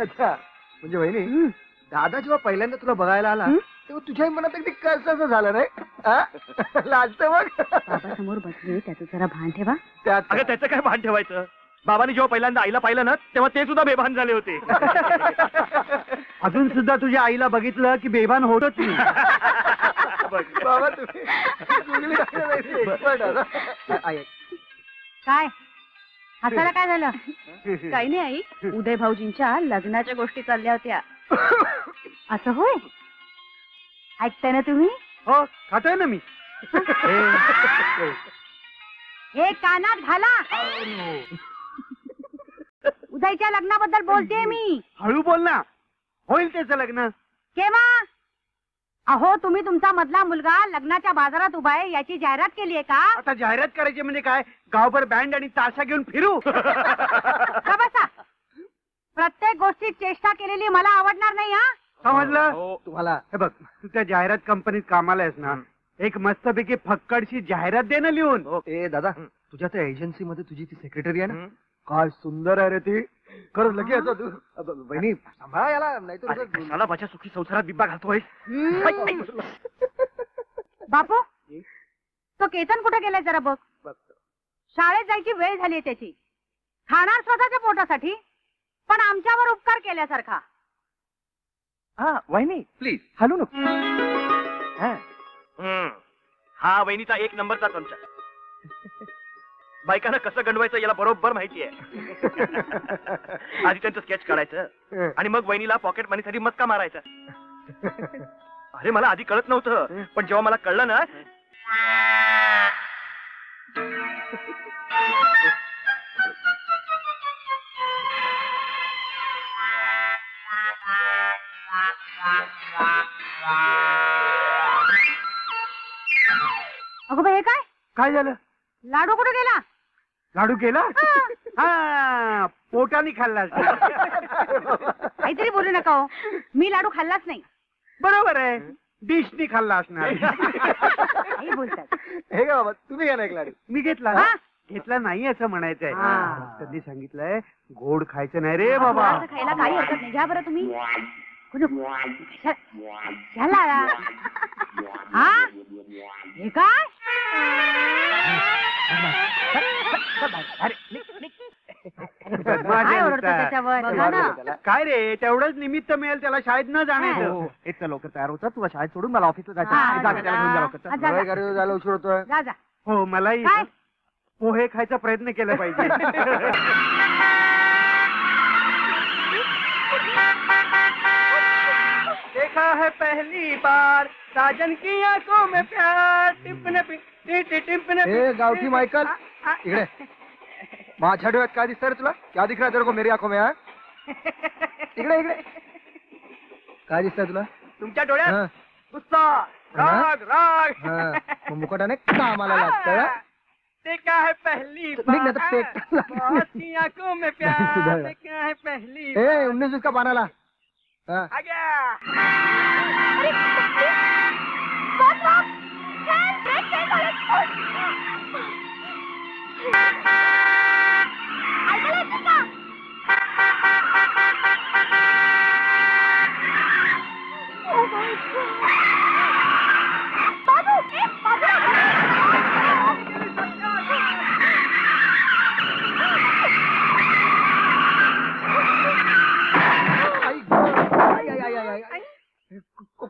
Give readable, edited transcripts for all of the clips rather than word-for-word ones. अच्छा म्हणजे वहिनी दादा जेव्हा पहिल्यांदा तुला बघायला आला तेव्हा तुझ्याही मनात अगदी कसं झालं रे? लाजतं बघ. बाबा समोर बसले त्याचं जरा भान ठेवा. अगं त्याचं काय भान ठेवायचं? बाबांनी जेव्हा पहिल्यांदा आईला पाहिलं ना तेव्हा ते सुद्धा बेभान झाले होते. अजून सुद्धा तुझ्या आईला बघितलं की बेभान होतच नाही. बाबा तुम्ही काय हसायला काय झालं? काही नाही आई, उदय भाऊजींच्या लग्नाच्या गोष्टी चालल्या होत्या. असं होय? ऐकताय ना तुम्ही? हो खाताय ना मी. हे कानात घाला. उदयच्या लग्नाबद्दल बोलते मी. हळू बोल ना, होईल त्याचं लग्न. केव्हा? अहो तुम्ही तुमचा मधला मुलगा लग्नाच्या बाजारात उभा आहे याची जाहिरात केली आहे का? आता जाहिरात करायची म्हणजे काय? गावभर बँड आणि ताशा घेऊन फिरू? बसा, प्रत्येक गोष्टीत चेष्टा केलेली मला आवडणार नाही. हा समजलं तुम्हाला? हे बघ तू त्या जाहिरात कंपनीत कामाला आहेस ना, एक मस्तपैकी फक्कडशी जाहिरात दे ना लिहून. ए दादा तुझ्या त्या एजन्सी मध्ये तुझी ती सेक्रेटरी आहे ना, काय सुंदर आहे रे ती. खरंच लगे असं तू. बहिणी सांभाळा याला, नाही तर माझ्या सुखी संसारात बिब्बा घालतोय. बापू तो केतन कुठे गेलाय जरा बघ. शाळेत जायची वेळ झाली त्याची. खाणार स्वतःच्या पोटासाठी पण आमच्यावर उपकार केल्यासारखा. हा वहिनी प्लीज हलू नको. हा वहिनीचा एक नंबरचा तुमचा. बायकांना कसं गंडवायचं याला बरोबर माहिती आहे. आधी त्यांचं स्केच काढायचं आणि मग वहिनीला पॉकेट मनी साठी मस्का मारायचा. अरे मला आधी कळत नव्हतं, पण जेव्हा मला कळलं ना अगं बाई हे काय काय झालं? लाडू कुठे गेला? लाडू गेला? हा पोटाने खाल्ला. काहीतरी बोलू नका हो, मी लाडू खाल्लाच नाही. बरोबर आहे, डिशनी खाल्ला असणार. हे बोलतात हे का बाबा, तुम्ही घ्या ना एक लाडू. मी घेतला घेतला नाही असं म्हणायचंय. त्यांनी सांगितलंय गोड खायचं नाही रे बाबा. खायला काही हरकत नाही, घ्या बरं तुम्ही. हे काय? काय रे तेवढंच निमित्त मिळेल त्याला शाळेत न जाण्याचं. इतक्या लवकर तयार होतात तुला शाळेत सोडून मला ऑफिसला जायचं. उशीर होतोय. हो मलाही पोहे खायचा प्रयत्न केला पाहिजे. देखा है पहली बार साजन की आंखों में प्यार. टिपने गावठी माइकल इकडे. माझ्या डोळ्यात काय दिसत रे तुला? क्या दिख रहा तेरे को मेरी आंखों में? इकडे इकडे काय दिसत तुला? तुमच्या डोळ्यात गुस्सा, राग राग. मुकुटाने कामाला लागत. देखा है पहली बार आंखों में प्यार. देखा है पहली. 19 का पानाला आ गया. अरे बाप बाप चल चल चल. आयला तुझा ओ माय गॉड. बाबू ए बाबू आई गॉड.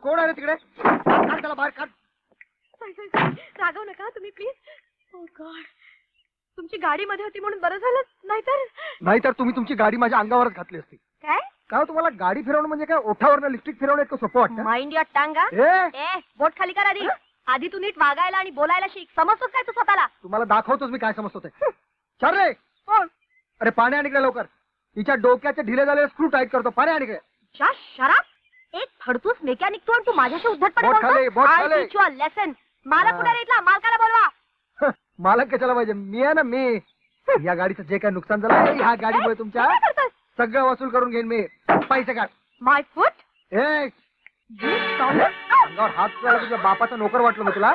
कोण आहे तिकडे? काढ त्याला बाहेर काढ. रागवू नका तुम्ही प्लीज. ओ गॉड, तुमची गाडी मध्ये होती म्हणून बरं झालं, नाहीतर तुम्ही तुमची गाडी माझ्या अंगावरच घातली असती. काय काय तुम्हाला गाडी फिरवणं म्हणजे काय? ओठावरनं लिपस्टिक फिरवणं इतकं सोपं वाटतं? Mind your tongue. ए बोट खाली कर आधी. आधी तू नीट वागायला आणि बोलायला शिक. समजतोस काय तू स्वतःला? तुम्हाला दाखवतोस मी काय समजतो ते. चालले कोण? अरे पाण्या निघले लवकर. तिच्या डोक्याचे ढिले झालेले स्क्रू टाईट करतो. पाण्या निघले. शराब एक फडतूस मेकॅनिक तू आणि तू माझ्याशी उद्धट पडतो. लेसन मला कुठे रेटला? मालकाला बोलवा. मालक कशाला पाहिजे? मी आहे ना मी. या गाडीचं जे काय नुकसान झालं ह्या गाडीमुळे तुमच्या सगळं वसूल करून घेईन मी. पैसे काढ. My foot. हात तुझ्या बापाचा नोकर वाटलं मी तुला.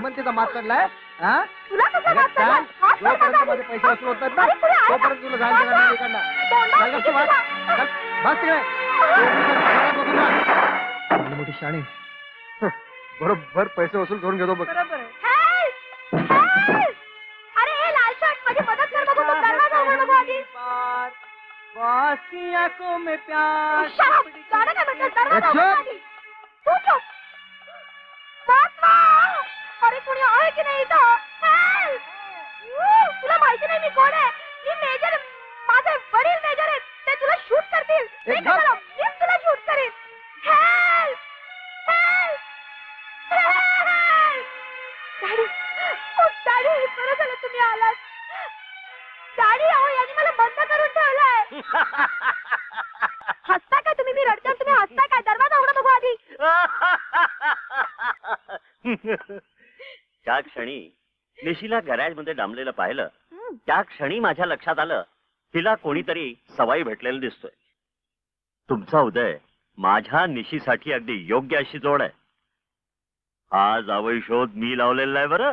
म्हणते मात काढलाय तुला पैसे वसूल होतात ना तोपर्यंत तुला जायचं मोठी शाणी बरोबर पैसे वसूल करून घेतो बघ बरोबर अरे हे लाल शर्ट माझी मदत कर बघू तो दरवाजा उघड बघू आधी वासिया को मैं प्यार गाना का मतलब दरवाजा उघड आधी तू चुप बात मार अरे कोणी आहे की नाही इथं तुला माहिती नाही मी कोण आहे मी मेजर माझे वडील मेजर आहेत ते तुला शूट करतील मी कशाला मी तुला शूट करेन हेल्प हेल्प डॅडी ओ डॅडी बरं झालं तुम्ही आलात डॅडी अहो यांनी मला बंद करून ठेवलाय हसता काय तुम्ही मी रडते तुम्ही हसता काय दरवाजा उघडा बघू आधी त्या क्षणी निशीला गॅरेज मध्ये डांबलेलं पाहिलं त्या क्षणी माझ्या लक्षात आलं तिला कोणीतरी सवाई भेटलेला दिसतोय तुमचा उदय माझ्या निशीसाठी अगदी योग्य अशी जोड आहे हा जावई शोध मी लावलेला आहे बरं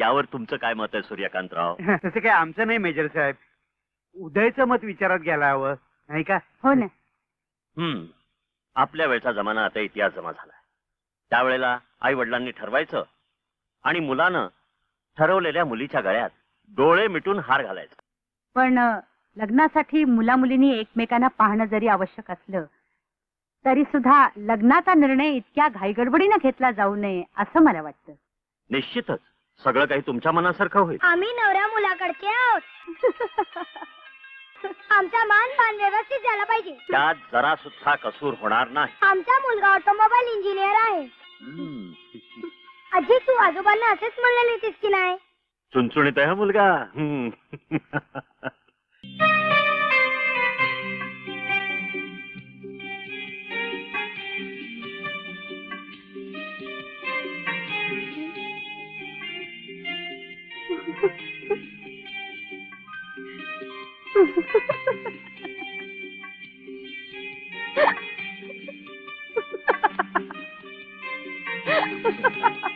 यावर तुमचं काय मत आहे सूर्यकांतराव तसं काय आमचं नाही मेजर साहेब उदयचं मत विचारात घ्यायला हवं नाही का हो ना आपल्या वेळचा जमाना आता इतिहास जमा झाला त्यावेळेला आई वडिलांनी ठरवायचं आणि मुलानं ठरवलेल्या मुलीच्या गळ्यात डोळे मिटून हार घालायचा पण लग्नासाठी मुला मुलींनी एकमेकांना पाहणं जरी आवश्यक असलं तरी सुद्धा लग्नाचा निर्णय इतक्या घाईगडबडीने घेतला जाऊ नये असं मला वाटतं निश्चितच सगळं काही तुमच्या मनासारखं होईल आम्ही नवऱ्या मुलाकडे आहोत आमचा मान व्यवस्थित झाला पाहिजे त्यात जरा सुद्धा कसूर होणार नाही आमचा मुलगा ऑटोमोबाईल इंजिनियर आहे अजी तू आजोबांना असेच म्हणाले होतीस की नाही चुणचुणीत आहे मुलगा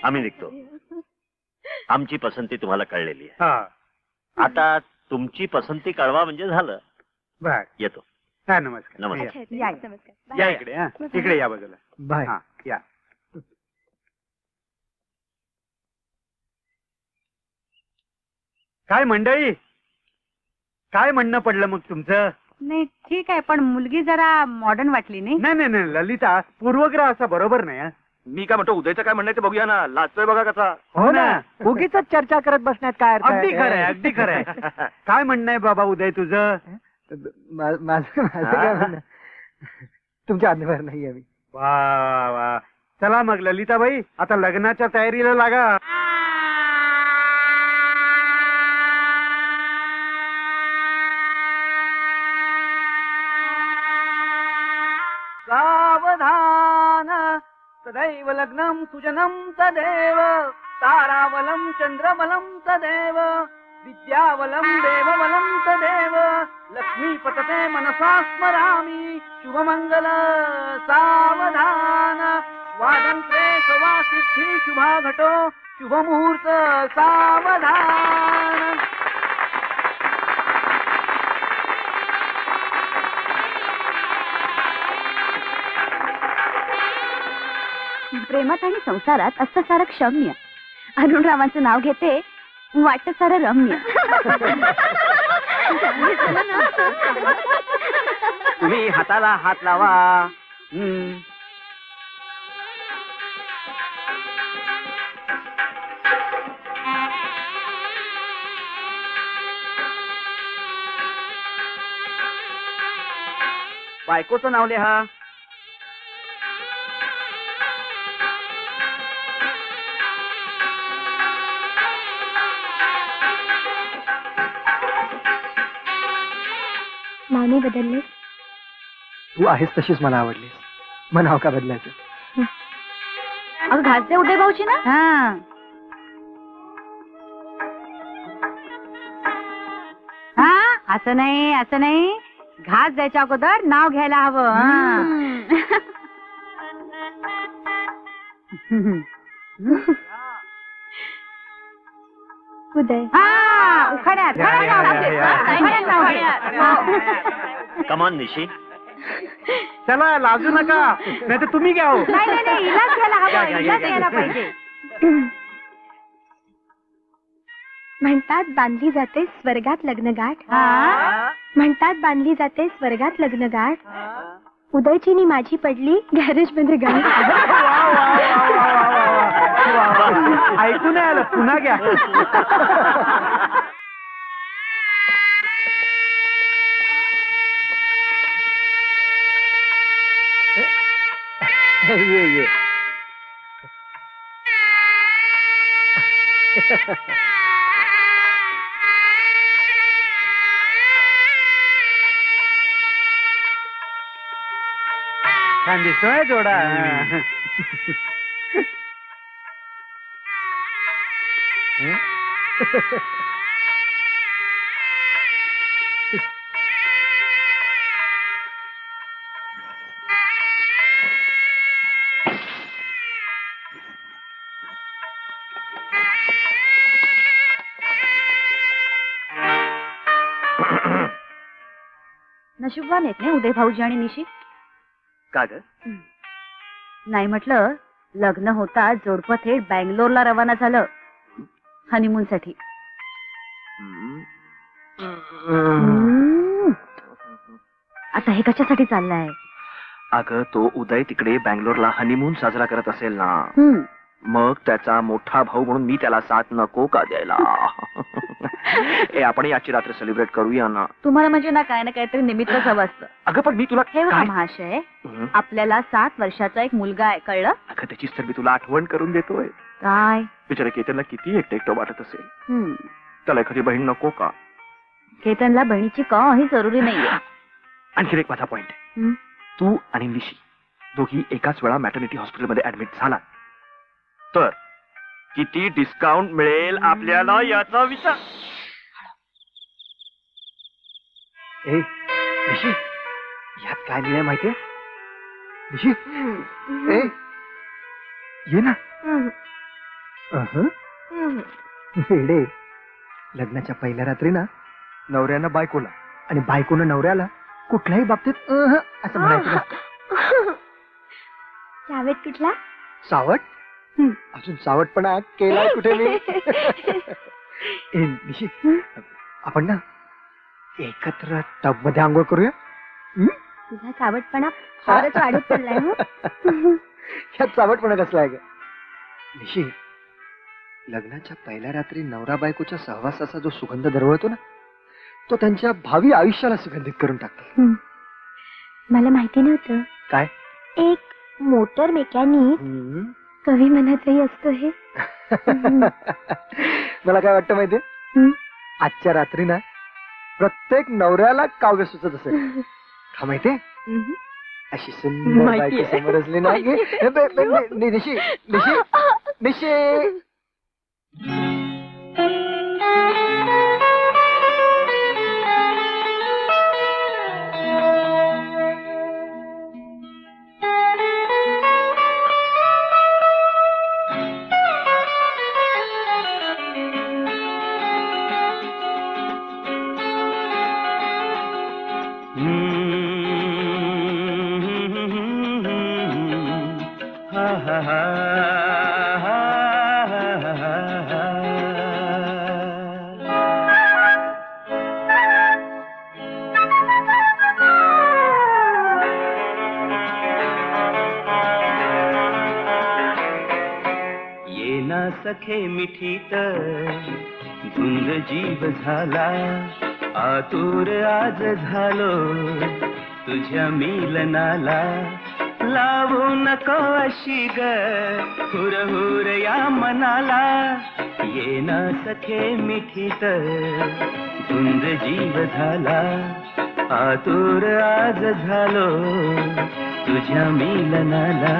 आम्ही निघतो आमची पसंती तुम्हाला कळलेली आहे आता तुमची पसंती कळवा म्हणजे झालं बर येतो हा नमस्कार नमस्कार या नमस्कार या इकडे हा इकडे या बाजूला बाय हा या काय मंडळी काय म्हणणं पडलं मग तुमचं नाही ठीक आहे पण मुलगी जरा मॉडर्न वाटली नाही नाही नाही ललिता पूर्वग्रह असा बरोबर नाही मी काय म्हणतो उदयचं काय म्हणणं ते बघूया ना लाजतोय बघा कसा हो ना उगीच चर्चा करत बसण्यात काय अर्थ अगदी खरं आहे अगदी खरं आहे काय म्हणणं आहे बाबा उदय तुझं माझं तुमच्या आज्ञेवर नाही आहे मी वा वा चला मग ललिताबाई आता लग्नाच्या तयारीला लागा तदैव लग्नं सुजनं तदेव तारावलं चंद्रबलं तदेव विद्यावलं देवबलं तदेव लक्ष्मीपतये मनसा स्मरामि शुभमंगल सावधान वादन्ते सवा सिद्धि शुभा घटो शुभमुहूर्त सावधान प्रेमात आणि संसारात असं सारं क्षम्य अरुणरावांचं नाव घेते वाटत सारं रम्य तुम्ही हाताला हात लावा बायकोचं नाव लिहा माने बदलले तू आहेस तशीच मला आवडलीस मन हाव का बदलायचं अगं घासते उदय भाऊची ना हां हां असं नाही घास द्यायच्या अगोदर नाव घ्यायला हवं उदय कमान निशी चला लाजू नका नहीं तो तुम्ही क्या हो बांधली जाते स्वर्गात लग्नगाठ बांधली जाते स्वर्गात लग्नगाठ उदयचीनी माझी पडली गॅरेज बंद गाणी ऐकू नाही आलं पुन्हा घ्या ये दिसतोय जोड़ा नशिबवान आहेत ना उदय भाऊजी आणि निशी का ग नाही म्हटलं लग्न होता जोडपं थेट बँगलोरला रवाना झालं हनीमून साठी आता हे कशासाठी चाललाय अगं तो उदय तिकडे बँगलोरला हनीमून साजरा करत असेल ना मग त्याचा मोठा भाऊ म्हणून मी त्याला साथ नको का द्यायला ए आपण याची रात्र सेलिब्रेट करूया ना तुम्हाला म्हणजे ना काय ना काहीतरी निमित्त हवं असतं अगं पण मी तुला हे महाशय आपल्याला 7 वर्षाचा एक मुलगा आहे कळलं अगं त्याचीच तर मी तुला आठवण करून देतोय काय बिचारा केतनला किती एकटं वाटत असेल त्याला एखादी बहीण नको का केतनला बहिणीची काही जरुरी नाहीये आणखी एक माझा पॉइंट तू आणि निशी दोघी एकाच वेळा मॅटर्निटी हॉस्पिटल मध्ये ऍडमिट झाला तर किती डिस्काउंट मिळेल आपल्याला याचा विचार ए निशी यात काय लिहिलंय माहितीये निशी ए ये ना वेडे लग्नाच्या पहिल्या रात्री ना नवऱ्यानं बायकोला आणि बायकोनं नवऱ्याला कुठल्याही बाबतीत असं म्हणायचं सावट कुठला सावट अजून सावटपणा केला कुठे नाही आपण ना एकत्र टब मध्ये आंघोळ करूया तुझा सावटपणा फारच वाढत चाललाय यात सावटपणा कसला आहे निशी लग्नाच्या पहिल्या रात्री नवरा बायकोच्या सहवासाचा जो सुगंध दरवळतो ना तो त्यांच्या भावी आयुष्याला सुगंधित करून टाकतो मला माहिती नव्हतं काय एक मोटर मेकॅनिक कवी मनातही असतो हे मला काय वाटतं माहितीये आजच्या रात्री ना प्रत्येक नवऱ्याला काव्य सुचत असेल का माहितीये अशी सुंदर बायको समरसली नाही निशी निशी निशी सखे मिठीत धुंद जीव झाला आतुर आज झालो तुझ्या मिलनाला लावू नको अशी ग हुरहुर या मनाला ये ना सखे मिठीत धुंद जीव झाला आतुर आज झालो तुझ्या मिलनाला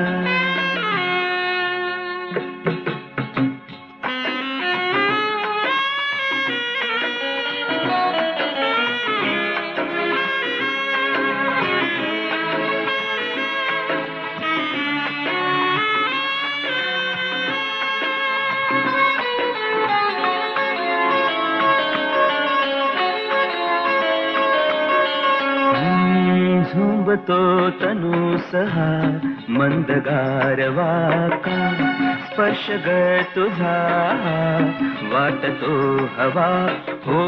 तो तनु सहा मंदगारवा का स्पर्श ग तुझा वाटतो हवा हो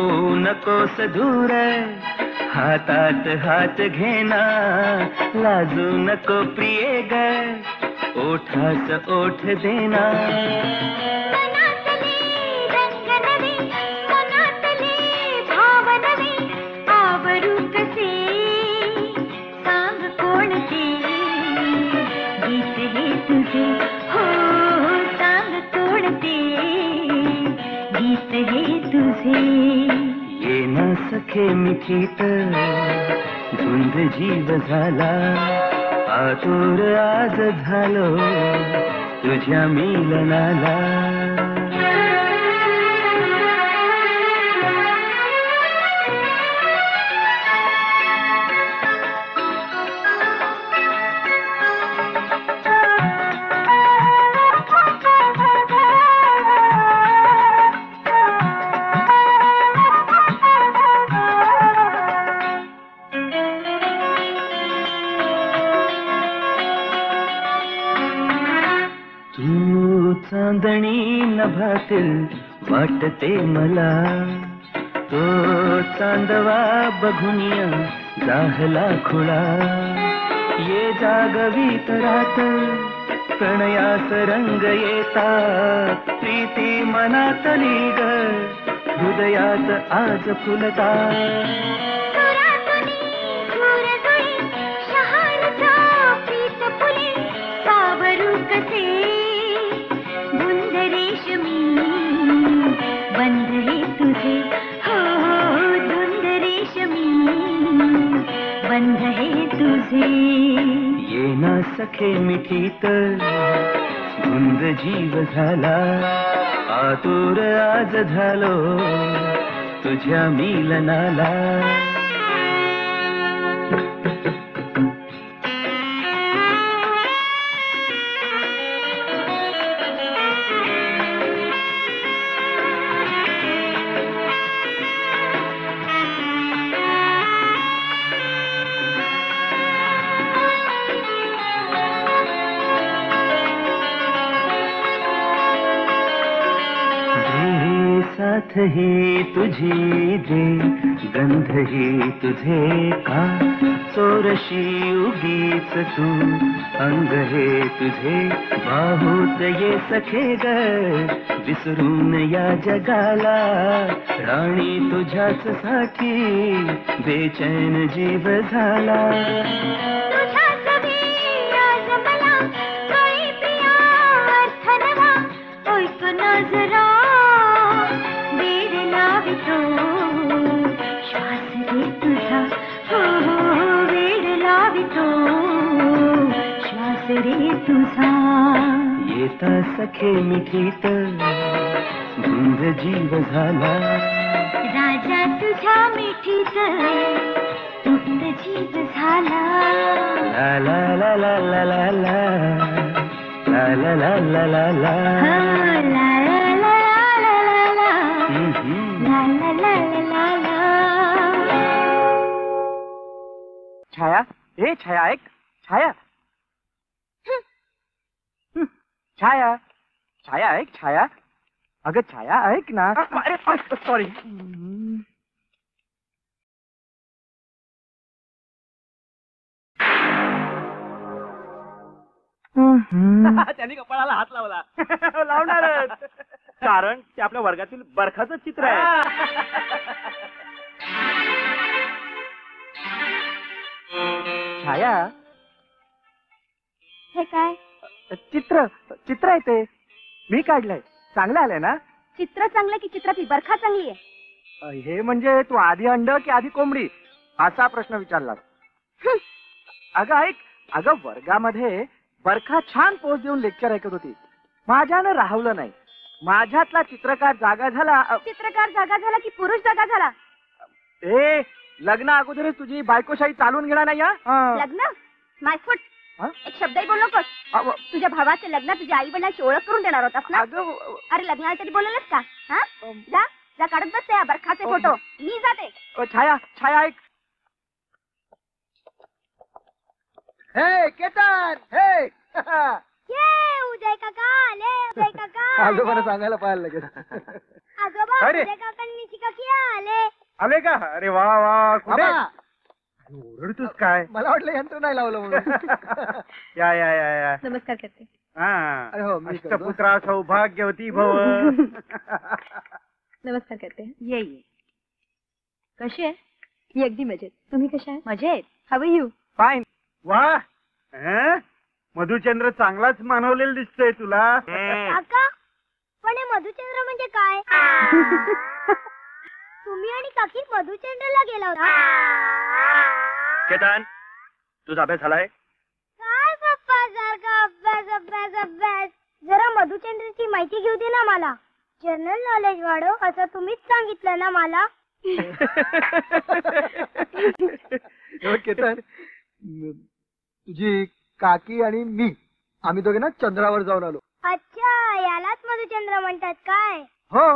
नको सदूर हातात हात घेना लाजू नको प्रिय ग ओठास ओठ देना ये ना सखे मिठी तर धुंद जीव झाला आतुर आज झालो तुझ्या मिलनाला भातील वाटते मला तो चांदवा बघुनिया जाहला खुला ये जागवीत रात कणयास रंग येता प्रीती मनातली ग हृदयात आज फुलता ये ना सखे मिठी तर धुंद जीव झाला आतुर आज झालो तुझ्या मिलनाला ही तुझी दे गंध ही तुझे का सोरशी उगीच तू अंग है तुझे बहुत ये सखेग विसरून या जगाला राणी तुझ्याच साठी बेचैन जीव झाला येता सखे मिठी तर धुंद जीव झाला राजा तुझा मिठी तर धुंद जीव झाला ला ला ला ला ला ला ला ला ला ला ला ला छाया रे छाया एक छाया छाया छाया ऐक छाया अगं छाया ऐक ना अरे सॉरी त्याने कपाळाला हात लावला लावणारच कारण ते आपल्या वर्गातील बरखाचं चित्र आहे छाया हे काय चित्र चित्र आहे ते मी काढलंय चांगलं आलंय ना चित्र चांगलं की चित्राची बरखा चांगली आहे हे म्हणजे तू आधी अंड की आधी कोंबडी असा प्रश्न विचारला अगं ऐक अगं वर्गामध्ये बरखा छान पोस्ट देऊन लेक्चर ऐकत होती माझ्यानं राहवलं नाही माझ्यातला चित्रकार जागा झाला चित्रकार जागा झाला की पुरुष जागा झाला ए लग्न अगोदरच तुझी बायकोशाही चालून घेणार नाही लग्न माय फुट एक शब्दही बोलू नकोस तुझ्या भावाचे लग्न तुझ्या आई वडिलांची ओळख करून देणार होतास ना अरे लग्नाला तरी बोलवलंस का जा जा काढत बस त्या बरखाचे फोटो मी जाते छाया छाया ऐक हे केदार हे ये उदय काका ले उदय काका आजोबाने सांगायला पाहायला लागेल आजोबा उदय काकांनी शिका किया आले आले का अरे वा वा कुठे ओरडतोस काय मला वाटलं यंत्र नाही लावलं म्हणून या या या नमस्कार करते हां अरे हो मी पुत्रा सौभाग्यवती भव नमस्कार करते ये कशी आहे मी एकदम मजेत तुम्ही कशा आहात मजेत हाऊ आर यू फाइन वाह मधुचंद्र चांगलाच मानवलेला दिसतोय तुला काका पण मधुचंद्र म्हणजे काय तुम्ही आणि काकी मधुचंद्रला गेला होता केतन तुझा अभ्यास झालाय काय पप्पा जरा अभ्यास जरा मधुचंद्रची माहिती घेऊ दे ना मला जनरल नॉलेज वाढो असं तुम्हीच सांगितलं ना मला केतन तुझी काकी आणि मी आम्ही दोघे ना चंद्रावर जाऊन आलो अच्छा यालाच मधुचंद्र म्हणतात काय हो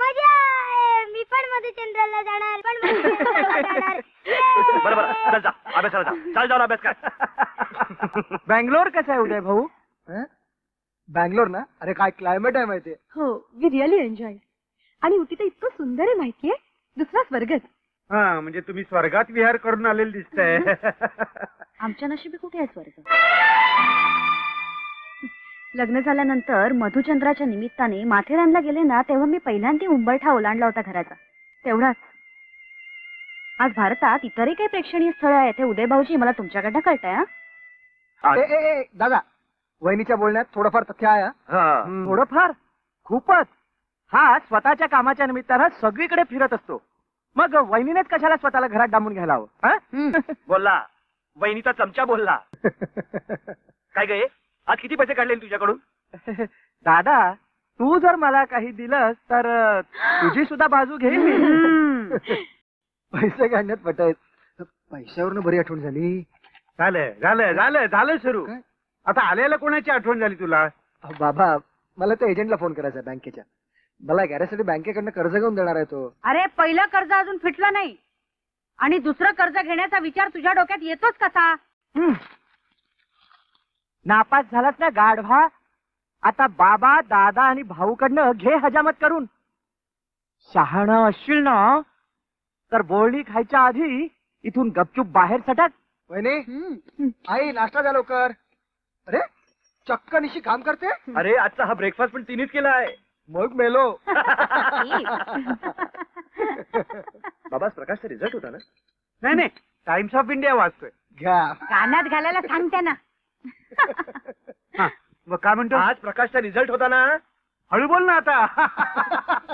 मजा आहे मी पण मधुचंद्राला जाणार पण मधुचंद्राला जाणार बरोबर चल जा अभ्यासाला जा चल जाऊन अभ्यास कर बंगलोर कसं आहे उदय भाऊ बंगलोर ना अरे काय क्लायमेट आहे माहितीये हो वी रिअली एन्जॉय आणि उटी तर इतकं सुंदर आहे माहितीये दुसरा स्वर्गच हाँ म्हणजे तुम्ही स्वर्गात विहार करून आलेले दिसताय आमच्या नशिबी कुठे आहे स्वर्ग लग्न झाल्यानंतर मधुचंद्राच्या निमित्ताने माथेरानला गेले ना तेव्हा मी पहिल्यांदा उंबरठा ओलांडला होता घराचा तेवढाच आज भारतात इतरही काही प्रेक्षणीय स्थळ आहेत हे उदय भाऊजी मला तुमच्याकडे कळतंय दादा वहिनीच्या बोलण्यात थोडंफार तथ्य आहे थोडंफार खूपच हा स्वतःच्या कामाच्या निमित्ताने सगळीकडे फिरत असतो मग वहिनीनेच कशाला स्वतःला घरात डांबून घ्यायला हवं बोलला वहिनीचा चमचा बोलला काय गे आज किती पैसे काढले तुझ्याकडून दादा तू जर मला काही दिलंस तर तुझी सुद्धा बाजू घेईन मी पैसे काढण्यात पटायत पैशावरनं बरी आठवण झाली झालं झालं झालं झालं सुरू आता आलेला कोणाची आठवण झाली तुला बाबा मला त्या एजंटला फोन करायचा बँकेच्या मला गॅरेजसाठी बँकेकडनं कर्ज घेऊन देणार आहे तो अरे पहिलं कर्ज अजून फिटलं नाही आणि दुसरं कर्ज घेण्याचा विचार तुझ्या डोक्यात येतोच कसा नापास झालास ना गाढवा आता बाबा दादा आणि भाऊकडनं घे हजामत करून शहाणा असशील ना तर बोलणी खायच्या आधी इथून गपचूप बाहेर सटक वहिनी आई नाश्ता द्या लवकर अरे चक्क निशी काम करते अरे आजचा हा ब्रेकफास्ट पण तिनेच केला आहे मग मेलो बाबा प्रकाशचा रिझल्ट होता ना नाही नाही टाइम्स ऑफ इंडिया वाचतोय कानात घालायला सांगते ना मग काय म्हणतो आज प्रकाशचा रिझल्ट होता ना हळू बोल ना आता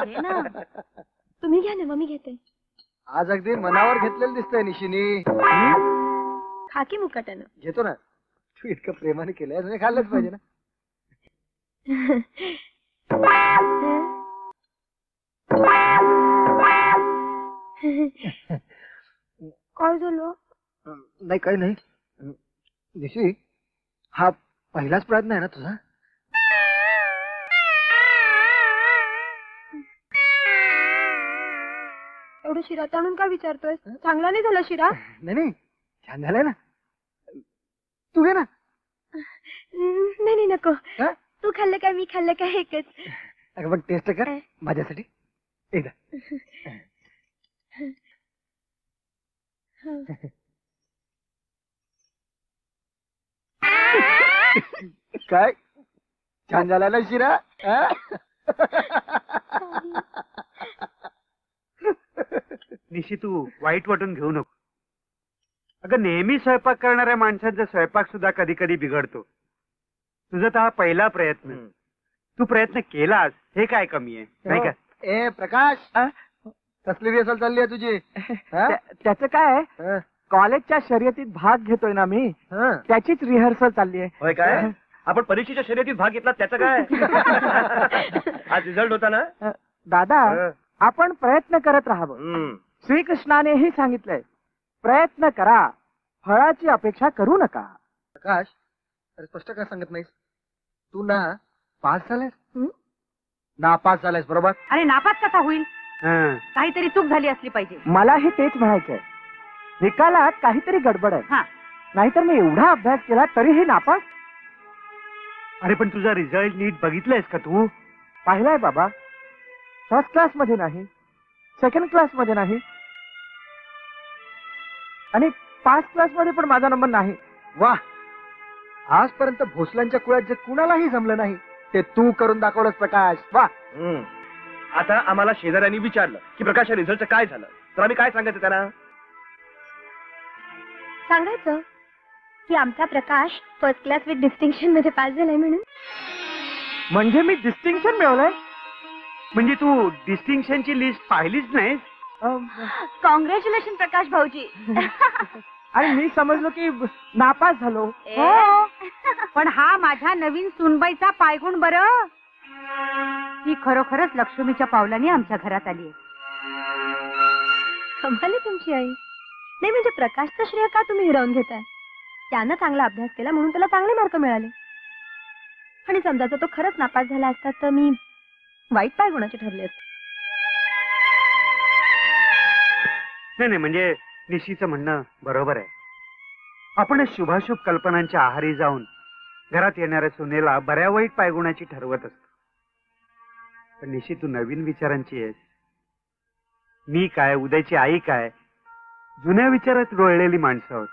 तुम्ही घ्या ना मम्मी घेते आज अगदी मनावर घेतलेलं दिसतंय निशिनी खाकी मुकाट्यानं घेतो ना तू इतकं प्रेमाने केलंय खाल्लंच पाहिजे ना काय झालं नाही काही नाही निशी हा पहिलाच प्रयत्न आहे ना तुझा एवढं शिरा ताणून काय विचारतोय चांगला नाही झाला शिरा नाही नाही छान झालाय ना तू घे ना नाही नाही नको तू खाल्लं काय मी खाल्लं काय एकच अगं मग टेस्ट कर माझ्यासाठी एकदा काय छान झाला ना शिरा निशी तू वाईट वाटून घेऊ नको अगं नेहमी स्वयंपाक करणाऱ्या माणसांचा स्वयंपाक सुद्धा कधी कधी बिघडतो तुझा तर हा पहिला प्रयत्न तू प्रयत्न केलास हे काय कमी आहे नाही का ए प्रकाश कसली रिहर्सल चालली आहे तुझी त्याचं काय कॉलेजच्या शर्यतीत भाग घेतोय ना मी त्याचीच रिहर्सल चालली आहे काय आपण परीक्षेच्या शर्यतीत भाग घेतला त्याचं काय आज रिझल्ट होता ना दादा आपण प्रयत्न करत राहावं श्रीकृष्णानेही सांगितलंय प्रयत्न करा फळाची अपेक्षा करू नका प्रकाश अरे स्पष्ट काय सांगत नाहीस तू ना पास झालायस नापास झालायस बरोबर अरे नापास कसा होईल काहीतरी चूक झाली असली पाहिजे मला हे तेच म्हणायचंय निकालात काहीतरी गडबड आहे नाहीतर मी एवढा अभ्यास केला तरीही नापास। अरे पण तुझा रिझल्ट नीट बघितलायस का? तू पाहिलाय बाबा, फर्स्ट क्लास मध्ये नाही, सेकंड क्लास मध्ये नाही आणि फर्स्ट क्लास मध्ये पण माझा नंबर नाही। वाह, आजपर्यंत भोसल्यांच्या कुळात जे कुणालाही जमलं नाही ते तू करून दाखवलंस प्रकाश। वाह। आता आम्हाला शेजाऱ्यांनी विचारलं की प्रकाश रिझल्टचं काय झालं, तर आम्ही काय सांगायचं त्यांना? सांगायचं की आमचा Prakash first class with distinction मध्ये पास झालाय म्हणून। म्हणजे मी डिस्टिंक्शन मिळवलंय? म्हणजे तू डिस्टिंक्शनची लिस्ट पाहिलीच नाही? कॉंग्रॅच्युलेशन प्रकाश भाऊजी। आणि मी समजलो की नापास झालो। हो, पण हा माझा नवीन सुनबाईचा पायगुण बरं, ही खरोखरच लक्ष्मीच्या पावलाने आमच्या घरात आली आहे। संभाली तुमची आई। नाही म्हणजे प्रकाशचं श्रेय का तुम्ही हिरावून घेताय? त्यानं चांगला अभ्यास केला म्हणून त्याला चांगले मार्क मिळाले, आणि समजा तो खरंच नापास झाला असता तर मी वाईट पायगुणाची ठरले असते। नाही नाही, म्हणजे निशीचं म्हणणं बरोबर आहे। आपण शुभाशुभ कल्पनांच्या आहारी जाऊन घरात येणाऱ्या सुनेला बऱ्या वाईट पायगुणाची ठरवत असतो। पण निशी, तू नवीन विचारांची आहेस। मी काय, उदयची आई काय, जुन्या विचारात रोळलेली माणसं आहोत,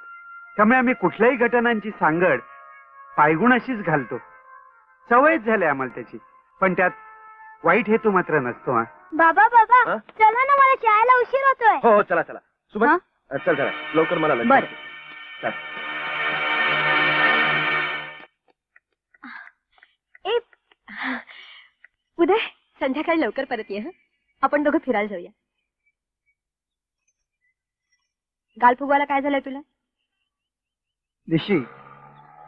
त्यामुळे आम्ही कुठल्याही घटनांची सांगड पायगुणाशीच घालतो। सवयच झाली आम्हाला त्याची, पण त्यात वाईट हेतू मात्र नसतो। बाबा बाबा, चला ना, मला जायला उशीर होतोय। हो चला चला, सुबह चल चला लवकर, मला लवकर। उदय, संध्याकाळी लवकर परत ये, आपण दोघं फिरायला जाऊया। गाल फुगवायला काय झालंय तुला? निशी,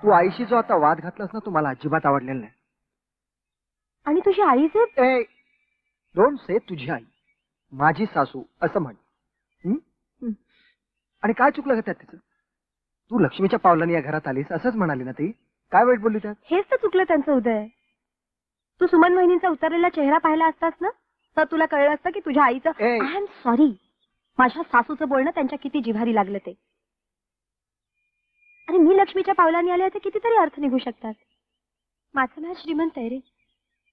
तू आईशी जो आता वाद घातलास ना, तुम्हाला अजिबात आवडलेला नाही। आणि तुझी आई जे, डोंट से तुझी आई, माझी सासू असं म्हण। आणि काय चुकलं त्यात तिचं? तू लक्ष्मीच्या पावलाने या घरात आलीस असंच म्हणाली ना ती, काय वाईट बोलली त्यात? हेच तर चुकलं त्यांचं उदय। तू सुमन वहिनींचा उतरलेला चेहरा पाहिला असतास ना, तर तुला कळलं असतं की तुझ्या आईचं। आय एम सॉरी, माझ्या सासूचं बोलणं त्यांच्या किती जिव्हारी लागलं ते। अरे मी लक्ष्मीच्या पावलाने आले तर कितीतरी अर्थ निघू शकतात। माझं नाव श्रीमंत आहे रे,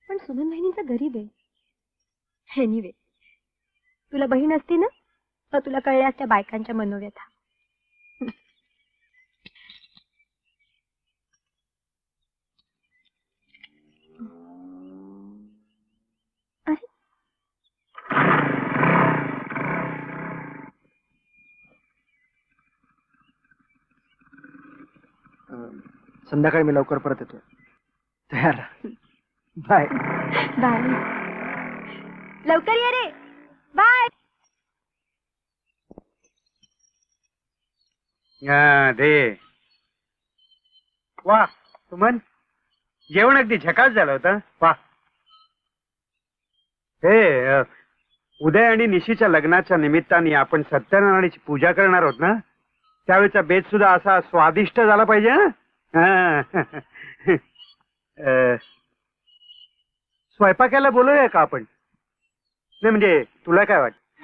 पण सुमन बहिणींचा गरीब आहे। एनिवे, तुला बहीण असती ना तर तुला कळल्या त्या बायकांच्या मनोव्यथा। संध्याकाळी मी लवकर परत येतो, तयार राहा। बाय बाय, लवकर ये रे। बाय। दे। वा सुमन, जेवण अगदी झकास झालं होतं। वा, हे उदय आणि निशीच्या लग्नाच्या निमित्ताने आपण सत्यनारायणाची पूजा करणार आहोत ना, त्यावेळचा बेत सुद्धा असा स्वादिष्ट झाला पाहिजे। स्वयंपाकाला बोलूया का आपण? नाही म्हणजे तुला काय वाटतं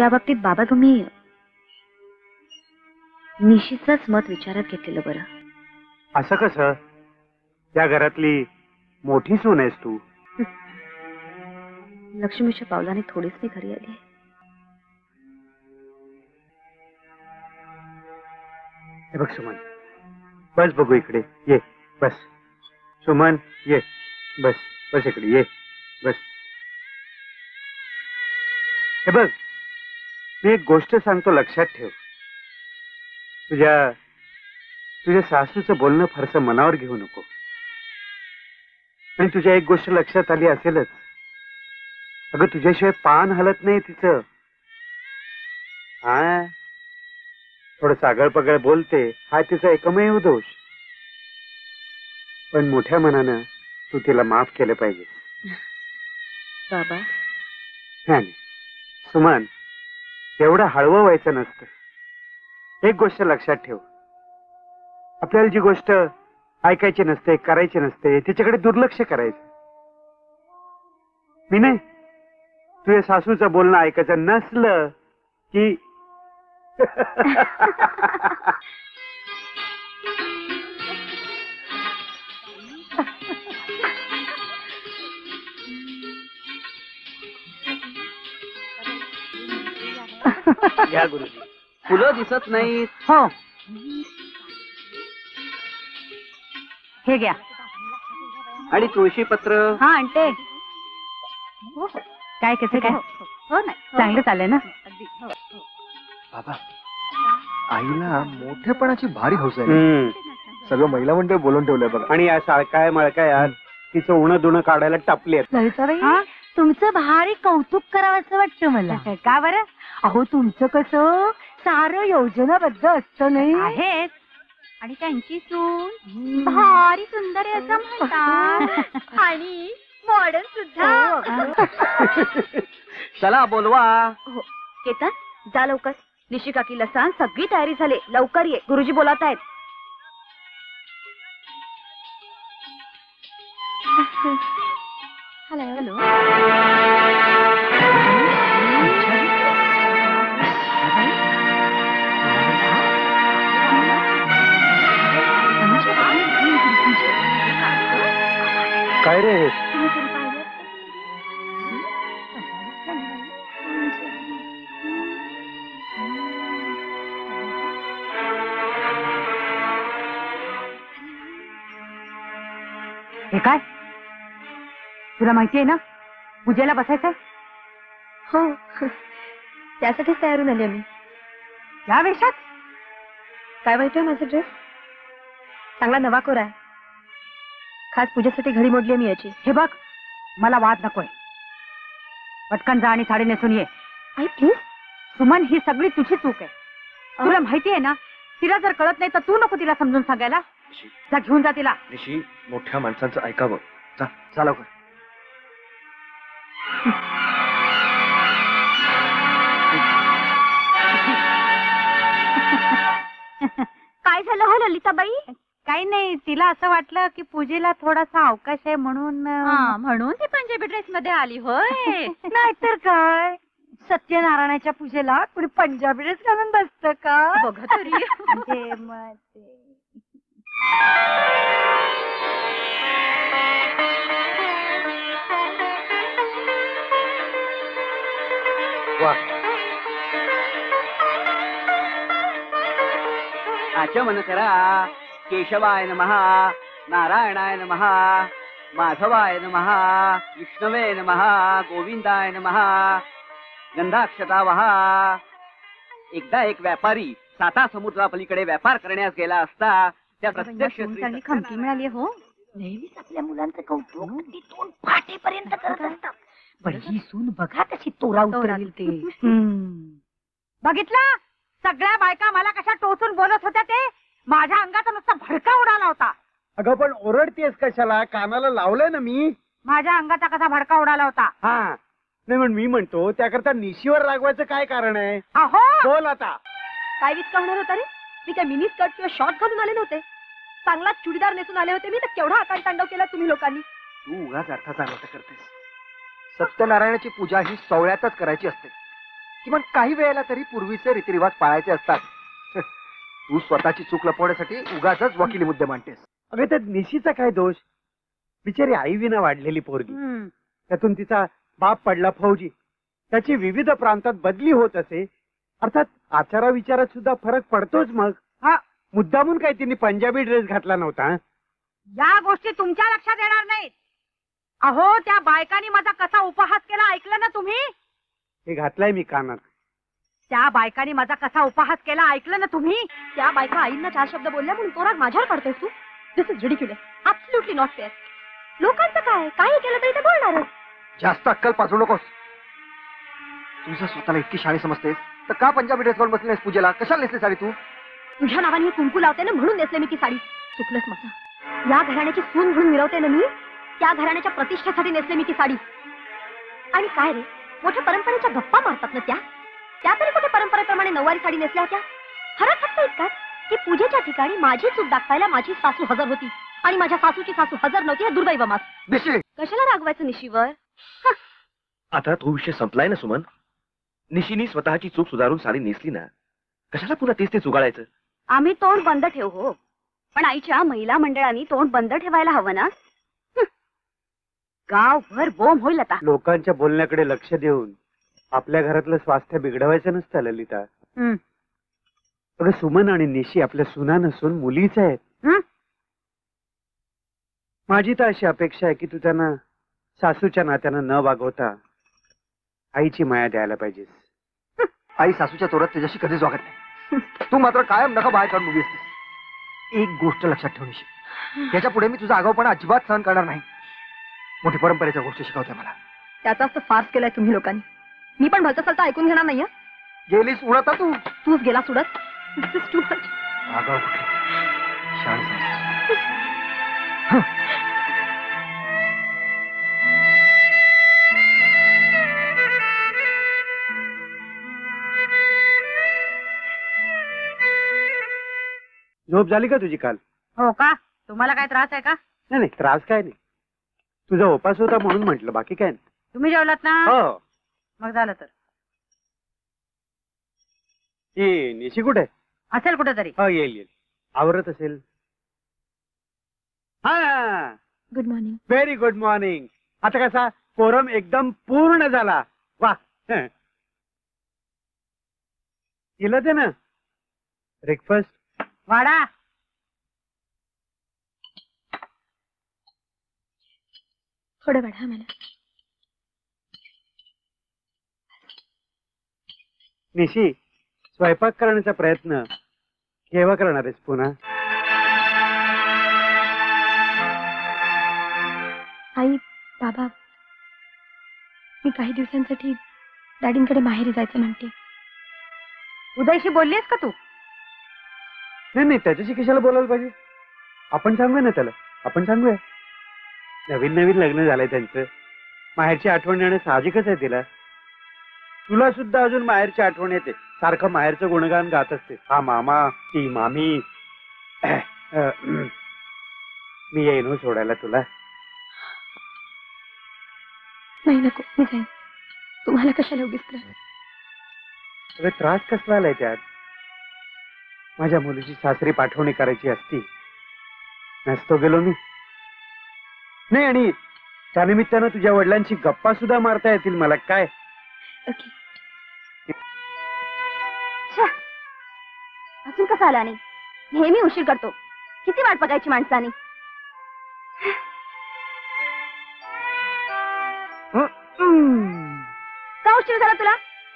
या बाबतीत? बाबा, तुम्ही निशीचंच मत विचारात घेतलेलं बरं। असं कसं? त्या घरातली मोठी सून आहेस तू। लक्ष्मीच्या पावलाने थोडीच मी घरी आली। बघ सुमन, बस बघू इकडे ये, बस सुमन ये, बस बस इकडे ये, बस। हे बघ, मी एक गोष्ट सांगतो, लक्षात ठेव। तुझ्या सासूचं बोलणं फारसं मनावर घेऊ नको। आणि तुझ्या एक गोष्ट लक्षात आली असेलच, अगं तुझ्याशिवाय पान हलत नाही तिचं। हा, थोडं सागळपगळ बोलते, हा तिचा एकमेव दोष। पण मोठ्या मनानं तू तिला माफ केलं पाहिजे। बाबा, नाही सुमन, एवढं हळवं व्हायचं नसतं। एक गोष्ट लक्षात ठेव, आपल्याला जी गोष्ट ऐकायची नसते, करायची नसते, तिच्याकडे दुर्लक्ष करायचं। मी नाही, तुझ्या सासूचं बोलणं ऐकायचं नसलं की या गुरुजी फुलं दिसत नाहीत. हो हे घ्या. आणि तुळशी पत्र हा आणते. काय कसं काय हो ना चांगलं चाललंय ना. बाबा आईला मोठेपणाची भारी हौस आहे. सगळं महिला मंडळ बोलून ठेवलंय बघा. आणि या साळकाय मळकाय यार तिचं उणं धुणं काढायला टापली आहेत. तुमचं भारी कौतुक करावं असं वाटतं मला. का बरं? अहो तुमचं कसं सारं योजनाबद्ध असतं नाही आहे. आणि त्यांची सून भारी सुंदर आहे असं म्हणतात आणि मॉडर्न सुद्धा. चला बोलवा. केतन जा लवकर. निशिकाकीला सांग सगळी तयारी झाली. लवकर ये गुरुजी बोलत आहेत. हॅलो हॅलो काय रे हे काय? तुला माहिती आहे ना पूजेला बसायचंय. हो त्यासाठीच तयार होऊन आली आम्ही. या वेशात काय वाटतंय? माझा ड्रेस चांगला नवा कोरा आहे. खास पूजेसाठी घडी मोडली मी याची. हे बघ मला वाद नकोय. पटकन जा आणि साडी नेसून ये. आई प्लीज सुमन ही सगळी तुझी चूक आहे. तुला माहिती आहे ना. तिला जर कळत नाही तर तू नको तिला समजून सांगायला. जा घेऊन जा तिला. ऋषी मोठ्या माणसांचं ऐकावं. जा जा लवकर. काय झालं हो ललिताबाई? काही नाही तिला असं वाटलं की पूजेला थोडासा अवकाश आहे म्हणून म्हणून ती पंजाबी ड्रेस मध्ये आली. होय नाहीतर काय सत्यनारायणाच्या पूजेला कुणी पंजाबी ड्रेस घालून बसतं का? बघा तरी आचमन करा. केशवाय नमः नारायणाय नमः माधवाय नमः विष्णवे नमः गोविंदाय नमः गंधाक्षता वहा. एकदा एक व्यापारी साता समुद्रापलीकडे व्यापार करण्यास गेला असता खमकी मिळाली. हो नेहमीच आपल्या मुलांचं कौतुक ती तोंड फाटेपर्यंत करत असतात. पण ही सून बघा कशी तोरा उतरली ते. बघितलं सगळ्या बायका मला कशा टोचून बोलत होत्या. ते माझ्या अंगाचा नुसता भडका उडाला होता. अगं पण ओरडतेस कशाला? कानाला लावलंय ना मी. माझ्या अंगाचा कसा भडका उडाला होता. हा नाही म्हणून मी म्हणतो त्याकरता निशीवर रागवायचं काय कारण आहे? अहो बोल आता काय विस्का होणार होता रे? मी काय मिनी स्कर्ट किंवा शॉर्ट घालून आले नव्हते. चांगला चुडीदार नेसून आले होते मी. तर केवढा आकार तांडव केला तुम्ही लोकांनी. तू उगाच अर्थाचा अर्थ करतेस. सत्यनारायणाची पूजा ही सोहळ्यातच करायची असते. किमान काही वेळेला तरी पूर्वीचे रीतिरिवाज पाळायचे असतात. तू स्वतःची चूक लपवण्यासाठी उगाचच वकिली मुद्दे मांडतेस. अगं त्यात निशीचा काय दोष? बिचारी आईविना वाढलेली पोरगी. त्यातून तिचा बाप पडला फौजी. त्याची विविध प्रांतात बदली होत असे. अर्थात आचाराविचारात सुद्धा फरक पडतोच. मग हा मुद्दामून काय तिने पंजाबी ड्रेस घातला नव्हता? या गोष्टी तुमच्या लक्षात येणार नाहीत. अहो त्या बायकांनी माझा कसा उपहास केला ऐकलं ना तुम्ही? हे घातलाय मी कानात. त्या बायकांनी माझा कसा उपहास केला ऐकलं ना तुम्ही? त्या बायका आईंना चार शब्द बोलल्या म्हणून तो राग माझ्यावर काढतोय तू. This is ridiculous. Absolutely not fair. लोकांचं काय काही केलं तरी ते बोलणारच. जास्त अक्कल पाजू नकोस. तुझं स्वतःला इतकी शाणी समजतेस तर का पंजाबी ड्रेस घालून बसलीस पूजेला? कशाला नेसली साडी तू? तुझ्या नावाने कुंकू लावते ना म्हणून नेसले मी ती साडी. चुकलंच माझं. या घराण्याची सून म्हणून मिरवते ना मी. त्या घराण्याच्या प्रतिष्ठेसाठी नेसले मी ती साडी. आणि काय रे मोठ्या परंपरेच्या गप्पा मारतात ना त्या. त्या तरी कुठे परंपरेप्रमाणे नऊवारी साडी नेसल्या होत्या. फरक फक्त इतकाच की पूजेच्या ठिकाणी माझी चूक दाखवायला माझी सासू हजर होती आणि माझ्या सासूची सासू हजर नव्हती. हे दुर्दैव मास. निशी कशाला रागवायचं निशीवर? आता तो विषय संपलाय ना सुमन. निशीनी स्वतःची चूक सुधारून साडी नेसली ना कशाला पुन्हा तेच तेच उगाळायचं? आम्ही तोंड बंद ठेवू हो, पण आईच्या महिला मंडळांनी तोंड बंद ठेवायला हवं ना? गावभर बोंब होईल आता. लोकांच्या बोलण्याकडे लक्ष देऊन आपल्या घरातलं स्वास्थ्य बिघडवायचं नसतं ललिता. अगं सुमन आणि निशी आपल्या सुना नसून मुलीच आहेत. माझी तर अशी अपेक्षा आहे की तू त्यांना सासूच्या नात्यानं न वागवता आईची माया द्यायला पाहिजेस. आई सासूच्या तोरात तुझ्याशी कधीच वागत नाही. तू मात्र कायम नका बाहेर काढून उभी असतेस. एक गोष्ट लक्षात ठेव निशी, याच्या पुढे मी तुझा आगाऊपणा अजिबात सहन करणार नाही. मोठी परंपरेच्या गोष्टी शिकवते मला. त्याचा असं फार्स केलाय तुम्ही लोकांनी. मी पण भलता सलता ऐकून घेणार नाहीये. गेलीस उडत तू. तूच गेला उडत. आगाऊ कुठे शांत. झोप झाली का तुझी काल? हो का? तुम्हाला काय त्रास आहे का? नाही नाही त्रास काय नाही, तुझा उपास होता म्हणून म्हटलं, बाकी काय नाही. तुम्ही जेवलात ना? हो. मग झालं तर ती निशी कुठे असेल? कुठे तरी येईल येईल, आवरत असेल. हा good morning. Very good morning. आता कसा कोरम एकदम पूर्ण झाला. वा तिला दे ना ब्रेकफास्ट. वाडा थोडं वाढा मला. निशी स्वयंपाक करण्याचा प्रयत्न केव्हा करणार आहेस पुन्हा? आई बाबा मी काही दिवसांसाठी डॅडींकडे माहेरी जायचं म्हणते. उदयशी बोललीस का तू? नाही नाही त्याच्याशी कशाला बोलायला पाहिजे. आपण सांगूया ना त्याला. आपण सांगूया. नवीन नवीन लग्न झालंय त्यांचं, माहेरची आठवण येणं साहजिकच आहे तिला. तुला सुद्धा अजून माहेरची आठवण येते, सारखं माहेरचं गुणगान गात असते. हा मामा ती मामी. मी येईन हो सोडायला तुला. नाही नको मी जाईन. तुम्हाला कशाला उगीच त्रास. अरे त्रास कसला आलाय त्यात? माझ्या मुलीची सासरी पाठवणी करायची असती, नसतो गेलो मी. नाही आणि त्यानिमित्तानं तुझ्या वडिलांची गप्पा सुद्धा मारता येतील मला. काय अजून कसा आला नाही? नेहमी उशीर करतो. किती वाट बघायची माणसाने. का उशीर झाला तुला?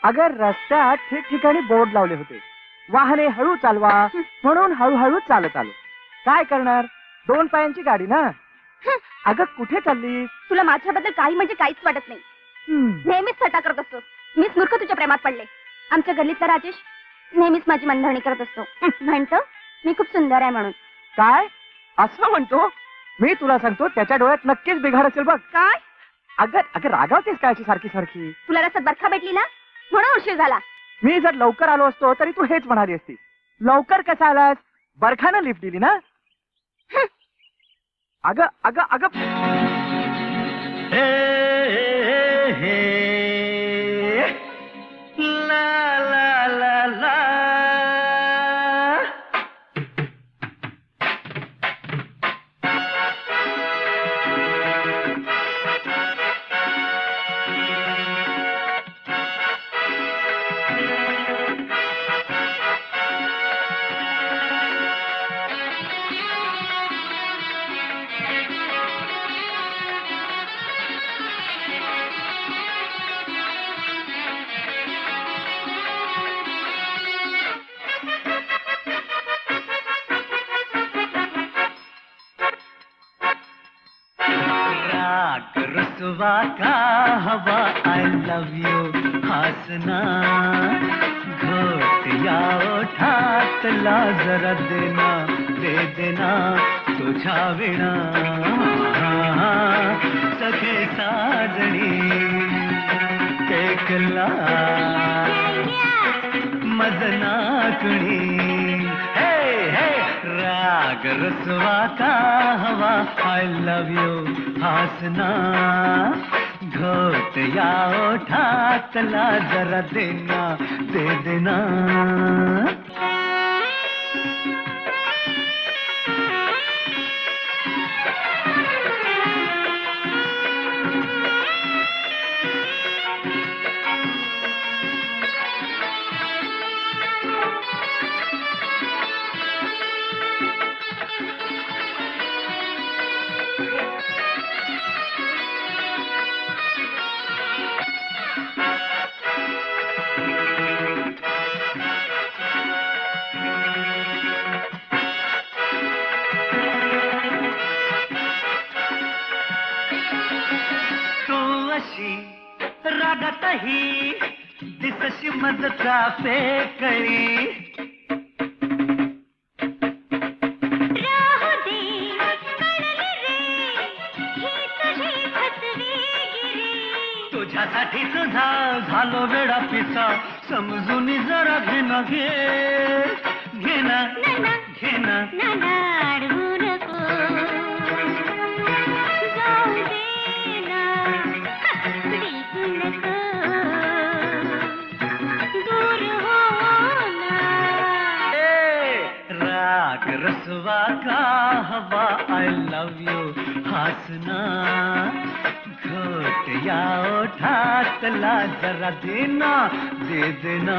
अगर रस्त्यात ठिकठिकाणी बोर्ड लावले होते, वाहने हळू चालवा म्हणून. हळूहळू चालत आलो. काय करणार, दोन पायांची गाडी ना. अगं कुठे चाललीस? तुला माझ्याबद्दल काही म्हणजे काहीच वाटत नाही. नेहमीच थट्टा करत असतो. मीच मूर्ख तुझ्या प्रेमात पडले. आमच्या गल्लीतला राजेश नेहमीच माझी मनधरणी करत असतो. म्हणतो मी खूप सुंदर आहे म्हणून. काय असं म्हणतो? मी तुला सांगतो त्याच्या डोळ्यात नक्कीच बिघाड असेल बघ. काय अगं अगं रागावतेस काय सारखी सारखी? तुला रस्त्यात बरखा भेटली ना म्हणून उशीर झाला. मी जर लवकर आलो असतो तरी तू हेच म्हणाली असतीस. लवकर कसा आलास? बरखानं लिफ्ट दिली ना. अगं अगं अगं ला ला ला ला वाका हवा. आई लव यू हंसना घोट या ठात ला जरा देना दे देना तुझा विणा सखे साजणी केकला मजना कुणी राग रसवा का हवा. आई लव यू हंसना घोट या उठा कला जरा देना दे देना। दिसशी मदता पे करी तुझ्यासाठी सुद्धा झालो वेडा पिसा समजून जरा घेणं घे घेणं घेणं रसवा का हवा आई लव यू हंसना घोट या उठा कला जरा देना दे देना।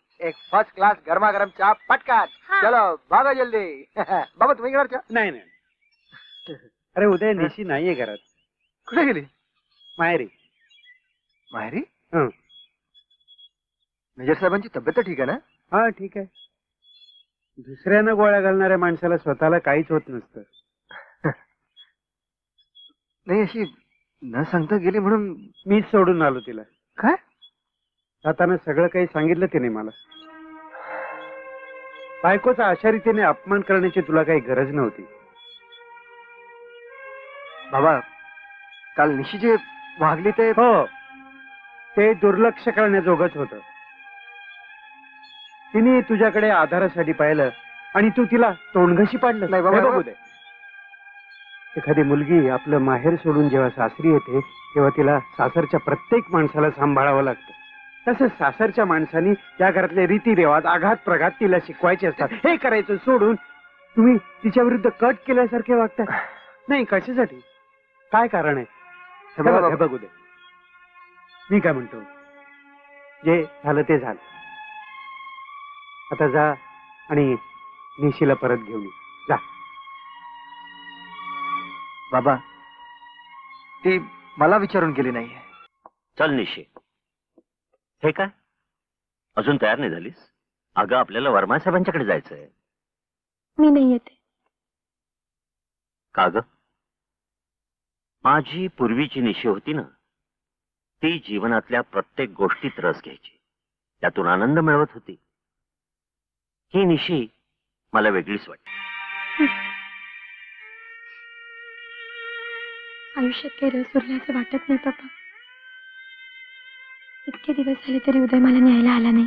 एक फर्स्ट क्लास गरमा गरम चा पटकान। हाँ। चलो भागा जल्दी। बाबा तुम्ही घरात? नाही नाही, अरे उदय निशी नाहीये घरात। कुठे गेली? माहेरी। माहेरी? हं, मेजर साहेबांची तब्येत ठीक आहे ना? हां ठीक आहे। दुसऱ्याने गोळ्या घालणाऱ्या माणसाला स्वतःला काहीच होत नसतं। नहीं अशी न सांगता गेली म्हणून मीच सोडून आलो तिला। काय? ताताने सगळं काही सांगितलं तिने मला। बायकोचा अशा रीतीने अपमान करण्याची तुला काही गरज नव्हती। बाबा काल निशी जे वागली ते हो ते दुर्लक्ष करण्याजोगच होतं। तिने तुझ्याकडे आधारासाठी पाहिलं आणि तू तिला तोंडघशी पाडलं। नाही बाबा, एखादी मुलगी आपलं माहेर सोडून जेव्हा सासरी येते तेव्हा तिला सासरच्या प्रत्येक माणसाला सांभाळावं लागतं। तसंच सासरच्या माणसांनी त्या घरातले रीतिरिवाज आघात प्रघात तिला शिकवायचे असतात। हे करायचं सोडून तुम्ही तिच्या विरुद्ध कट केल्यासारखे वागता। नाही, कशासाठी? काय कारण आहे? बघू दे। मी काय म्हणतो, जे झालं ते झालं, आता जा आणि निशीला परत घेऊन जा। बाबा ती मला विचारून गेली नाहीये। चल निशी, हे काय अजून तयार नाही झालीस? अगं आपल्याला वर्मा साहेबांच्याकडे जायचंय। मी नाही येते। का ग? माझी पूर्वीची निशी होती ना, ती जीवनातल्या प्रत्येक गोष्टीत रस घ्यायची, त्यातून आनंद मिळवत होती। ही निशी मला वेगळीच वाटते। आयुष्यात काही रस उरल्याचं वाटत नाही पप्पा। इतके दिवस झाले तरी उदय मला न्यायला आला नाही,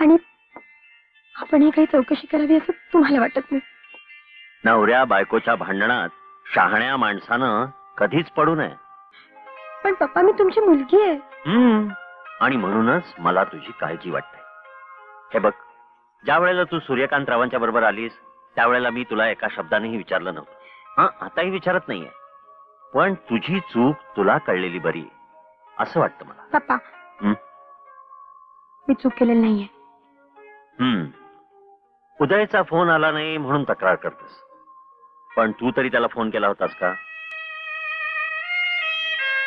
आणि आपण हे काही चौकशी करावी असं तुम्हाला वाटत नाही? नवऱ्या बायकोच्या भांडणात शहाण्या माणसानं कधीच पडू नये। पण पप्पा मी तुमची मुलगी आहे। आणि म्हणूनच मला तुझी काळजी वाटते। हे बघ, ज्या वेळेला तू सूर्यकांत रावांच्या बरोबर आलीस त्यावेळेला मी तुला एका शब्दानेही विचारलं नव्हतं, आताही विचारत नाहीये। पण तुझी चूक तुला कळलेली बरी असं वाटतं मला। पप्पा मी चूक केलेली नाहीये। उदयचा फोन आला नाही म्हणून तक्रार करतेस, पण तू तरी त्याला फोन केला होतास का?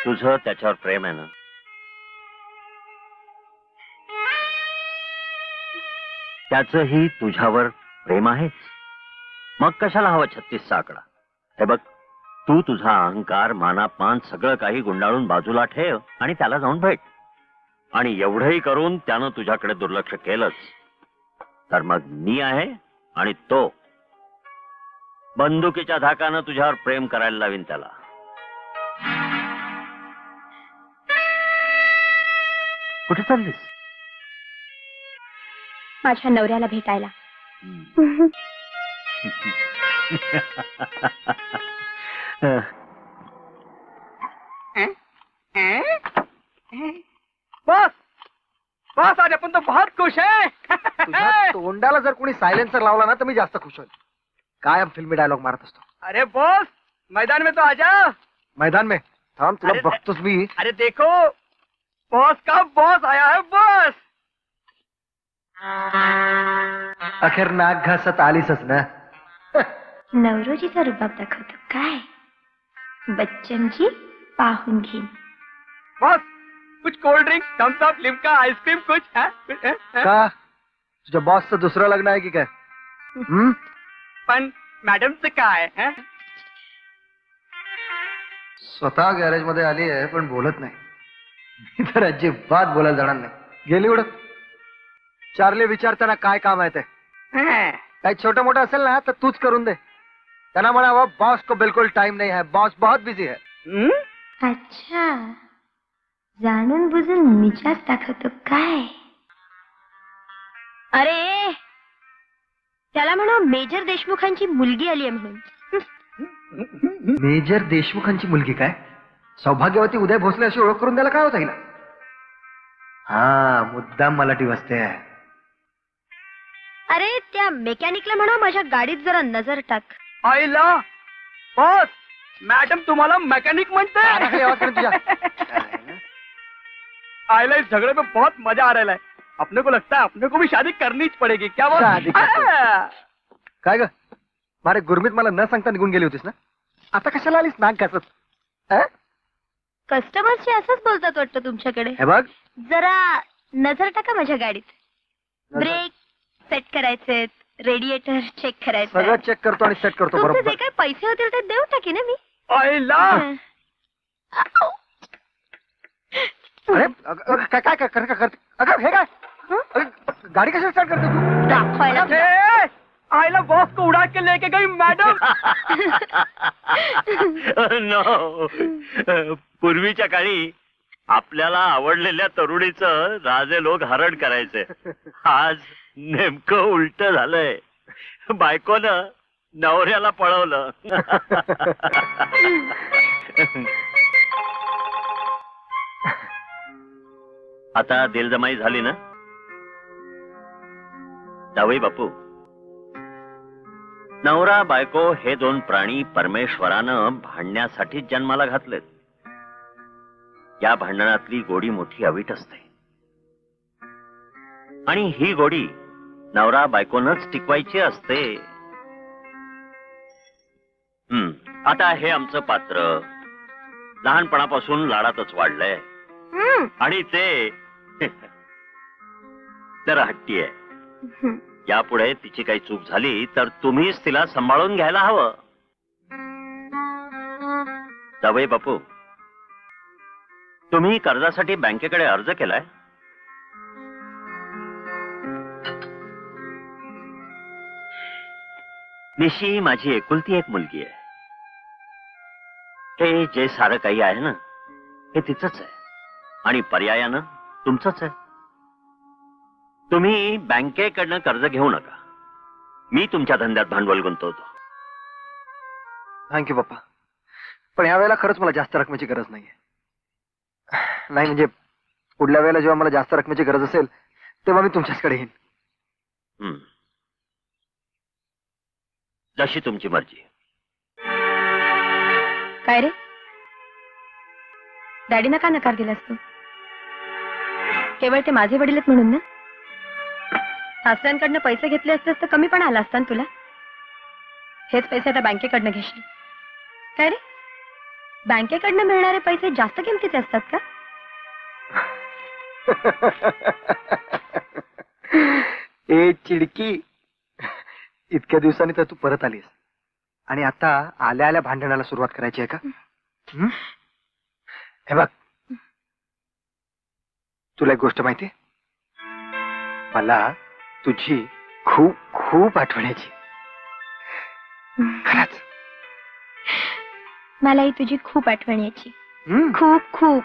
तुझं त्याच्यावर प्रेम आहे ना? त्याचंही तुझ्यावर प्रेम आहे, मग कशाला हवा 36 आकडा? हे बघ, तू तुझा अहंकार मानापमान सगळं काही गुंडाळून बाजूला ठेव आणि त्याला जाऊन भेट। आणि एवढंही करून त्यानं तुझ्याकडे दुर्लक्ष केलंच तर मग मी आहे आणि तो बंदुकीच्या धाकानं तुझ्यावर प्रेम करायला लावीन त्याला। कुठे चाललीस? माझ्या नवऱ्याला भेटायला। बस बस, आज आपण तो बहुत खुश है। तोंडाला जर कोणी सायलेन्सर लावला ना तर मी जास्त खुश होईल। काय फिल्मी डायलॉग मारत असतो? अरे बॉस, मैदान में तो आजा। मैदान में? थांब तुला बघतोस मी। अरे देखो, बॉस का बॉस आया है। बॉस अखेर नाक घासत आलीसच ना। नवरोजीचा रुबाब दाखवतो काय? बच्चनजी पाहून घेईन। बॉस कुछ cold drink, Thums Up, Limca, ice cream कुछ है? का तुझ्या बॉसचं दुसरं लग्न आहे की काय? पण मॅडम से काय है? स्वतः गॅरेज मध्ये आली आहे पण बोलत नाही। इतर अजिबात बोलायला जाणार नाही। गेली उडत। चार्ली विचारताना काय काम आहे ते? काही छोटं मोठं असेल ना तर तूच करून दे। त्यांना म्हणावं बॉस को बिल्कुल टाइम नहीं है, बॉस बहुत बिजी है। अच्छा, जाणून बुजून मिजाज दाखवतो काय? अरे त्याला म्हणा मेजर देशमुखांची मुलगी आली आहे म्हणून। मेजर देशमुखांची मुलगी काय? सौभाग्यवती उदय भोसले अशी ओळख करून द्यायला काय होता हिला? हा मुद्दाम मलाठी वाजते। अरे त्या मेकॅनिकला म्हणा माझ्या गाडीत जरा नजर टाक। आईला बॉस, मॅडम तुम्हाला मेकॅनिक म्हणते? आईला इस झगड़े में बहुत मजा आ रहा है। अपने को लगता है अपने को भी शादी करनी पड़ेगी। क्या बात? मारे गुरमीत मला न सांगता निघून गेली होतीस ना, आता कशाला आलीस नाक घासत? कस्टमरशी असंच बोलतात वाटतं तुमच्याकडे। हे बघ जरा नजर टाका माझ्या गाडीत। ब्रेक सेट करायचे, रेडिएटर चेक करायचं, सगळं चेक करतो आणि सेट करतो। बरोबर, तुमचे जे काही पैसे होतील ते देऊ टाकी ना मी। आईला अरे काय काय कर कर? अगं हे काय? अरे गाड़ी कैसे स्टार्ट करते तू? दाखवायला। आईला बॉस को उड़ा के लेके गई मैडम। नो, पूर्वीच्या काळी आपल्याला आवडलेल्या तरुणीचं राजे लोक हरण करायचे, आज नेमकं उलट झालंय। बायकोनं नवऱ्याला पळवलं। आता दिलजमाई झाली ना? जावई बापू, नवरा बायको हे दोन प्राणी परमेश्वरानं भांडण्यासाठी जन्माला घातलेत। या भांडणातली गोडी मोठी अवीट असते आणि ही गोडी नवरा बायकोनच टिकवायची असते। आता हे आमचं पात्र लहानपणापासून लाडातच वाढलंय आणि ते तर हट्टी आहे। यापुढे तिची काही चूक झाली तर तुम्हीच तिला सांभाळून घ्यायला हवं। जावई बापू, तुम्ही कर्जासाठी बँकेकडे अर्ज केलाय? निशी माझी एकुलती एक मुलगी आहे। ते जे सारं काही आहे ना हे तिचंच आहे आणि पर्यायानं तुमचंच आहे। तुम्ही बँकेकडनं कर्ज घेऊ नका, मी तुमच्या धंद्यात भांडवल गुंतवतो। थँक्यू बाप्पा, पण यावेळेला खरंच मला जास्त रकमेची गरज नाहीये। नाही म्हणजे पुढल्या वेळेला जेव्हा मला जास्त रकमेची गरज असेल तेव्हा मी तुमच्याकडे येईन। जशी तुमची मर्जी। काय रे, डॅडीनं का नकार दिलास तू? केवळ ते माझे वडील आहेत म्हणून ना? सासऱ्यांकडनं पैसे घेतले असतेस तर कमी पण आला असता तुला। हेच पैसे आता बँकेकडनं घेशील काय रे? बँकेकडनं मिळणारे पैसे जास्त किमतीचे असतात का? ए चिडकी, इतक्या दिवसांनी तर तू परत आलीस आणि आता आल्या आल्या भांडणाला सुरुवात करायची आहे का? हे बघ, तुला एक गोष्ट माहिती, मला तुझी खूप खूप आठवण यायची। खरंच मलाही तुझी खूप आठवण यायची, खूप खूप।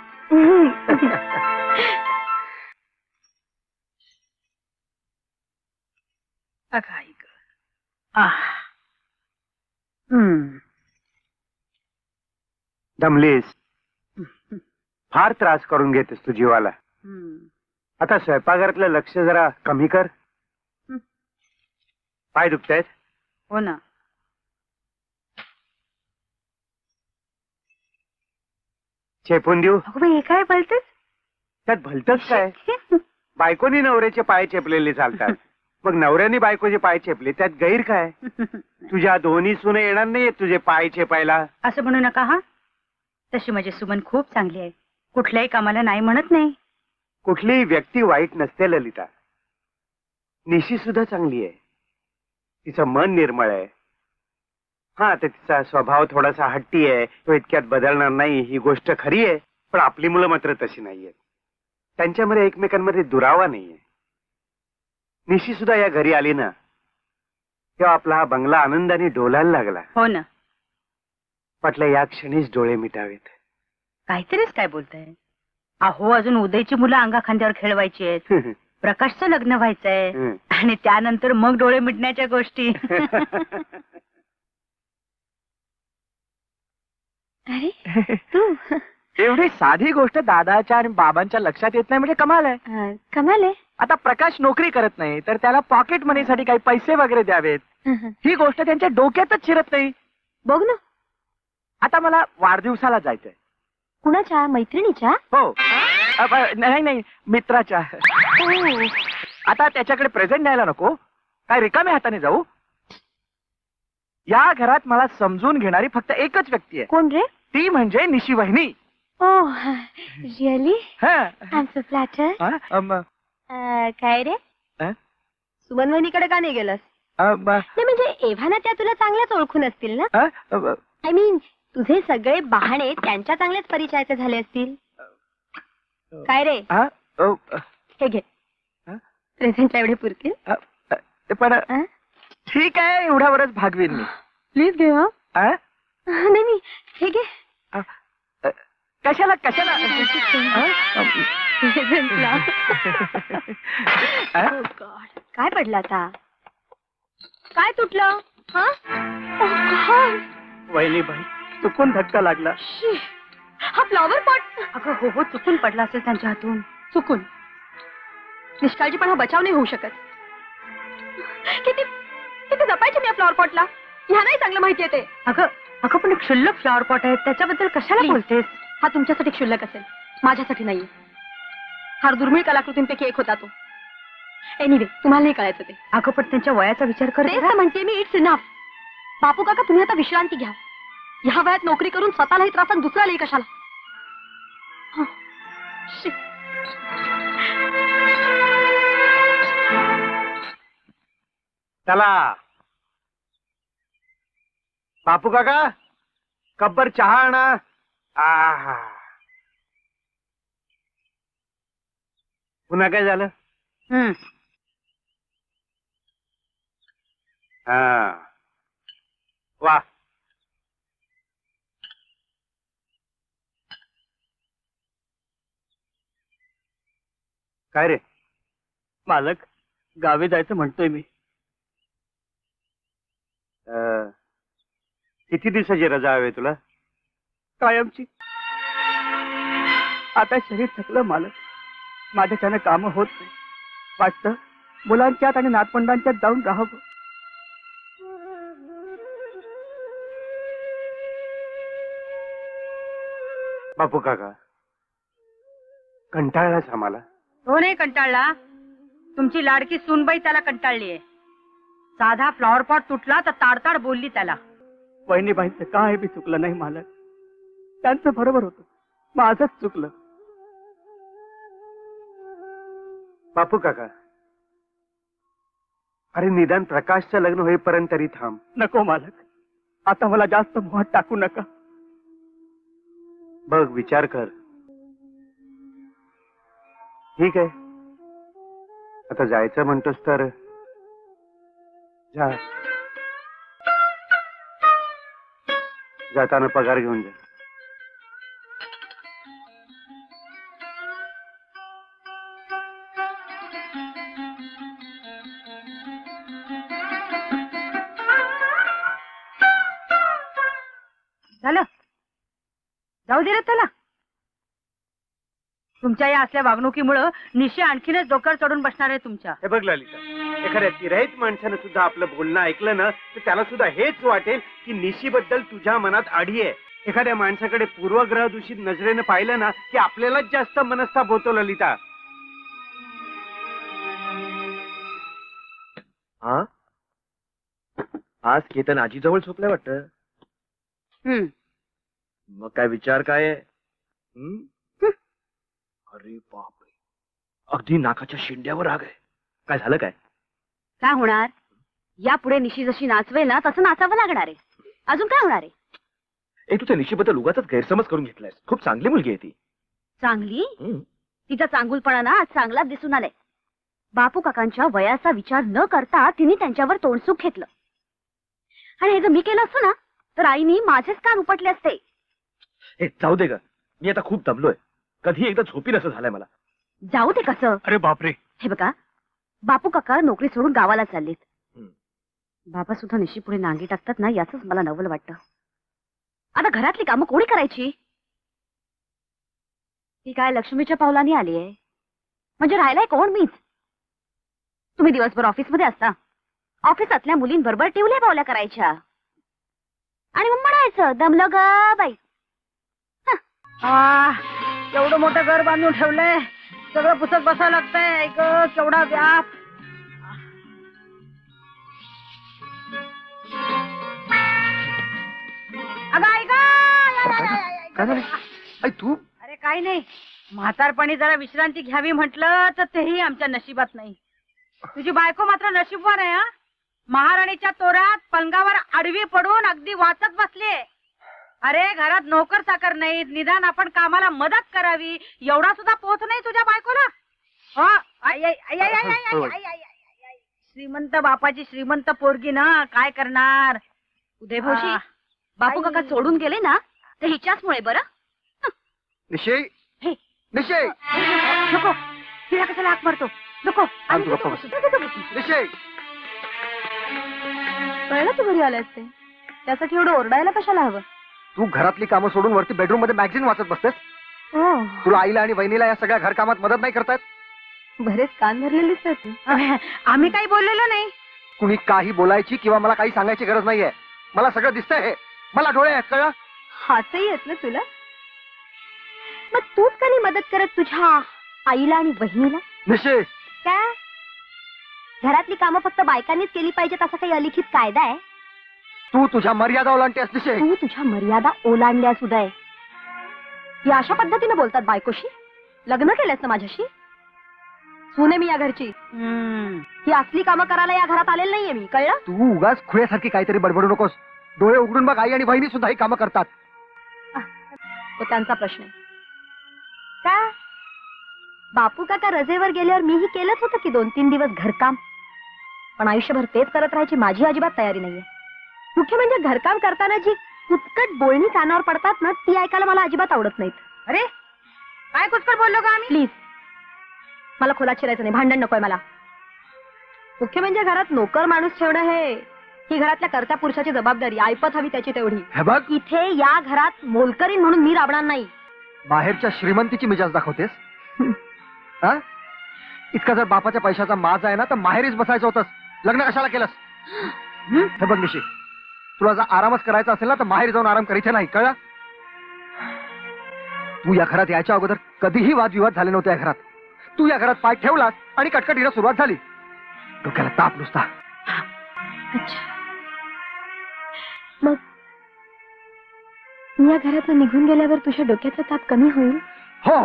अगं आई ग, दमलीस, फार त्रास करून घेतेस तू जीवाला। आता स्वयंपाकघरातलं लक्ष जरा कमी कर। पाय दुखतायत हो ना? चेपून देऊ? हे काय भलतच, त्यात भलतच काय? बायकोनी नवऱ्याचे पाय चेपलेले चालतात, मग नवऱ्याने बायकोचे पाय चेपले, त्यात गैर काय? तुझ्या दोन्ही सुने येणार नाही तुझे पाय चेपायला असं म्हणू नका हा। तशी माझी सुमन खूप चांगली आहे, कुठल्याही कामाला नाही म्हणत नाही। कुठलीही व्यक्ती वाईट नसते ललिता, निशी सुद्धा चांगली आहे, तिचं मन निर्मळ आहे। हा, तर तिचा स्वभाव थोडासा हट्टी आहे, तो इतक्यात बदलणार नाही ही गोष्ट खरी आहे। पण आपली मुलं मात्र तशी नाहीये, त्यांच्यामध्ये एकमेकांमध्ये दुरावा नाहीये। निशी सुद्धा या घरी आली ना तेव्हा आपला हा बंगला आनंदाने डोलायला लागला हो ना। म्हटलं या क्षणीच डोळे मिटावेत। काहीतरीच काय बोलताय अहो, अजून उदयची मुलं अंगा खांद्यावर खेळवायची आहेत, प्रकाशचं लग्न व्हायचंय आणि त्यानंतर मग डोळे मिटण्याच्या गोष्टी। अरे तू, एवढी साधी गोष्ट दादाच्या आणि बाबांच्या लक्षात येत नाही म्हणजे कमाल आहे। कमाल आहे। आता प्रकाश नोकरी करत नाही तर त्याला पॉकेट मनी साठी काही पैसे वगैरे द्यावेत ही गोष्ट त्यांच्या डोक्यातच शिरत नाही। बघ ना, आता मला वाढदिवसाला जायचंय। कुणाच्या? मैत्रिणीच्या? हो नाही नाही, मित्राच्या। आता त्याच्याकडे प्रेझेंट द्यायला नको, काय रिकामे हाताने जाऊ? या घरात मला समजून घेणारी फक्त एकच व्यक्ती आहे। कोण रे? ती म्हणजे निशी वहिनी। Oh really? काय रे, सुमन वहिनीकडे का नाही गेलास? नाही म्हणजे एव्हाना त्या तुला चांगल्याच ओळखून असतील ना? आय मीन तुझे सगळे बहाणे त्यांच्या चांगल्याच परिचयाचे झाले असतील। काय रे, हे घे, प्रेझेंटला एवढे पुरतील पण। ठीक आहे, एवढ्यावरच भागवेन मी। प्लीज घे। नाही मी हे घे। कशाला कशाला प्रेझेंटला? काय पडलं आता? काय तुटलं? वहिनी बाई, चुकून धक्का लागला हा फ्लॉवर पॉट। अगं हो हो, चुकून पडला असेल त्यांच्या हातून, चुकून। निष्काळजीपणा बचाव नाही होऊ शकत। किती किती जपायचे मी या फ्लॉवर पॉटला। ह्यानाही चांगलं माहिती आहे ते. अगं अगं पण एक शुल्लक फ्लॉवर पॉट आहे, त्याच्याबद्दल कशाला बोलतेस? हा तुमच्यासाठी शुल्लक असेल, माझ्यासाठी नाही. फार दुर्मिळ कलाकृतींपैकी एक होता तो. एनिवे तुम्हाला नाही कळायचं ते. अगं पण त्यांच्या वयाचा विचार कर. तेच म्हणते मी, इट्स इनफ. बापू काका तुम्ही आता विश्रांती घ्या. ह्या वयात नोकरी करून स्वतःलाही त्रास, दुसऱ्यालाही कशाला. चला बापू काका कब्बर चहा आणा. आहा पुन्हा काय झालं? हा वा काय रे मालक, गावी जायचं म्हणतोय मी. किती दिवसाची रजा हवी तुला? कायमची. आता शरीर थकलं मालक, माझ्याच्यानं काम होत नाही. वाटतं मुलांच्यात आणि नातवंडांच्यात जाऊन राहावं. बापू काका कंटाळलाच आम्हाला. हो नाही कंटाळला, तुमची लाडकी सूनबाई त्याला कंटाळली आहे. साधा फ्लॉवर पॉट तुटला तर ताडताड बोलली त्याला. वहिनीबाईंचं काय बी चुकलं नाही मालक, त्यांचं बरोबर होतं, माझंच चुकलं. बापू काका अरे निदान प्रकाशचं लग्न होईपर्यंत तरी थांब. नको मालक, आता मला जास्त मोहात टाकू नका. बघ विचार कर. ठीक आहे आता जायचं म्हणतोस तर जा. जाताना पगार घेऊन जा. झालं जाऊ दे रे त्याला. तुमच्या या असल्या वागणुकीमुळे निशे आणखीनच डोक्यावर चढून बसणार आहे तुमच्या. हे बघ ललिता, एखाद्या तिरहित माणसानं सुद्धा आपलं बोलणं ऐकलं ना तर त्याला सुद्धा हेच वाटेल की निशीबद्दल तुझ्या मनात आढी आहे. एखाद्या माणसाकडे पूर्वग्रह दूषित नजरेनं पाहिलं ना की आपल्यालाच जास्त मनस्ताप होतो ललिता. हा आज केतन आजीजवळ झोपलं वाटतं. मग काय विचार काय? अरे बापरे, अगदी नाकाच्या शेंड्यावर राग आहे. काय झालं? काय काय होणार? यापुढे निशी जशी नाचवेल ना तसं नाचावं लागणार आहे. अजून काय होणार आहे? तू त्या निशीबद्दल उगाचच गैरसमज करून घेतलायस. खूप चांगली मुलगी आहे ती. चांगली? तिचा चांगुलपणा ना आज चांगलाच दिसून आलाय. बापू काकांच्या वयाचा विचार न करता तिने त्यांच्यावर तोंडसुख घेतलं, आणि हे जर मी केलं असतं ना तर आईनी माझेच कान उपटले असते. हे जाऊ दे ग, मी आता खूप दमलोय. कधी एकदा झोपील असं झालंय मला. जाऊ दे कसं. अरे बापरे, हे बघा बापू काका नोकरी सोडून गावाला चाललेत. बाबा सुद्धा निशी पुढे नांगी टाकतात ना, याच मला नवल वाटतं. आता घरातली कामं कोणी करायची? ती काय लक्ष्मीच्या पावलाने आली आहे म्हणजे राहिलाय कोण? मीच. तुम्ही दिवसभर ऑफिसमध्ये असता, ऑफिसातल्या मुलींबरोबर टिवल्या पावल्या करायच्या आणि मग म्हणायचं दमलं ग बाई. एवढं मोठं घर बांधून ठेवलंय, सगळं पुसत बसावं लागतंय. केवढा व्याप. अगं ऐका तू. अरे काही नाही, म्हातारपणी जरा विश्रांती घ्यावी म्हटलं तर तेही आमच्या नशिबात नाही. तुझी बायको मात्र नशीबवान आहे. महाराणीच्या तोरात पलंगावर आडवी पडून अगदी वाचत बसली. अरे घरात नोकर चाकर नाहीत, निदान आपण कामाला मदत करावी एवढा सुद्धा पोहोच नाही तुझ्या बायकोला. श्रीमंत बापाची श्रीमंत पोरगी ना, काय करणार? उदय भाऊजी बापू काका सोडून गेले ना ते हिच्याचमुळे. बरं निशे निशे नको, तिला कशाला हाक मारतो. नको निशे, कळलं तू घरी आले असते त्यासाठी एवढं ओरडायला कशाला हवं? तू घरातली कामं सोडून वरती बेडरूम मध्ये मॅगझिन वाचत बसतेस. तुला आईला आणि वहिनीला या सगळ्या घरकामात मदत नाही करतात. बरेच कान भरलेले असतात. आम्ही काही बोललेलो नाही. कुणी काही बोलायची किंवा मला काही सांगायची गरज नाहीये. मला सगळं दिसतंय, मला डोळे आहेत का? हातही आहेत ना तुला? मग तूच का नाही मदत करत तुझ्या आईला आणि बहिणीला? निश्चित. काय घरातली कामं फक्त बायकांनीच केली पाहिजेत असा काही अलिखित कायदा आहे? तू तुझ्या मर्यादा ओलांडतेस निश्चित. तू तुझ्या मर्यादा ओलांडल्यास उदय. या अशा पद्धतीने बोलतात बायकोशी. लग्न केलंस ना माझ्याशी? सुने मी या घरची. ही असली कामं करायला या घरात आलेलं नाहीये मी, कळलं? तू उगाच खुळ्यासारखी काहीतरी बडबडू नकोस. डोळे उघडून बघ, आई आणि बहिणी सुद्धा ही कामं करतात. तो त्यांचा प्रश्न आहे. का बापू काका रजेवर गेल्यावर मीही केलंच होतं की 2-3 दिवस घरकाम, पण आयुष्यभर तेच करत राहायची माझी अजिबात तयारी नाहीये. मुख्य म्हणजे घरकाम करताना जी कुचकट बोलणी कानावर पडतात ना, ती ऐकायला मला अजिबात आवडत नाहीत. अरे काय कुचकट बोललो का आम्ही? प्लीज मला खोला चिरायचं नाही, भांडण नकोय मला. मुख्य म्हणजे घरात नोकर माणूस ठेवणं ही घरातल्या कर्त्या पुरुषाची जबाबदारी, ऐपत हवी त्याची तेवढी. इथे या घरात मोलकरीण म्हणून मी राबणार नाही. बाहेरच्या श्रीमंतीची मिजाज दाखवतेस. इतका जर बापाच्या पैशाचा माज आहे ना, तर माहेरीच बसायचं होतंस. लग्न कशाला केलंस? हे बघ निशी, तुला जर आरामच करायचा असेल ना, तर माहेरी जाऊन आराम करायचा नाही, कळलं? तू या घरात यायच्या अगोदर कधीही वादविवाद झाले नव्हते या घरात. तू या घरात पाय ठेवलास आणि कटकटीला सुरुवात झाली. डोक्याला ताप नुसता. मग मी या घरातून निघून गेल्यावर तुझ्या डोक्याचा ताप कमी होईल? हो.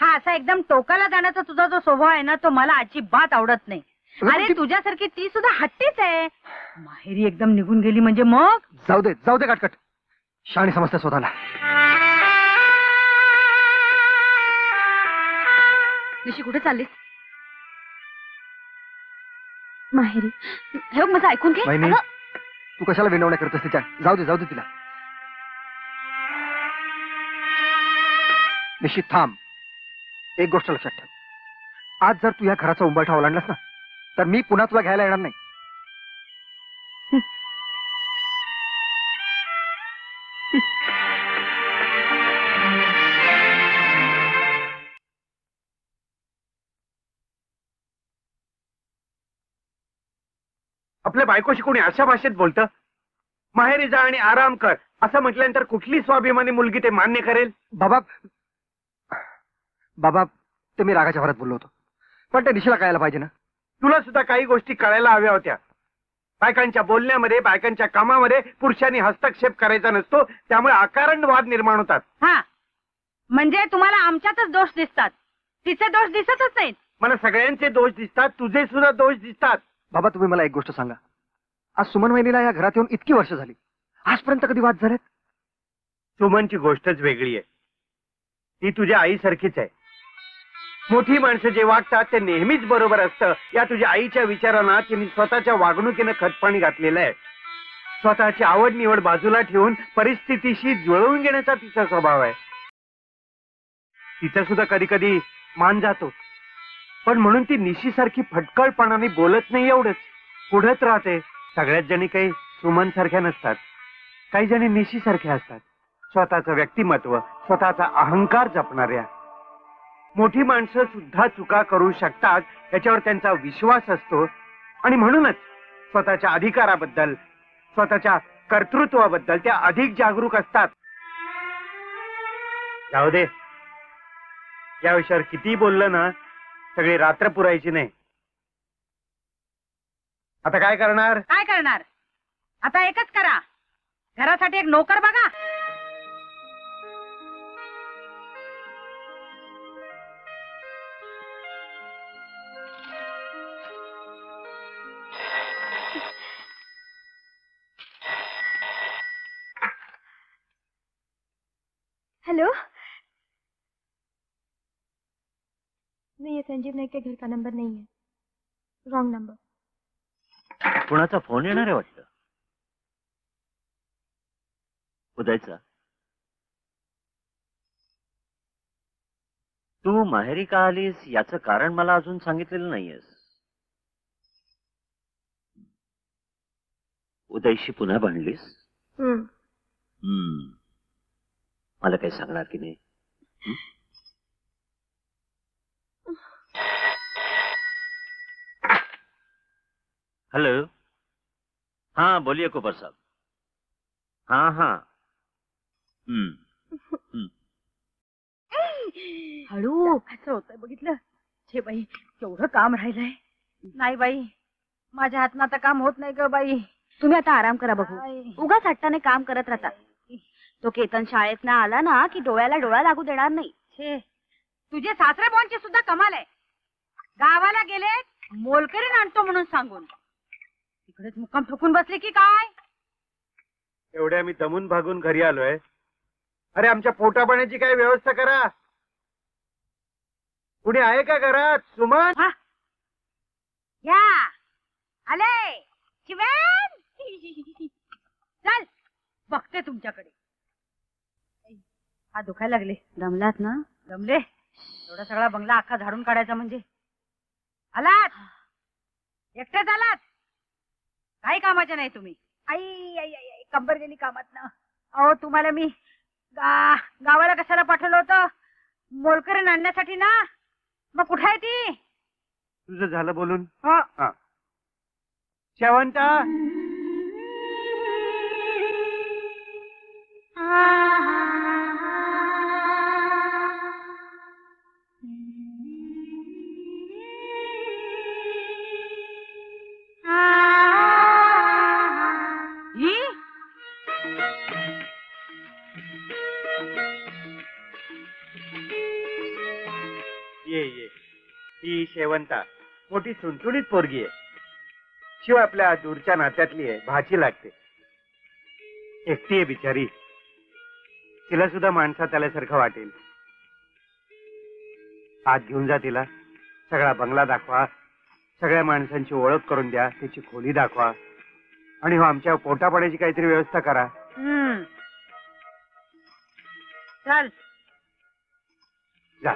हा असा एकदम टोकाला जाण्याचा तुझा जो स्वभाव आहे ना, तो मला अजिबात आवडत नाही. अरे तुझ्यासारखी ती सुद्धा हट्टीच आहे. माहेरी एकदम निघून गेली म्हणजे मग जाऊ दे काटकट. शाणी समजते स्वतःला. निशी कुठे चाललीस? माहेरी. हे माझं ऐकून घे. तू कशाला विनवण्या करतेस तिच्या? जाऊ दे तिला. निशी थांब. एक गोष्ट लक्षात ठेव, आज जर तू या घराचा उंबरठा ओलांडलास ना, तर मी पुन्हा तुला घ्यायला येणार नाही. आपल्या बायकोशी कोणी अशा भाषेत बोलतं? माहेरी जा आणि आराम कर असं म्हटल्यानंतर कुठली स्वाभिमानी मुलगी ते मान्य करेल? बाबा ते मी रागाच्या भरात बोललो होतो, पण ते निशीला कळायला पाहिजे ना. तुला सुद्धा काही गोष्टी कळायला हव्या होत्या. बायकांच्या बोलण्यामध्ये, बायकांच्या कामामध्ये पुरुषांनी हस्तक्षेप करायचा नसतो, त्यामुळे अकारण वाद निर्माण होतात. हा म्हणजे तुम्हाला आमच्यातच दोष दिसतात, तिचे दोष दिसतच नाहीत. मला सगळ्यांचे दोष दिसतात, तुझे सुद्धा दोष दिसतात. बाबा तुम्ही मला एक गोष्ट सांगा, आज सुमन वहिनीला या घरात येऊन इतकी वर्ष झाली, आजपर्यंत कधी वाद झालेत? सुमनची गोष्टच वेगळी आहे. ती तुझ्या आईसारखीच आहे. मोठी माणसं जे वागतात ते नेहमीच बरोबर असतं, या तुझ्या आईच्या विचारांना तिने स्वतःच्या वागणुकीनं खतपाणी घातलेलं आहे. स्वतःची आवड निवड बाजूला ठेवून परिस्थितीशी जुळवून घेण्याचा तिचा स्वभाव आहे. तिचा सुद्धा कधी कधी मान जातो, पण म्हणून ती निशीसारखी फटकळपणाने बोलत नाही, एवढंच पुढत राहते. सगळ्याच जणी काही सुमन सारख्या नसतात, काही जणी निशीसारख्या असतात. स्वतःचं व्यक्तिमत्व, स्वतःचा अहंकार जपणाऱ्या. मोठी माणसं सुद्धा चुका करू शकतात याच्यावर त्यांचा विश्वास असतो, आणि म्हणूनच स्वतःच्या अधिकाराबद्दल, स्वतःच्या कर्तृत्वाबद्दल त्या अधिक जागरूक असतात. जाऊ दे, या विषयावर किती बोललं ना सगळी रात्र पुरायची नाही. आता काय करणार? आता एकच करा, घरासाठी एक नोकर बघा. हेलो, नहीं ये संजीव नाईक के घर का नंबर नहीं है, रॉन्ग नंबर. कोणाचा फोन येणार आहे वाटतं? उदयचा. तू माहेरी का आलीस याचं कारण मला अजून सांगितलेलं नाहीयेस. उदयशी पुन्हा भांडलीस? मला काही सांगणार की नाही? हेलो। हाँ बोलिए कुपर साहब। हाँ हाँ। हळू कसं होतंय बघितलं? छे बाई केवढं काम राहिलंय। नाही बाई माझ्या हातनं आता काम होत नाही ग बाई। तुम्ही आता आराम करा बघू, उगाच हट्टाने काम करत राहता। तो केतन शाळेत ना आला ना की डोळ्याला डोळा लागू देणार नाही। छे तुझे सासरे बोनची सुद्धा कमाल आहे। गावाला गेले मोलकरीन आणतो म्हणून सांगून तिकडेच मुक्काम ठोकून बसले की काय। एवढ्या मी दमून भागून घरी आलोय, अरे आमच्या पोटा पाण्याची काय व्यवस्था करा। कुणी आहे का घरात? सुमन या आले। शिवन चल बघते तुमच्याकडे। हा दुखायला लागले। दमलात ना? दमले, एवढा सगळा बंगला अख्खा झाडून काढायचा म्हणजे। आलात एकटेच आलात, काही कामाचे नाही तुम्ही। आई आई आई कंबर गेली कामात ना। अहो तुम्हाला मी गावाला कशाला पाठवलं होतं? मोलकरीण आणण्यासाठी ना। मग कुठे आहे ती? तुझं झालं बोलून? हा शेवंता। ही शेवंता मोठी सुणसुणीत पोरगी आहे, शिवाय आपल्या दूरच्या नात्यातली आहे, भाची लागते। एकटी आहे बिचारी, तिला सुद्धा माणसात आल्यासारखं वाटेल। आत घेऊन जा तिला, सगळा बंगला दाखवा, सगळ्या माणसांची ओळख करून द्या, त्याची खोली दाखवा, आणि हो आमच्या पोटापाण्याची काहीतरी व्यवस्था करा। चल जा।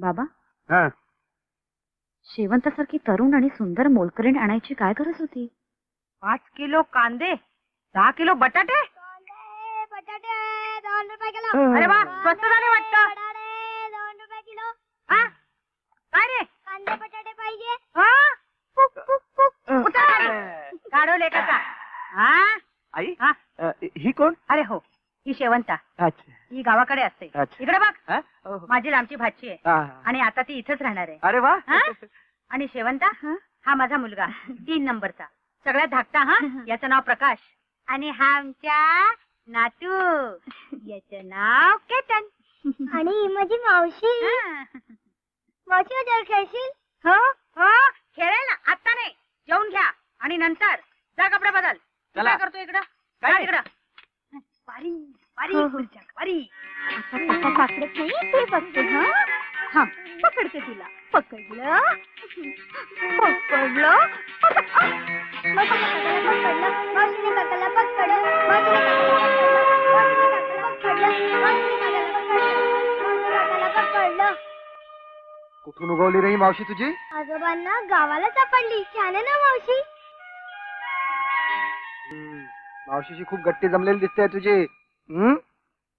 बाबा हाँ। शेवंता सारखी तरुण आणि सुंदर मोलकरीण आणायची काय गरज होती? 5 किलो कांदे, 10 किलो बटाटे। बटाटे 2 रुपये किलो। अरे वाह स्वस्त झाले वाटतं। 2 रुपये किलो। हाँ काय रे? कांदे बटाटे पाहिजे। काढवले कसा? हाँ आई ही कोण? अरे हो ही शेवंता। अच्छा ही गावाकडे असते। इकडे बघ माझी लांबची भाची आहे आणि आता ती इथेच राहणार आहे। अरे वा। आणि शेवंता हा माझा मुलगा 3 नंबरचा सगळ्यात धाकटा। हा याचं नाव प्रकाश आणि हा आमचा नातू, याचं नाव केतन। आणि ही माझी मावशी। मावशी जर खेळशील? हो हो खेळेल ना, आता नाही, जेवून घ्या आणि नंतर जा कपडे बदल। काय करतो इकडं? काय इकडं? बारी बारी बारी आता पकडत नाही ते बघते। हा पकडते तिला। पकडलं पकडलं पकडलं। कुठून उगवली रे मावशी तुझी? आजोबांना गावाला सापडली। छान आहे ना मावशी? मावशीची खूप गट्टी जमलेली दिसते तुझी।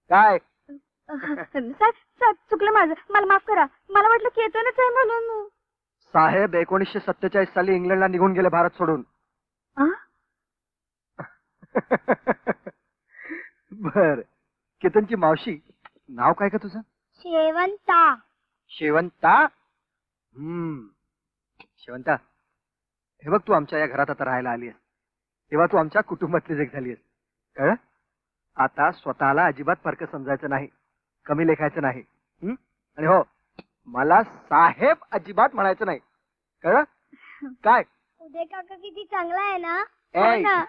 काय चुकलं माझं, मला माफ करा, मला वाटलं केतनच आहे म्हणून। साहेब 1947 साली इंग्लंडला निघून गेले भारत सोडून। बर केतनची मावशी, नाव काय का तुझं? शेवंता। शेवंता शेवंता हे बघ तू आमच्या या घरात आता राहायला आली आहे तेव्हा तू आमच्या कुटुंबातलीच एक झाली आहेस, कळलं? आता स्वतःला अजिबात फरक समजायचं नाही, कमी लेखायचं नाही। आणि हो मला साहेब अजिबात म्हणायचं नाही, कळलं? काय उदय काका किती चांगला आहे ना।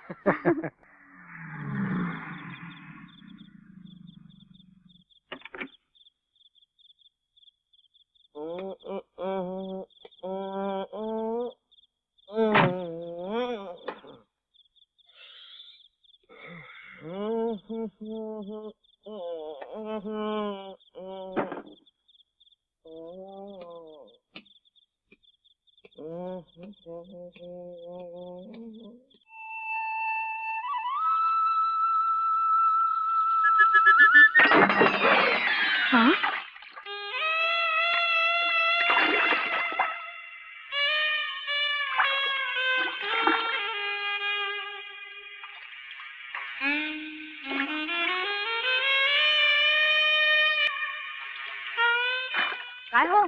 काय हो?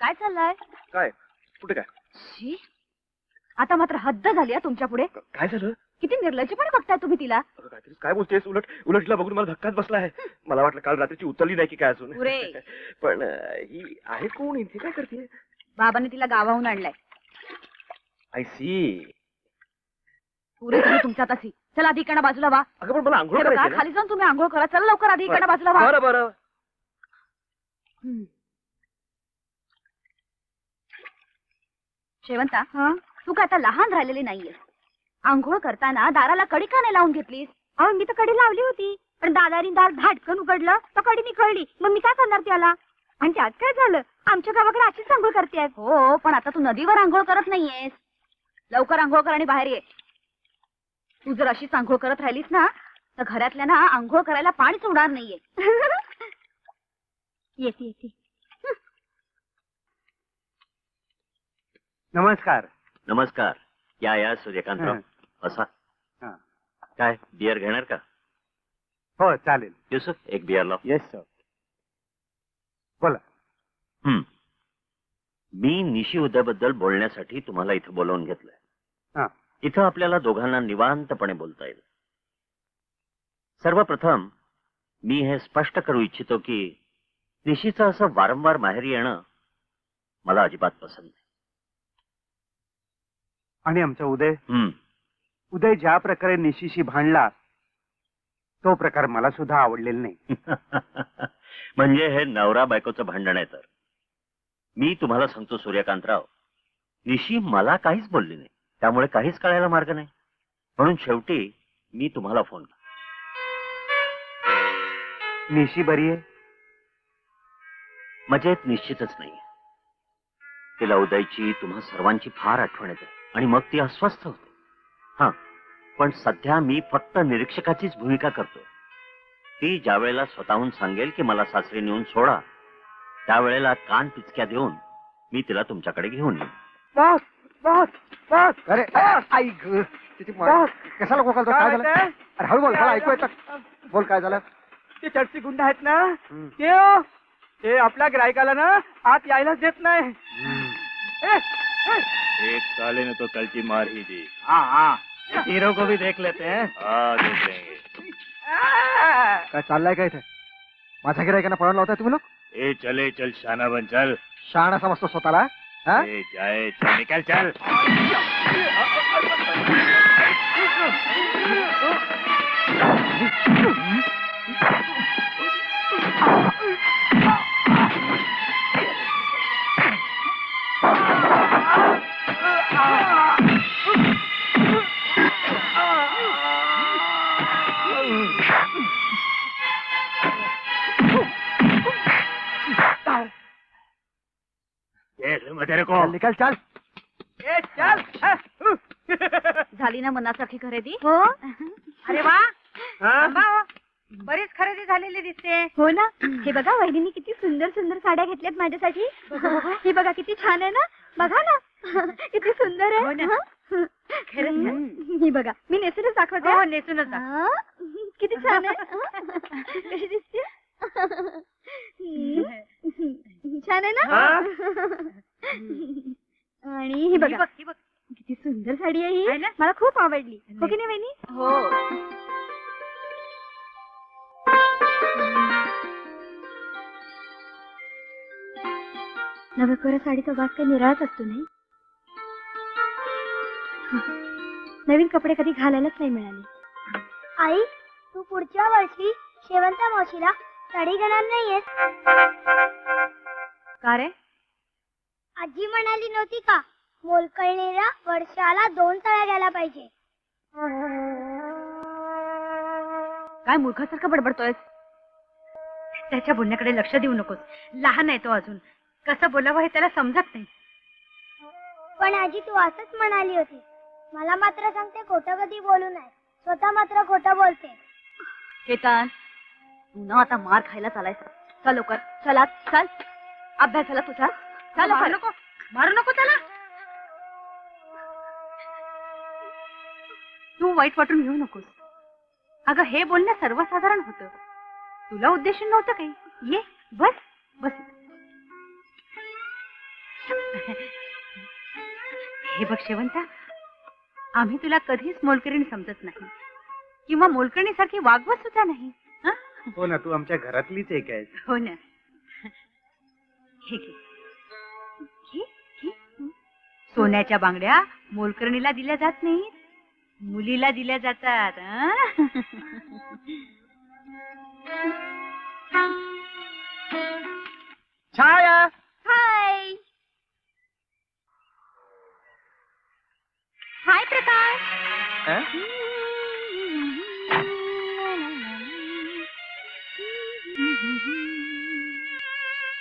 काय चाललंय? काय कुठे काय? जी आता मात्र हद्द झाली आहे तुमच्या पुढे. काय झालं? किती निर्लज्जपणे बघताय तुम्ही तिला. काहीतरी काय बोलतेस? उलट उलटला बघून मला धक्काच बसला आहे. मला वाटलं काल रात्रीची उतरली नाही की काय अजून. पण ही आहे कोण? इथे काय करते? बाबाने तिला गावाहून आणलाय. आय सी. पुरे तुमच्या तासी. चला आधी इकडे बाजूला वा. अगं पण मला आंघोळ करायची. खाली जाऊन तुम्ही आंघोळ करा. चला लवकर आधी इकडे बाजूला वा. बरं बरं. शेवंता, तू का आता लहान राहिलेली नाहीये. आंघोळ करताना दाराला कडी का नाही लावून घेतलीस? अहो मी तर कडी लावली होती, पण दादारी दार धाडकन उघडलं तर कडी निकळली. मग मी काय करणार त्याला? आणि त्यात काय झालं? आमच्या गावाकडे अशीच आंघोळ करते. हो पण आता तू नदीवर आंघोळ करत नाहीयेस. लवकर आंघोळ कर आणि बाहेर ये. तू जर अशीच आंघोळ करत राहिलीस ना तर घरातल्या ना आंघोळ करायला पाणीच उडणार नाहीये. येते येते. नमस्कार. नमस्कार. या सूर्यकांतराव असा. काय बियर घेणार का? हो चालेल. युसुफ एक बियर लाव. Yes sir. बोला. मी निशी उद्याबद्दल बोलण्यासाठी तुम्हाला इथं बोलवून घेतलंय. इथं आपल्याला दोघांना निवांतपणे बोलता येईल. सर्वप्रथम मी हे स्पष्ट करू इच्छितो की निशीचं असं वारंवार माहेरी येणं मला अजिबात पसंत नाही. आणि आमचा उदय ज्या प्रकारे निशीशी भांडला तो प्रकार मला सुद्धा आवडलेला नाही. म्हणजे हे नवरा बायकोचं भांडण आहे. तर मी तुम्हाला सांगतो सूर्यकांतराव, निशी मला काहीच बोलली नाही, त्यामुळे काहीच कळायला मार्ग नाही. म्हणून शेवटी मी तुम्हाला फोन केला. निशी बरी आहे? मजेत निश्चितच नाही. तिला उदयची तुम्हा सर्वांची फार आठवण येते आणि मग ती अस्वस्थ होते. हा पण सध्या मी फक्त निरीक्षकाचीच भूमिका करतो. ती ज्या वेळेला स्वतःहून सांगेल की मला सासरी नेऊन सोडा, त्यावेळेला कान पिचक्या देऊन मी तिला तुमच्याकडे घेऊन येईन. बस बस बस. अरे ऐक कशाला कोकलतो? काय झालं? अरे हळू बोल, मला ऐकू येतं. बोल काय झालं? ते चर्ची गुंड आहेत ना ते आपल्या ग्राहकाला ना आत यायलाच देत नाही. एक साले ने तो कल की मार ही दी. हाँ हीरो को भी देख लेते हैं. हाँ देख लेंगे. चल रहा है माझा गिरायकांना पळवला होता तुम्ही लोक. ए चले चल शाना बन. चल शाना समजतो स्वतःला. जाय चल निकल चल. निकल चल. ए चल. झाली ना मनासारखी खरेदी? हो. अरे वा बरीच खरेदी झालेली दिसते. हो ना. हे बघा वहिनींनी किती सुंदर सुंदर साड्या घेतल्यात माझ्यासाठी. हे बघा किती छान आहे ना. बघा ना किती सुंदर आहे. हे बघा मी नेसूनच दाखवते. नेसूनच किती छान आहे. कशी दिसते? छान आहे ना. आणि ही बघा किती सुंदर साडी आहे ही. मला खूप आवडली. हो की नाही वहिनी? हो. नवखऱ्या साडीचा वास काही निराळाच असतो नाही. नवीन कपडे कधी घालायलाच नाही मिळाले. आई तू पुढच्या वर्षी शेवंता मावशीला साडी घेणार नाहीयेस का रे? आजी म्हणाली नव्हती का मोलकळणीला वर्षाला 2 तळ्या द्यायला पाहिजे? काय मूर्खासारखं बडबडतोय? त्याच्या बोलण्याकडे लक्ष देऊ नकोस. लहान आहे तो अजून. कसं बोलावं हे त्याला समजत नाही. पण आजी तू असंच म्हणाली होती. मला मात्र सांगते खोटं कधी बोलू नये. स्वतः मात्र खोटं बोलते. केतन तू ना आता मार खायला चालायस. चल लवकर चला. चल अभ्यासाला तुझा. मारू नको मारू नको त्याला. तू वाईट वाटून घेऊ नकोस. अगं हे बोलणं सर्वसाधारण होतं. तुला उद्देशून नव्हतं काही. ये बस बस. हे बघ शेवंता, आम्ही तुला कधीच मोलकरीण समजत नाही किंवा मोलकरणीसारखी वागवत सुद्धा नाही. हो ना, तू आमच्या घरातलीच एक आहेस. हो ना. सोन्याच्या बांगड्या मोलकरणीला दिल्या जात नाहीत, मुलीला दिल्या जातात. छाया, हाय हाय प्रकाश.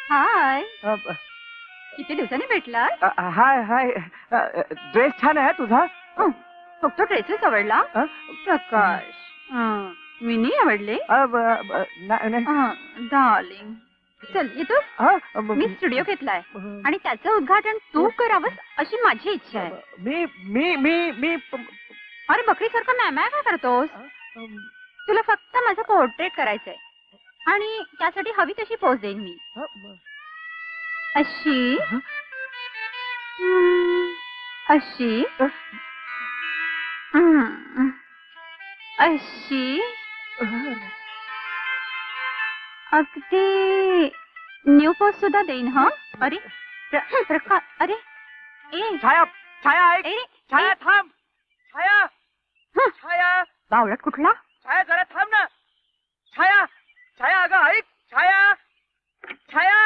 हाय, किती दिवसांनी भेटला. हाय हाय, ड्रेस छान आहे तुझा. फक्त ड्रेसच आवडला प्रकाश, मी नाही आवडले. डार्लिंग, चल येतो. मी स्टुडिओ घेतलाय आणि त्याचं उद्घाटन तू करावंस अशी माझी इच्छा आहे. मी मी मी मी अरे बकरी सारखं मॅमॅ काय करतोस. तुला फक्त माझं पोर्ट्रेट करायचंय आणि त्यासाठी हवी तशी पोज देईन मी, अशी अशी अशी, अगदी न्यू पोज सुद्धा देईन. हा, अरे प्रकाश, अरे ए छाया, छाया ऐक, छाया थांब. छाया, छाया बावळट कुठला. छाया जरा थांब ना. छाया, छाया अगं ऐक. छाया, छाया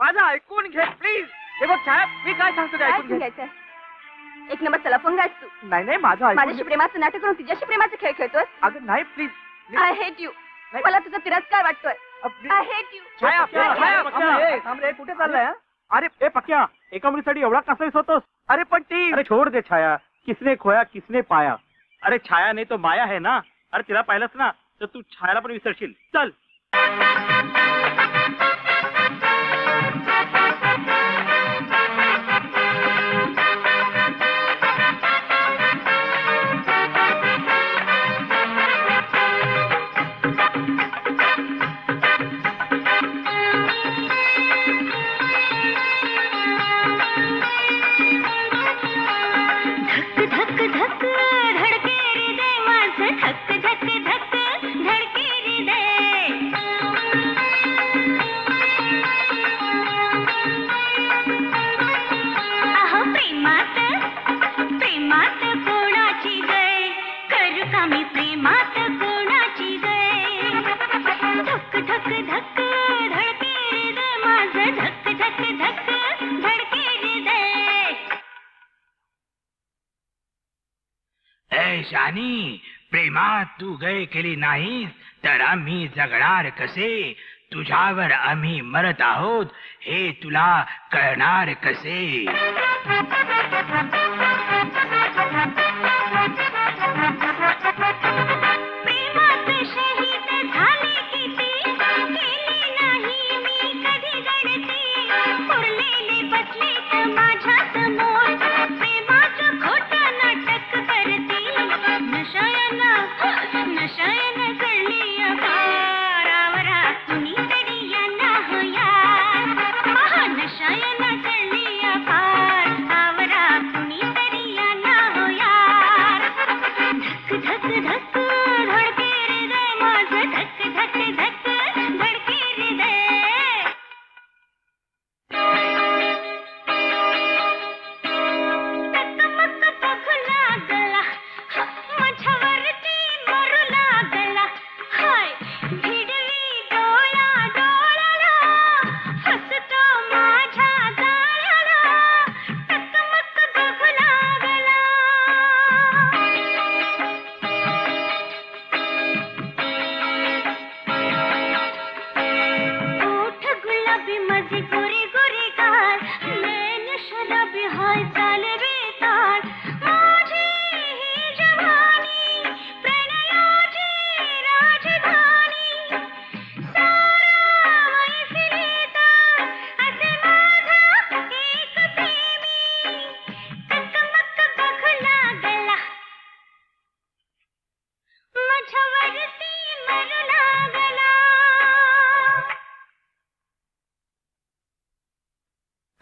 माझं ऐकून घे प्लीज. हे बघ छाया, मी काय सांगतो ते ऐकून घ्यायचं. एक नंबर चला फोन गायच तू. नाही नाही, माझ्याशी प्रेमाचं नाटक करून तुझ्याशी प्रेमाचा खेळ खेळतोस. अगं नाही प्लीज, आय हेट यू. मला तुझा तिरस्कार वाटतोय. I hate you. छाया, छाया कुठे चाललाय. अरे ए पक्या, एका मुलीसाठी एवढा कसा होतोस. अरे पण ती, अरे छोड दे छाया. किसने खोया किसने पाया. अरे छाया नाही तो माया आहे ना. अरे तिला पाहिलंच ना तर तू छायाला पण विसरशील. चल शानी, प्रेमात तू गय केली नाहीस तर आम्ही जगणार कसे. तुझ्यावर आम्ही मरत आहोत हे तुला कळणार कसे.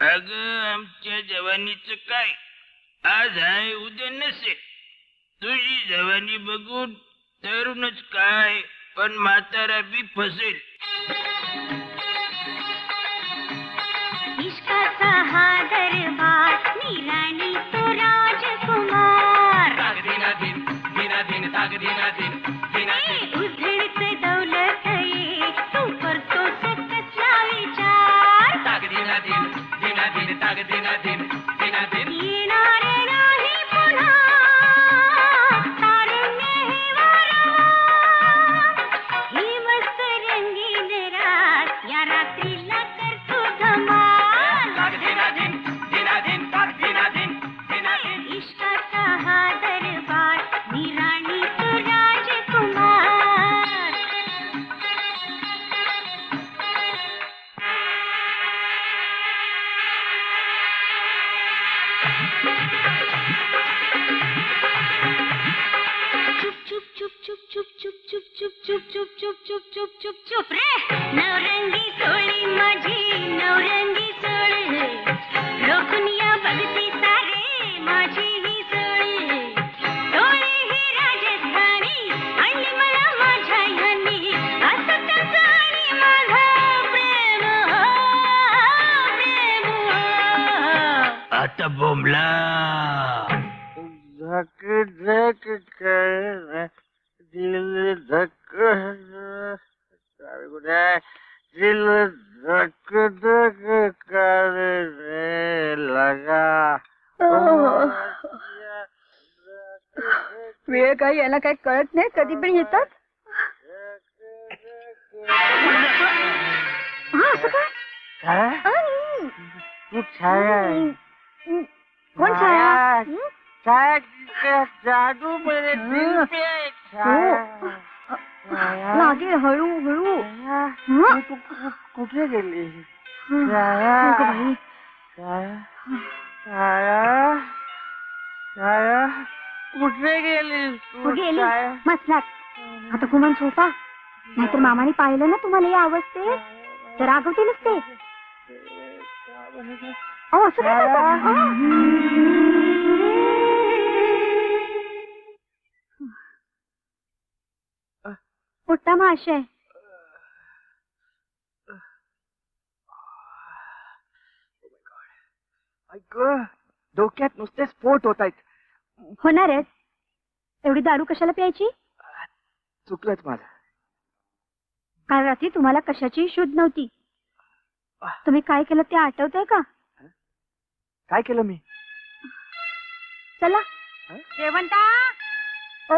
अगं आमच्या जवानीचं काय, आज आहे उद्या नसेल. तुझी जवानी बघून तरुणच काय पण म्हातारा बी फसेल. इश्काचा हा दरबार नीलानी तो राजकुमार. उधळत दौलत ये तू करतो सकतला विचार. ताकदीना दिन येणार नाही पुन्हा तारुण्य हे वारंवार. ही मस्त रंगीन रात या रात्रीला कर तू धमाल. ताकदीना दिन इश्काचा हा दरबार नीलानी तो राजकुमार. चुप रे नवरंगी सोळी माझी नवरंगी सोळ. लोकुनिया बघती सारे माझी ही सोळ. डोळे ही राजस्थानी आणली मला माझ्या ह्यांनी. असं कसं आणि माझं प्रेम हो, प्रेम हो. आता बोंबला धक धक कर दिल धक दिल धक धक करने लगा. वेळ काही याला काही कळत नाही, कधी पण येतात. असं काय? तू छाया आहे. कोण छाया? छाया जादू मध्ये दिसते आहे छाया. लागे हळू हळू कुठे गेली छाया? छाया छाया कुठे गेली तू? गेली मसलात. आता कुमान झोपा, नाहीतर मामाने पाहिलं ना तुम्हाला या अवस्थेत तर रागवतीलच ते. अहो असं काय करता? पुट्टा माशा आहे. ऐक, डोक्यात नुसते स्फोट होत आहेत. होणारच, एवढी दारू कशाला प्यायची? चुकलंच माझं. काल रात्री तुम्हाला कशाची शुद्ध नव्हती. तुम्ही काय केलं ते आठवतंय का? काय केलं मी? चला जेवंता. ओ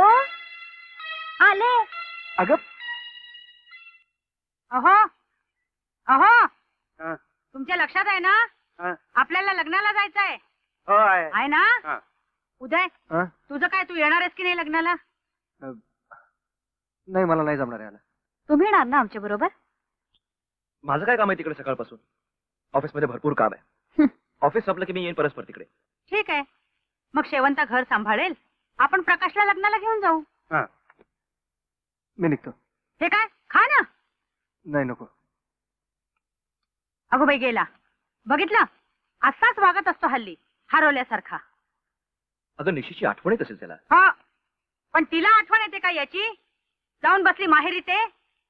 आले. अगं अहो तुमच्या लक्षात आहे ना आपल्याला लग्नाला जायचं आहे. आहे ना? उदय तुझं काय, तू येणार आहेस की नाही लग्नाला? नाही, मला नाही जमणार याला. तुम्ही येणार ना आमच्या बरोबर? माझं काय काम आहे तिकडे? सकाळपासून ऑफिसमध्ये भरपूर काम आहे. ऑफिस संपलं की मी येईन परस्पर तिकडे. ठीक आहे, मग शेवंता घर सांभाळेल. आपण प्रकाशला लग्नाला घेऊन जाऊ. मी निघतो. हे काय, खा ना. नाही नको. अगो बाई गेला, बघितलं? असाच वागत असतो हल्ली, हरवल्यासारखा. अगं निशीची आठवण येत असेल त्याला. हा, पण तिला आठवण येते का याची? जाऊन बसली माहेरी ते,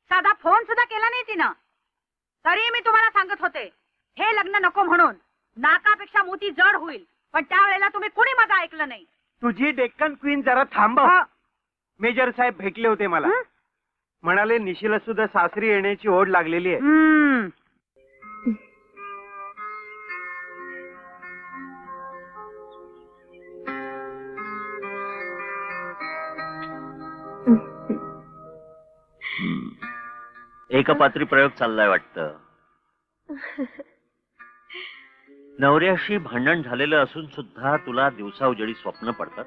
साधा फोन सुद्धा केला नाही तिनं. तरी मी तुम्हाला सांगत होते हे लग्न नको म्हणून. नाकापेक्षा मोती जड होईल, पण त्यावेळेला तुम्ही कुणी माझं ऐकलं नाही. तुझी डेक्कन क्वीन जरा थांबव. मेजर साहेब भेटले होते मला, म्हणाले निशीला सुद्धा सासरी येण्याची ओढ लागलेली आहे. एका पात्री प्रयोग चाललाय वाटतं. नवऱ्याशी भांडण झालेलं असून सुद्धा तुला दिवसाउजेडी स्वप्न पडतात.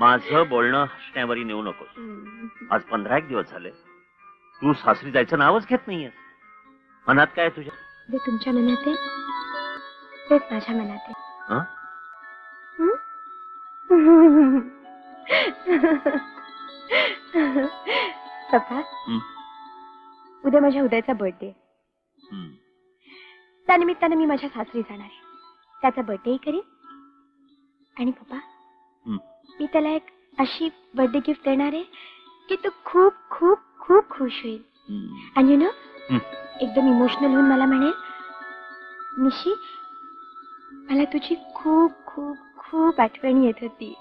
माझं बोलणं हसण्यावरी नेऊ नकोस. आज 15 दिवस झाले तू सासरी जायचं नावच घेत नाहीये. मनात काय तुझ्या? ते तुमच्या मनात आहे, तेच माझ्या मनात आहे. पप्पा, उद्या माझ्या उदयचा बर्थडे. त्या निमित्ताने मी माझ्या सासरी जाणार आहे, त्याचा बर्थडे करेन आणि पप्पा मी त्याला एक अशी बर्थडे गिफ्ट देणार आहे की तो खूप खूप खूप खुश होईल आणि यू नो एकदम इमोशनल होऊन मला म्हणेल, निशी मला तुझी खूप खूप खूप आठवण येत होती.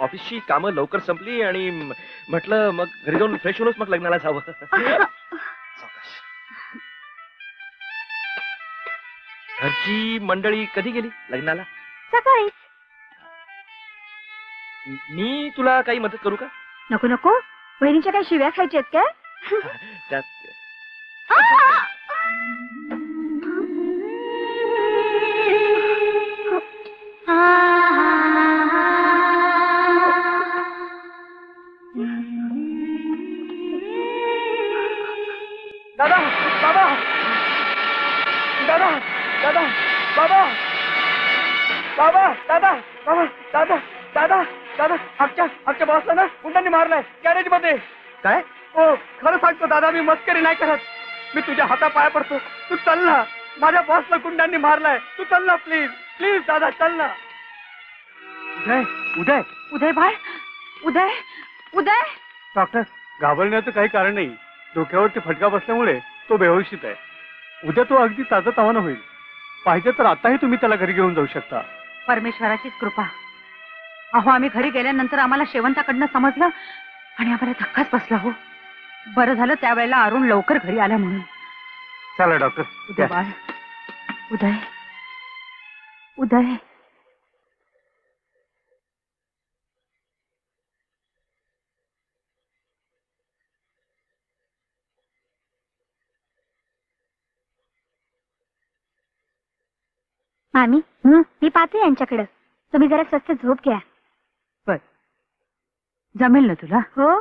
ऑफिसची कामं लवकर संपली आणि म्हटलं मग घरी जाऊन फ्रेश होऊनच मग लग्नाला जावं. घरची मंडळी कधी गेली लग्नाला? सकाळी. मी तुला काही मदत करू का? नको नको, बहिणीच्या काही शिव्या खायच्या आहेत काय? काय ओ खरं सांगतो दादा, मी मस्करी नाही करत, मी तुझ्या हाता पाया पडतो, तू चल ना, माझ्या बॉसला गुंडांनी मारलाय, तू चल ना प्लीज प्लीज दादा चल ना. उदय उदय उदय भाई उदय उदय डॉक्टर, घाबरण्याचं काही कारण नाही, डोक्यावरती फटका बसल्यामुळे तो बेहोशीत आहे, उद्या तो अगदी ताजा तवाना होईल, पाहिजे तर आताही तुम्ही त्याला घरी घेऊन जाऊ शकता. परमेश्वराचीच कृपा. अहो आम्ही घरी गेल्यानंतर आम्हाला शेवंताकडनं समजलं आणि आम्हाला धक्काच बसला हो, बरं झालं त्यावेळेला अरुण लवकर घरी आला म्हणून. चला डॉक्टर. उदय उदय उदय मामी मी पाहते यांच्याकडे, तुम्ही जरा स्वस्त झोप घ्या. जमेल ना तुला? हो.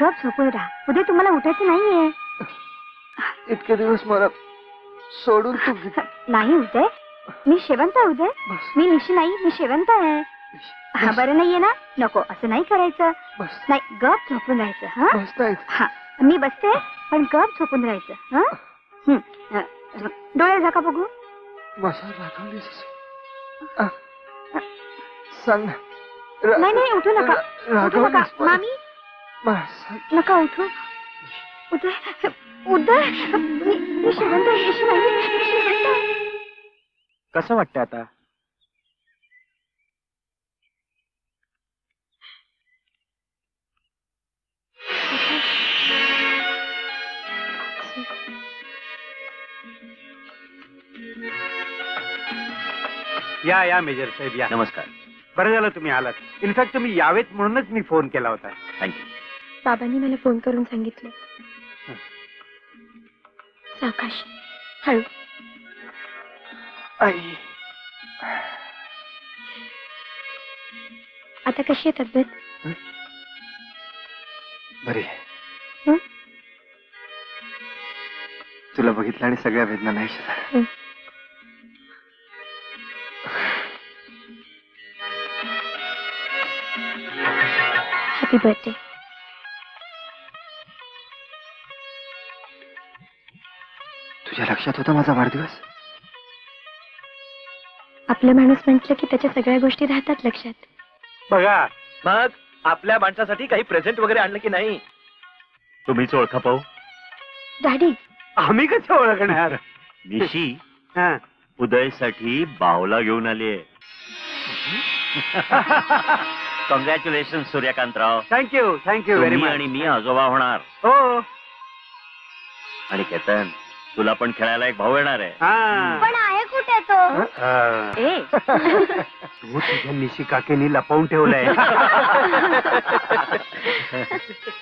गप झोपून राहा, उद्या तुम्हाला उठायचं नाहीये. इतके दिवस मला सोडून तू नाही उदय, मी शेवंत आहे उदय, मी निशी नाही, मी शेवंत आहे. बरं नाहीये ना, नको असं नाही करायचं. नाही, गप झोपून राहायचं. हा मी बसते, पण गप झोपून राहायचं. डोळे झाका बघू. सांग नाही नाही, उठू नका उठू नका मामी, नका उठू. उदय उदय, मी श्रीमंत आहे, श्रीमंत. कसं वाटतं आता? या या मेजर साहेब, या. नमस्कार. बरं झालं तुम्ही आलात. इनफॅक्ट तुम्ही यावेत म्हणूनच मी फोन केला होता. थँक्यू. बाबांनी मला फोन करून सांगितलं. साकाश हळू. आई आता कशी आहे तब्येत? बरी. तुला बघितलं आणि सगळ्या वेदना नाहीशा झाल्या. Happy birthday. तुझ्या लक्षात होता माझा वाढदिवस? आपला माणूस म्हटलं की त्याच्या सगळ्या गोष्टी राहतात लक्षात. बघा मग आपल्या माणसासाठी काही प्रेझेंट वगैरे आणलं की नाही? तुम्हीच ओळखा पाहू. डॅडी आम्ही कसं ओळखणार? निशी उदयसाठी बावला घेऊन आले. Congratulation Suryakantrao. Thank you thank you very much. आणि मी आजोबा होणार. हो. आणि केतन तुला पण खेळायला एक भाऊ येणार आहे. पण आहे कुठे तो? तू तुझ्या निशी काकेनी लपवून ठेवलाय.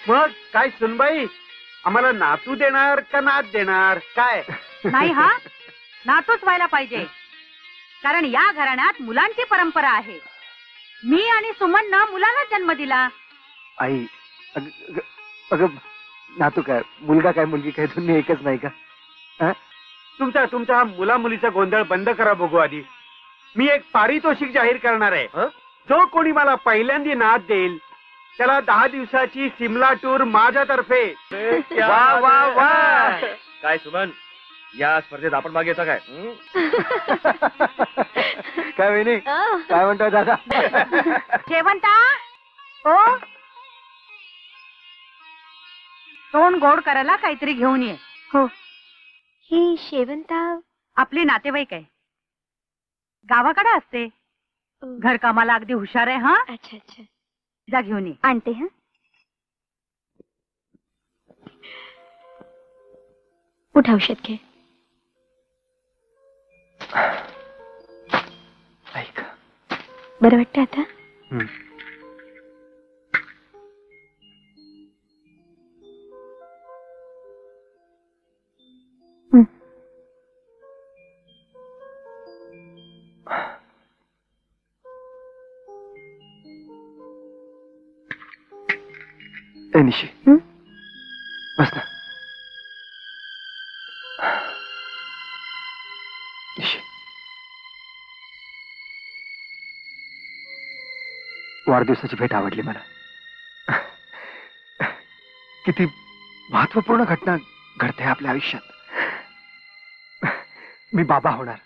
मग काय सुनबाई, आम्हाला नातू देणार का नात देणार? काय नाही हा, नातूच व्हायला पाहिजे, कारण या घराण्यात मुलांची परंपरा आहे. मी आणि सुमन ना मुलाला जन्म दिला. आई अगं नातू काय, मुलगा काय मुलगी काय दोन्ही एकच नाही का? तुमचा हा मुला मुलीचा गोंधळ बंद करा बघू. आधी मी एक पारितोषिक जाहीर करणार आहे. जो कोणी मला पहिल्यांदा नात देईल त्याला 10 दिवसाची सिमला टूर माझ्यातर्फे. वा वा वा. काय सुमन, या स्पर्धेत आपण मागे येता काय? काय वहिनी काय म्हणतो दादा? जेवंता ओ, तोंड गोड करायला काहीतरी घेऊन ये. हो, ही शेवंता आपली नातेवाईक आहे, गावाकडे असते, घरकामाला अगदी हुशार आहे. हा अच्छा अच्छा, जा घेऊन ये. आणते. हा उठ, औषध घे. बरं वाटतं आता? निशी बस ना. वाढदिवसाची भेट आवडली मला. किती महत्वपूर्ण घटना घडते आपल्या आयुष्यात. मी बाबा होणार.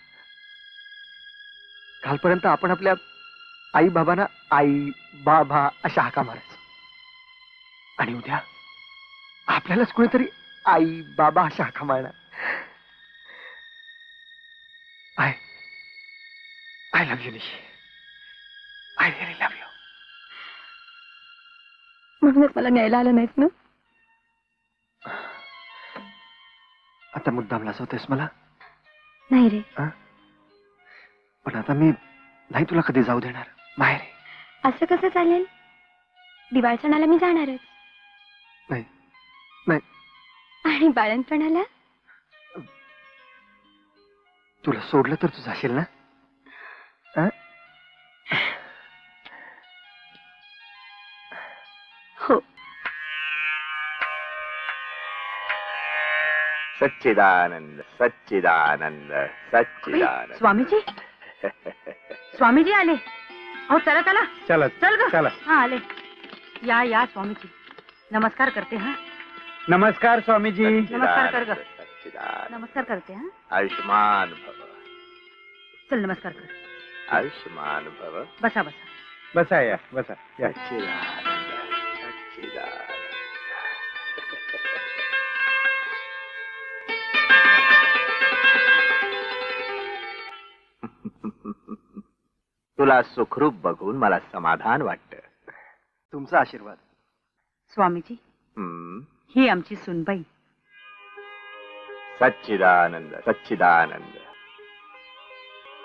कालपर्यंत आपण आपल्या आई बाबांना आई बाबा अशा हाका मारायचो, आणि उद्या आपल्यालाच कोणीतरी आई बाबा अशा हाका मारणार. I love you Nishi, I really love you. म्हणूनच मला न्यायला आलं नाहीत ना. आता मुद्दाम लाजवतेस मला? नाही रे. पण आता मी नाही तुला कधी जाऊ देणार बाहेर. असं कसं चालेल? दिवाळी सणाला मी जाणारच. नाही नाही. आणि बाळणपणाला? तुला सोडलं तर तू जाशील ना? हो. सच्चिदानंद सच्चिदानंद सच्चिदानंद. स्वामीजी स्वामीजी आले. अहो चला चला चला चल ग चला। हाँ आले, या या स्वामी जी नमस्कार करते हैं। नमस्कार स्वामी जी, नमस्कार कर ग, नमस्कार करते हैं। आयुष्मान भव, चल नमस्कार कर। आयुष्मान भव, बसा बसा बसा या बसा या। तुला सुखरूप बघून मला समाधान वाटतं। तुमचा आशीर्वाद स्वामीजी। ही आमची सुनबाई। सच्चिदानंद सच्चिदानंद,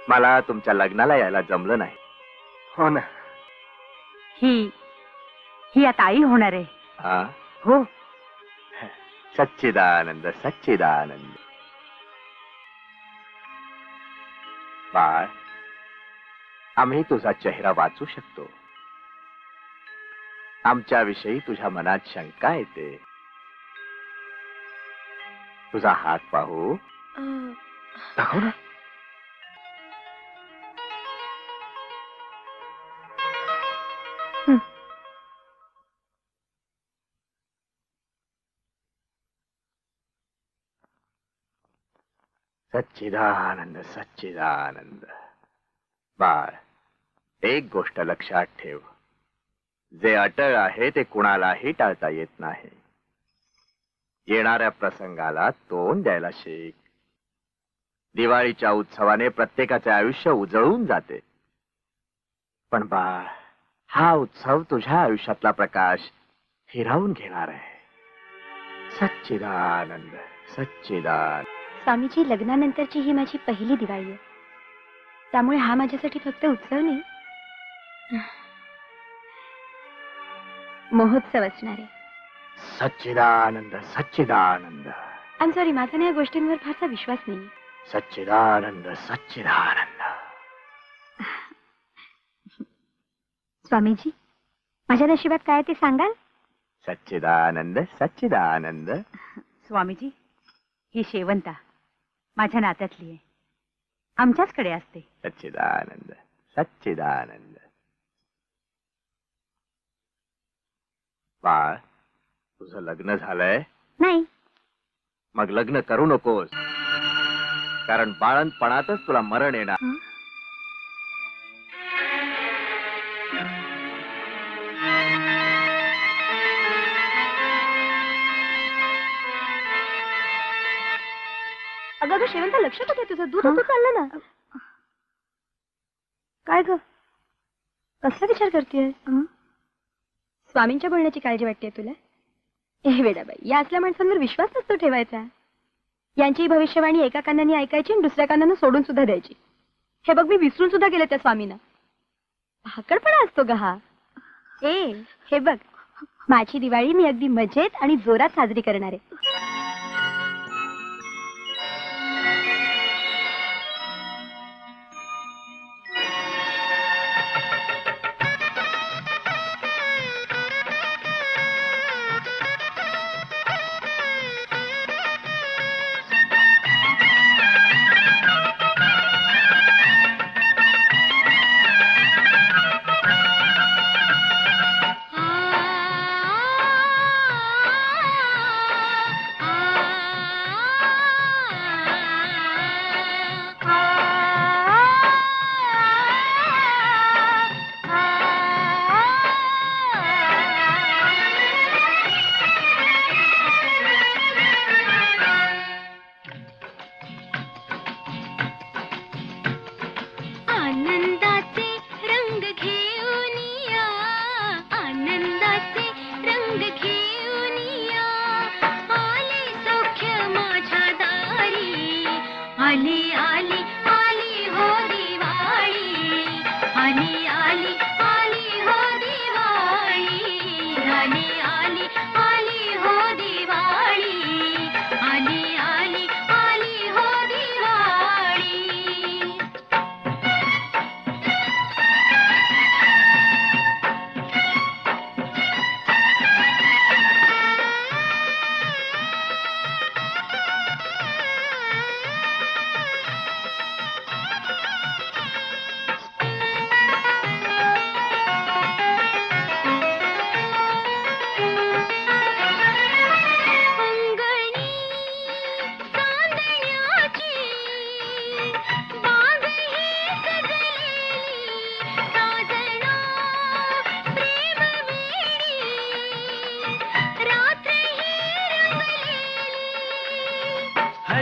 मला तुमच्या लग्नाला यायला जमलं नाही। हो ना, ही आता आई होणार आहे। हो सच्चिदानंद सच्चिदानंद। बाळ, आम्ही तुझा चेहरा वाचू शकतो। आमच्याविषयी तुझ्या मनात शंका येते। तुझा हात पाहू, दाखव ना। सच्चिदानंद सच्चिदानंद। बाळ, एक गोष्ट लक्षात ठेव, जे अटळ आहे ते कुणालाही टाळता येत नाही। येणाऱ्या प्रसंगाला तोंड द्यायला शिक। दिवाळीच्या उत्सवाने प्रत्येकाचे आयुष्य उजळून जाते, पण बाळ, हा उत्सव तुझ्या आयुष्यातला प्रकाश हिरावून घेणार आहे। सच्चिदानंद सच्चिदानंद। स्वामीजी, लग्नानंतरची ही माझी पहिली दिवाळी आहे, त्यामुळे हा माझ्यासाठी फक्त उत्सव नाही, महोत्सव असणार आहे। सच्चिदानंद सच्चिदानंद। आय एम सॉरी, माझा या गोष्टींवर फारसा विश्वास नाही। सच्चिदानंद सच्चिदानंद। स्वामीजी, माझ्या नशिबात काय ते सांगाल? सच्चिदानंद सच्चिदानंद। स्वामीजी, ही शेवंता माझ्या नात्यातली आहे, आमच्याचकडे असते। सच्चिदानंद सच्चिदानंद। बाळ, तुझं लग्न झालंय? नाही. मग लग्न करू नकोस, कारण बाळंतपणातच तुला मरण येणार। अगं शेवंत, लक्ष कुठे तुझं? दूध होतं चाललं ना? काय ग, कसला विचार करतेय? स्वामींच्या बोलण्याची काळजी वाटते तुला? ए वेडाबाई, या असल्या माणसांवर विश्वास नसतो ठेवायचा। यांची भविष्यवाणी एका कानाने ऐकायची आणि दुसऱ्या कानाने सोडून सुद्धा द्यायची। हे बघ, मी विसरून सुद्धा गेले त्या स्वामींना। भाकडपणा असतो ग हा। ए हे बघ, माझी दिवाळी मी अगदी मजेत आणि जोरात साजरी करणार आहे।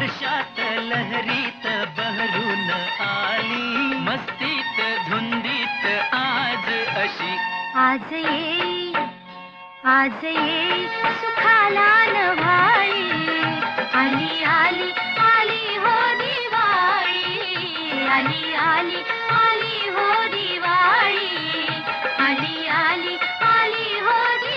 नशात लहरीत बहरून आली मस्तीत धुंदीत आज अशी आज ये सुखाला नवाई आली आली आली हो दिवाळी आली आली आली हो दिवाळी आली आली आली हो दिवाळी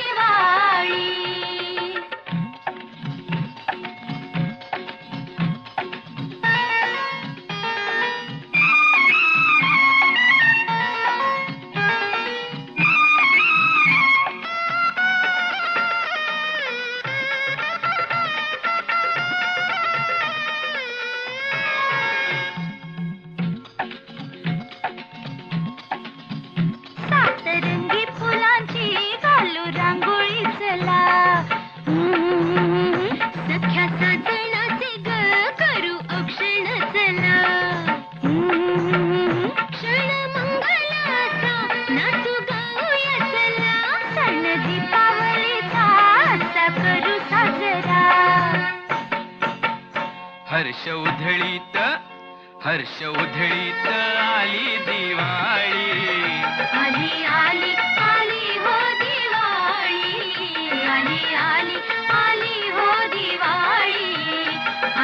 हर्ष उधळीत आली दिवाळी आली आली आली हो दिवाळी आली आली आली हो दिवाळी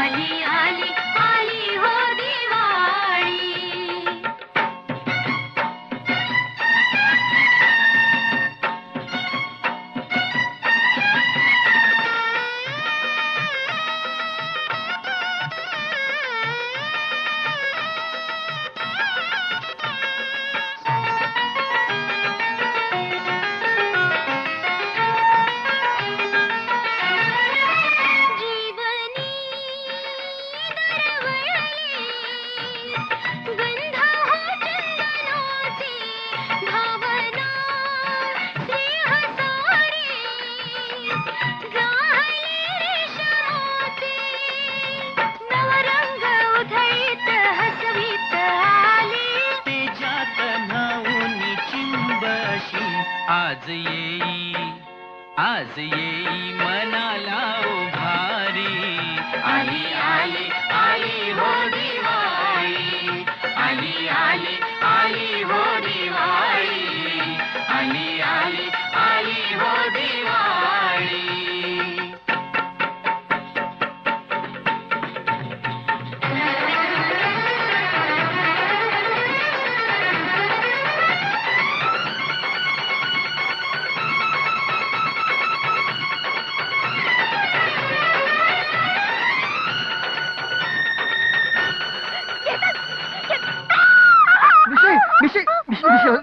आली आली आली हो दिवाळी आज येई मनाला उभारी आली आली आली हो दिवाळी आली आली आली हो दिवाळी आली आली आली हो दिवाळी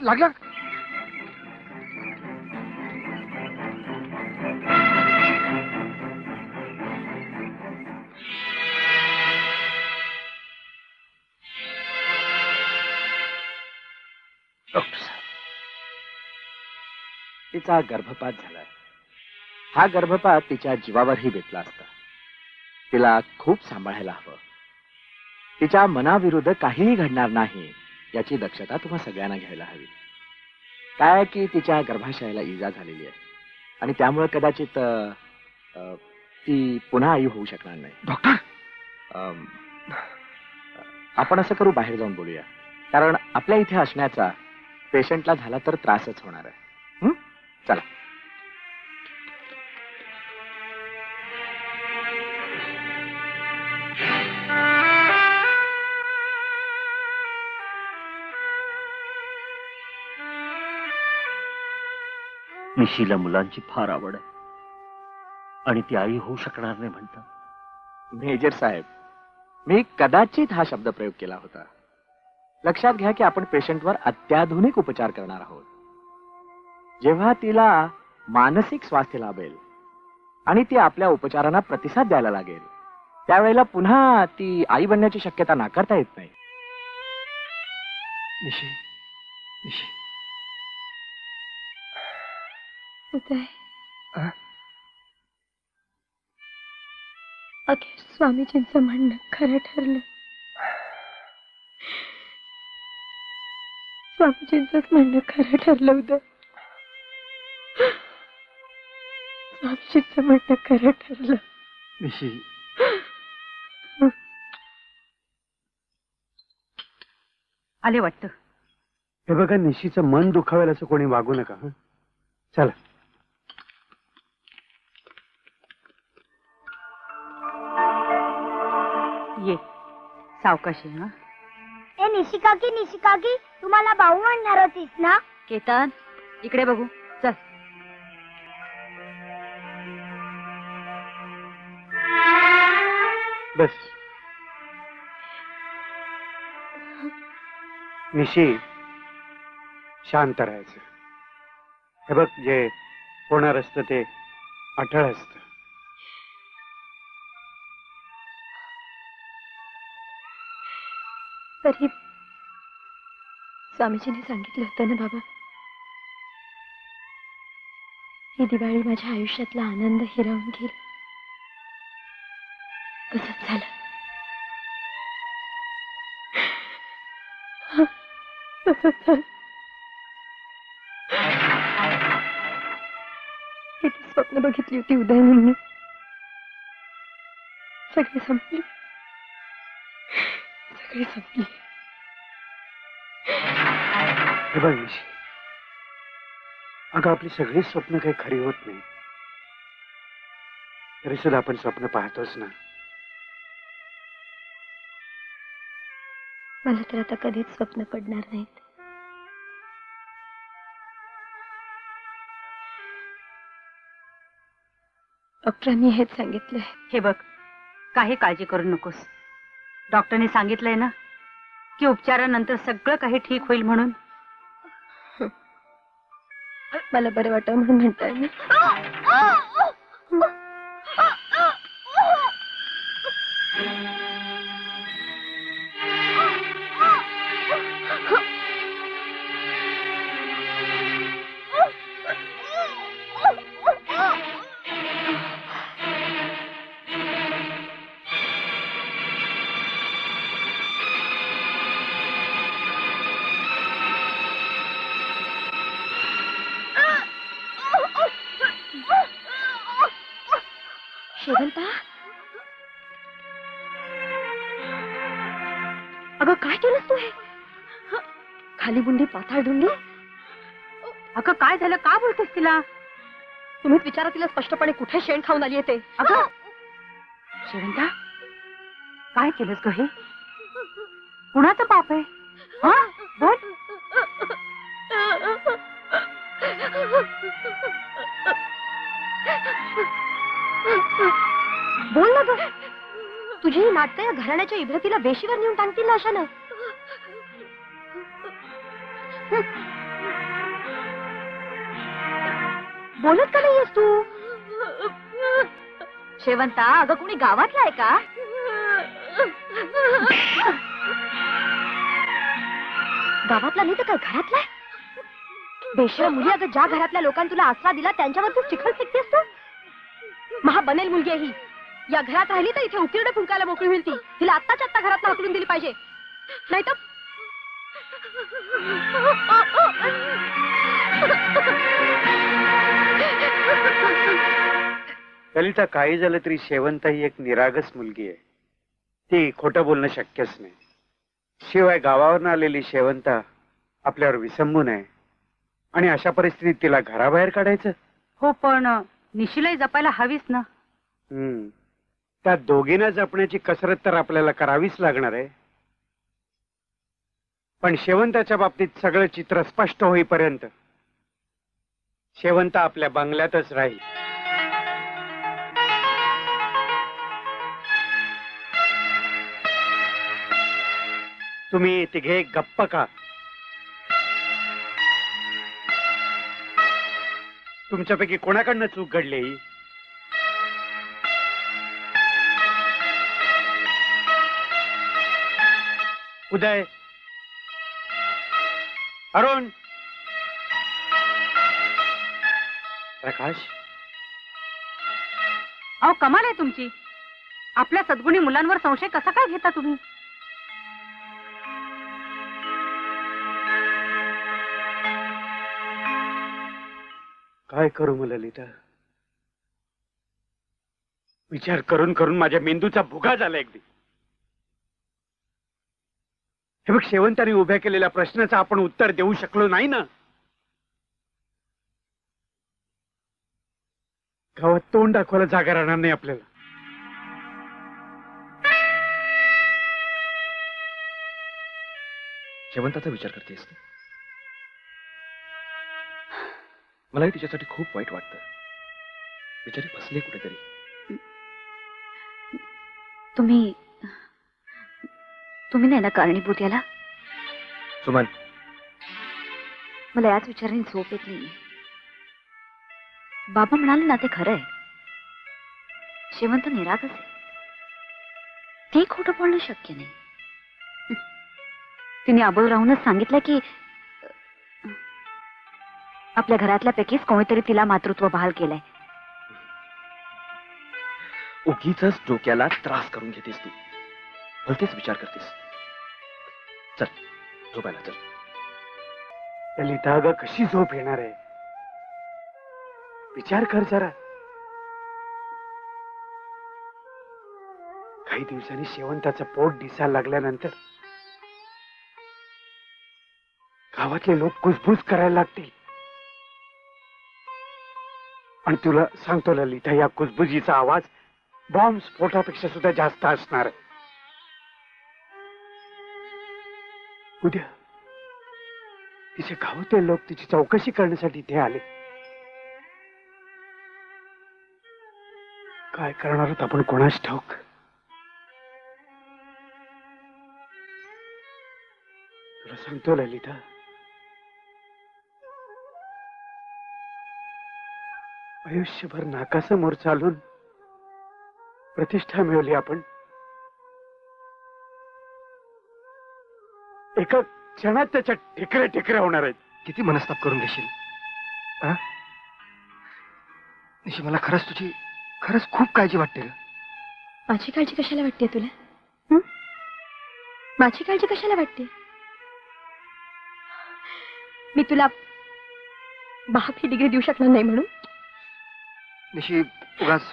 लागला तिचा गर्भपात झालाय. हा गर्भपात तिच्या जीवावरही बेतला असता. तिला खूप सांभाळायला हवं. तिच्या मनाविरुद्ध काहीही घडणार नाही याची दक्षता तुम्हा सगळ्यांना घ्यायला हवी. काय की तिच्या गर्भाशयाला इजा झालेली आहे आणि त्यामुळे कदाचित ती पुन्हा आई होऊ शकणार नाही. डॉक्टर, आपण असं करू, बाहेर जाऊन बोलूया, कारण आपल्या इथे असण्याचा पेशंटला झाला तर त्रासच होणार आहे. चला. निशीला मुलांची फार आवड आहे आणि ती आई होऊ शकणार नाही म्हणतात. मेजर साहेब, मी कदाचित हा शब्द प्रयोग केला होता. लक्षात घ्या की आपण पेशंटवर अत्याधुनिक उपचार करणार आहोत. जेव्हा तिला मानसिक स्वास्थ्य लाभेल आणि ती आपल्या उपचारांना प्रतिसाद द्यायला लागेल त्यावेळेला पुन्हा ती आई बनण्याची शक्यता नाकारता येत नाही. निशी, निशी. अखेर स्वामीजींचं म्हणणं खरं ठरलं. स्वामीजींचंच म्हणणं खरं ठरलं. उदय, स्वामीजींचं म्हणणं खरं ठरलं. आले वाटतं। हे बघा निशीचं मन दुखावेल असं कोणी वागू नका। चला ये सावकाशी। हाँ ए निशिकाकी तुम्हाला भाऊ म्हणणार होतीस ना? केतन इकडे बघू चल। बस निशी शांत राहायचं। हे बघ जे होणार असतं ते अटळ असतं। तरी स्वामीजीने सांगितलं होतं ना बाबा, ही दिवाळी माझ्या आयुष्यातला आनंद हिरावून घेईल। तसंच झालं। किती स्वप्न बघितली होती उदयने मी, सगळी संपली सगळी संपली। अगं आपली सगळी स्वप्न काही खरी होत नाही, तरी सुद्धा आपण स्वप्न पाहतोच ना। मला तर आता कधीच स्वप्न पडणार नाहीत। डॉक्टरांनी हेच सांगितलंय। हे बघ काही काळजी करू नकोस, डॉक्टरने सांगितलंय ना की उपचारानंतर सगळं काही ठीक होईल म्हणून। मला बरं वाटतं म्हणून म्हणताय मी। अगं काय केलंस तू? हे खाली बुंडी पाताळ ढुंडी। अगं काय झालं? का बोलतेस तिला? तुम्हीच विचारा तिला स्पष्टपणे कुठे शेण खाऊन आली येते। अगं शेवंता काय केलंस ग? हे कुणाचं पाप आहे? हा बोल। बोल ना ग, तुझी ही नाटक या घराण्याच्या इब्रतीला वेशीवर नेऊन टाकतील ना अशानं। बोलत का नाहीयेस तू शेवंता? अगं कोणी गावातला आहे का? गावातला नाही तर काय घरातला आहे? बेशा मुली, अगं ज्या घरातल्या लोकांनी तुला आसरा दिला त्यांच्यावर तू चिखल फेकतेस तू? महा बनेल मुलगी आहे ही, या घरात राहिली तर इथे उकिरडे फुंकायला मोकळी होईल ती। तिला आत्ताच्या आत्ता घरात उकळून दिली पाहिजे, नाही तर कलिता काही झालं तरी शेवंता ही एक निरागस मुलगी आहे, ती खोटं बोलणं शक्यच नाही। शिवाय गावावरून आलेली शेवंता आपल्यावर विसंबून आहे आणि अशा परिस्थितीत तिला घराबाहेर काढायचं? हो पण निशीलाही जपायला हवीच ना। त्या दोघींना जपण्याची कसरत तर आपल्याला करावीच लागणार आहे। पण शेवंताच्या बाबतीत सगळं चित्र स्पष्ट होईपर्यंत शेवंता आपल्या बंगल्यातच राहील। तुम्ही तिघे गप्प का? तुमच्यापैकी कोणाकडनं चूक घडली? उदय, अरुण, प्रकाश। अहो कमाल आहे तुमची, आपल्या सद्गुणी मुलांवर संशय कसा काय घेता तुम्ही? काय करू मला लिता, विचार करून करून माझ्या मेंदूचा भुगा झाला अगदी। हे बघ शेवंतांनी उभ्या केलेल्या प्रश्नाचं आपण उत्तर देऊ शकलो नाही ना। गावात तोंड दाखवायला जागा राहणार नाही आपल्याला। शेवंताचा विचार करतेस ना, मलाही तिच्यासाठी खूप वाईट वाटतं। बिचारी फसले कुठेतरी। तुम्ही तुम्ही नाही ना कारणीभूत याला। सुमन, मला याच विचाराने झोप येत नाही। बाबा म्हणाले ना ते खरं आहे, शेवंत निरागस आहे, ते खोटं बोलणं शक्य नाही। तिने अबोल राहूनच सांगितलं की आपल्या घरातल्यापैकीच कोणीतरी तिला मातृत्व बहाल केलंय। उगीचच डोक्याला त्रास करून घेतेस तू, भलतेच विचार करतेस। चल झोपायला चल। ललिता ग कशी झोप येणार आहे, विचार कर जरा। काही दिवसांनी शेवंताचं पोट दिसायला लागल्यानंतर गावातले लोक कुजबूज करायला लागतील। आणि तुला सांगतो ललिता, या कुजबुजीचा आवाज बॉम्ब स्फोटापेक्षा सुद्धा जास्त असणार आहे। उद्या तिचे गावातले लोक तिची चौकशी करण्यासाठी इथे आले। काय करणार आहोत आपण कोणास ठाऊक। तुला सांगतो ललिता, आयुष्यभर नाकासमोर चालून प्रतिष्ठा मिळवली आपण, एका क्षणात त्याच्या ठिकरे ठिकरे होणार आहेत। किती मनस्ताप करून घेशील निशी, मला खरंच तुझी खरंच खूप काळजी वाटते ग। माझी काळजी कशाला वाटते तुला? माझी काळजी कशाला वाटते? मी तुला बाप ही डिग्री देऊ शकणार नाही म्हणून? निशी उगाच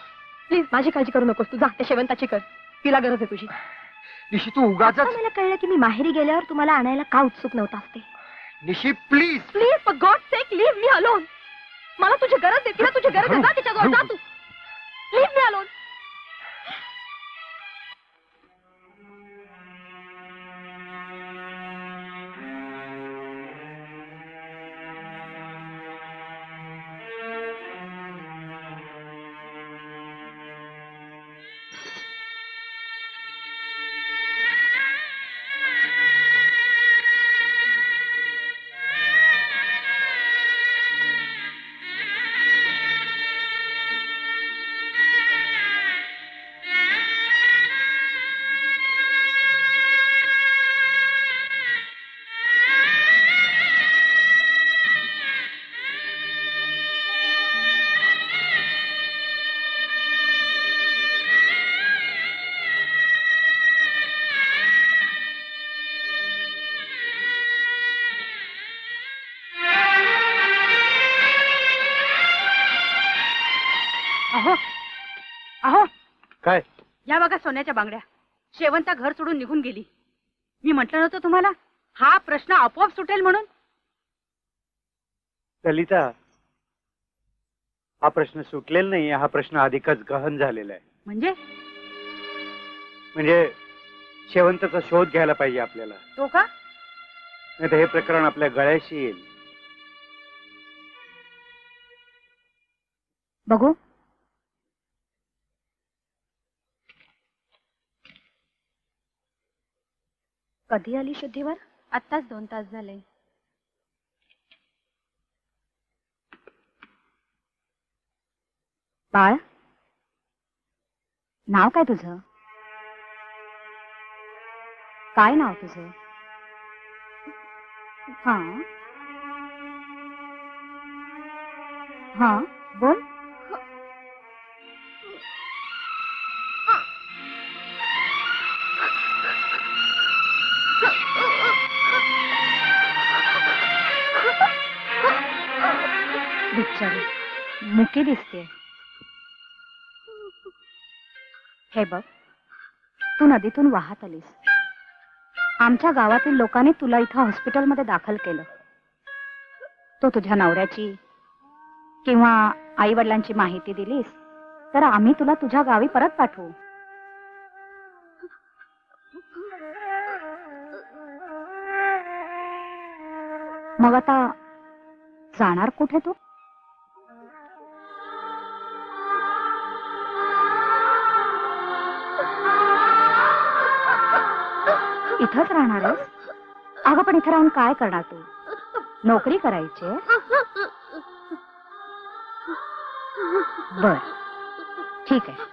प्लीज माझी काळजी करू नकोस तू, जा त्या शेवंताची कर, तिला गरज आहे तुझी। निशी तू उगाच, मला कळलं की मी माहेरी गेल्यावर तुम्हाला आणायला का उत्सुक नव्हता असते। Nishi please please for god sake leave me alone, मला तुझी गरज आहे, तिला तुझी गरज आहे, जा तिच्याजवळ जा तू, लीव मी अलोन। या बघा सोन्याच्या बांगड्या, शेवंता घर सोडून निघून गेली। मी म्हटलं नव्हतं तुम्हाला हा प्रश्न आपोआप सुटेल म्हणून? ललिता हा प्रश्न सुटलेला नाही, हा प्रश्न अधिकच गहन झालेला आहे। म्हणजे म्हणजे शेवंताचा शोध घ्यायला पाहिजे आपल्याला। तो का नाही तर हे प्रकरण आपल्या गळ्याशी येईल। बघू कधी आली शुद्धीवर? आत्ताच 2 तास झाले। बाळ नाव काय तुझं? काय नाव तुझं? हा हा बोल। मुके दिसते। हे बघ तू नदीतून वाहत आलीस आमच्या गावातील लोकांनी तुला इथं हॉस्पिटल मध्ये दाखल केलं। तो तुझ्या नवऱ्याची किंवा आई वडिलांची माहिती दिलीस तर आम्ही तुला तुझ्या गावी परत पाठवू। मग आता जाणार कुठे तू? इथंच राहणार आहेस? अगं पण इथं राहून काय करणार तू? नोकरी करायची? बर ठीक आहे।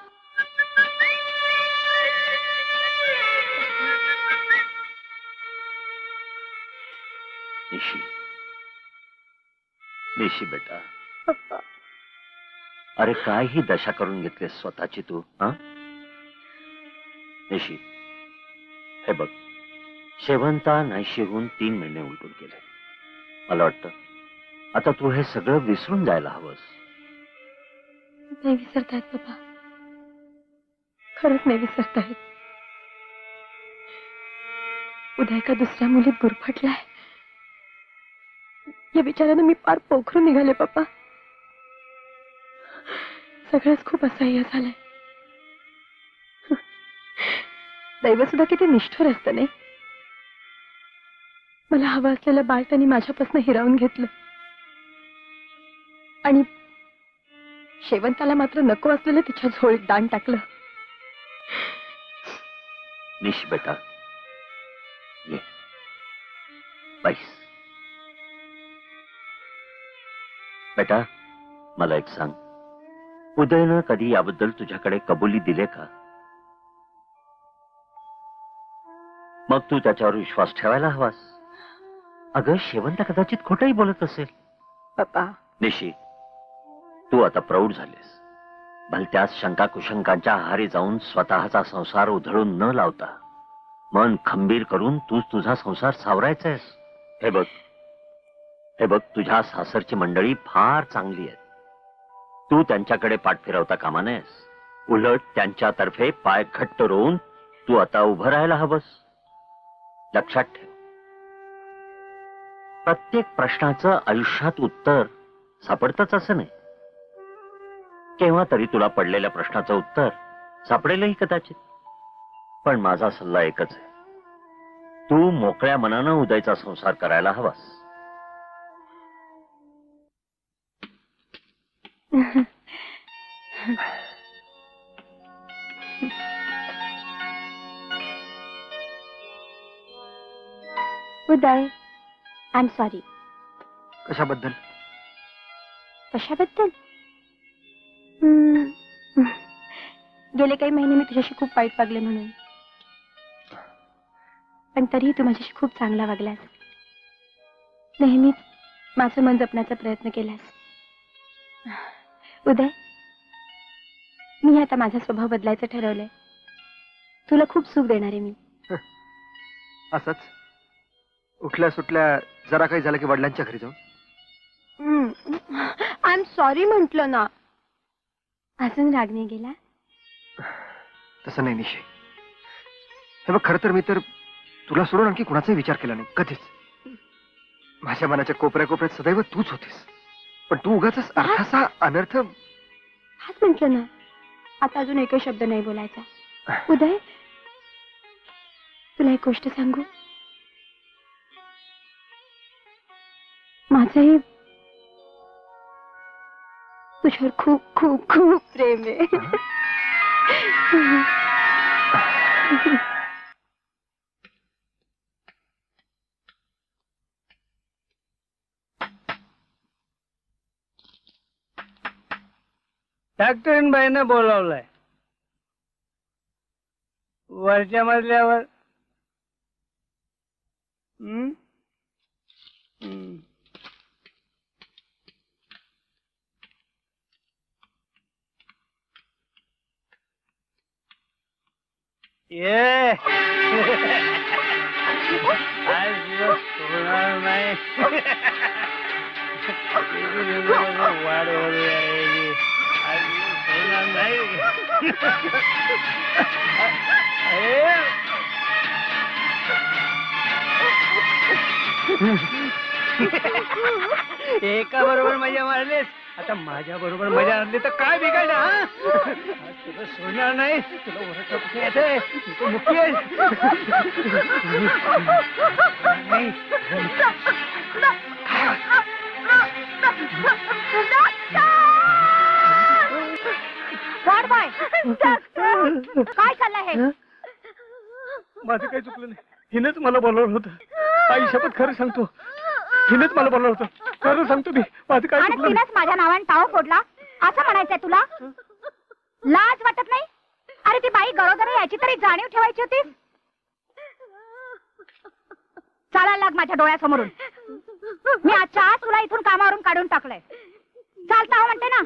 निशी, निशी बेटा, अरे काय ही दशा करून घेतलीस स्वतःची तू? हा निशी, हे बघ, शेवंता नाही शिकून 3 महिने उलटून गेले। मला वाटतं आता तू हे सगळं विसरून जायला हवंस। नाही विसरतायत बाबा, खरंच नाही विसरतायत। उदय का दुसऱ्या मुलीत गुरफटलाय या विचारानं मी पार पोखरून निघाले बाबा। सगळंच खूप असह्य झालंय। दैव सुद्धा किती निष्ठुर असतं नाही? मला हवा असलेला बाळ त्यांनी माझ्यापासून हिरावून घेतलं आणि शेवंताला मात्र नको असलेलं तिच्या झोळीत दान टाकलं। निश बेटा, ये बाईस बेटा, मला एक सांग, उदयनं कधी याबद्दल तुझ्याकडे कबुली दिले का? मग तू त्याच्यावर विश्वास ठेवायला हवास। अगं शेवंता कदाचित खोटंही बोलत असेल। पप्पा, निशी तू आता प्रौढ झालीस। भलत्याच शंका कुशंकांच्या आहारी जाऊन स्वतःचा संसार उधळून न लावता मन खंबीर करून तूच तुझा संसार सावरायचायस। हे बघ, हे बघ, तुझ्या सासरची मंडळी फार चांगली आहेत। तू त्यांच्याकडे पाठ फिरवता कामा नयेस। उलट त्यांच्यातर्फे पाय घट्ट रोवून तू आता उभं राहायला हवंस। लक्षात ठेव, प्रत्येक प्रश्नाचं आयुष्यात उत्तर सापडतच असं नाही। केव्हा तरी तुला पडलेल्या प्रश्नाचं उत्तर सापडेलही कदाचित। पण माझा सल्ला एकच आहे, तू मोकळ्या मनानं उदयचा संसार करायला हवास। Uday, I am sorry. कशाबद्दल? कशाबद्दल? गेले काही महिने मी तुझ्याशी खूप वाईट वागले म्हणून, पण तरीही तू माझ्याशी खूप चांगला वागलास। नेहमीच माझं मन जपण्याचा प्रयत्न केलास। उदय, मी आता माझा स्वभाव बदलायचं ठरवलंय। तुला खूप सुख देणार आहे मी। असंच उठल्या सुटल्या जरा काही झालं की वडिलांच्या घरी जाऊन आय एम सॉरी म्हटलं ना। अजून राग नाही गेला? तसं नाही निशी, हे बघ, खरं तर मी तर तुला सोडून आणखी कुणाचाही विचार केला नाही कधीच। माझ्या मनाच्या कोपऱ्या कोपऱ्यात सदैव तूच होतीस। पण तू उगाचच अर्थाचा अनर्थ। हाच म्हटलं ना, आता अजून एकही शब्द नाही बोलायचा। उदय, तुला एक गोष्ट सांगू, माझंही तुझ्यावर खूप खूप खूप प्रेम आहे। डॉक्टरीन बाईने बोलावलंय वरच्या मजल्यावर। हम्म हम्म ये आज सोना नहीं वाड़ हो रही है। आज सोना नहीं। अरे एका बरोबर मजा मारलीस, आता माझ्या बरोबर मजा आणली तर काय बिघडलं हा? तुला सोडणार नाही, तुला ओरडतो येते, तू मुकी आहेस. गॉड बाय, काय झालं हे? माझं काही चुकलं नाही. हिनेच मला बोलवलं होतं. आई शपथ खरं सांगतो, हिनेच मला बोलवलं होतं. खरं सांगतो मी, माझं काय चुकलं. तिनेच माझ्या नावाने टाव फोडला असं म्हणायचंय तुला? लाज वाटत नाही? अरे ती बाई गरोदर याची तरी जाणीव ठेवायची होती. चालायला लाग माझ्या डोळ्यासमोरून. मी आजच्या आज तुला इथून कामावरून काढून टाकलंय. चालता हो म्हणते ना?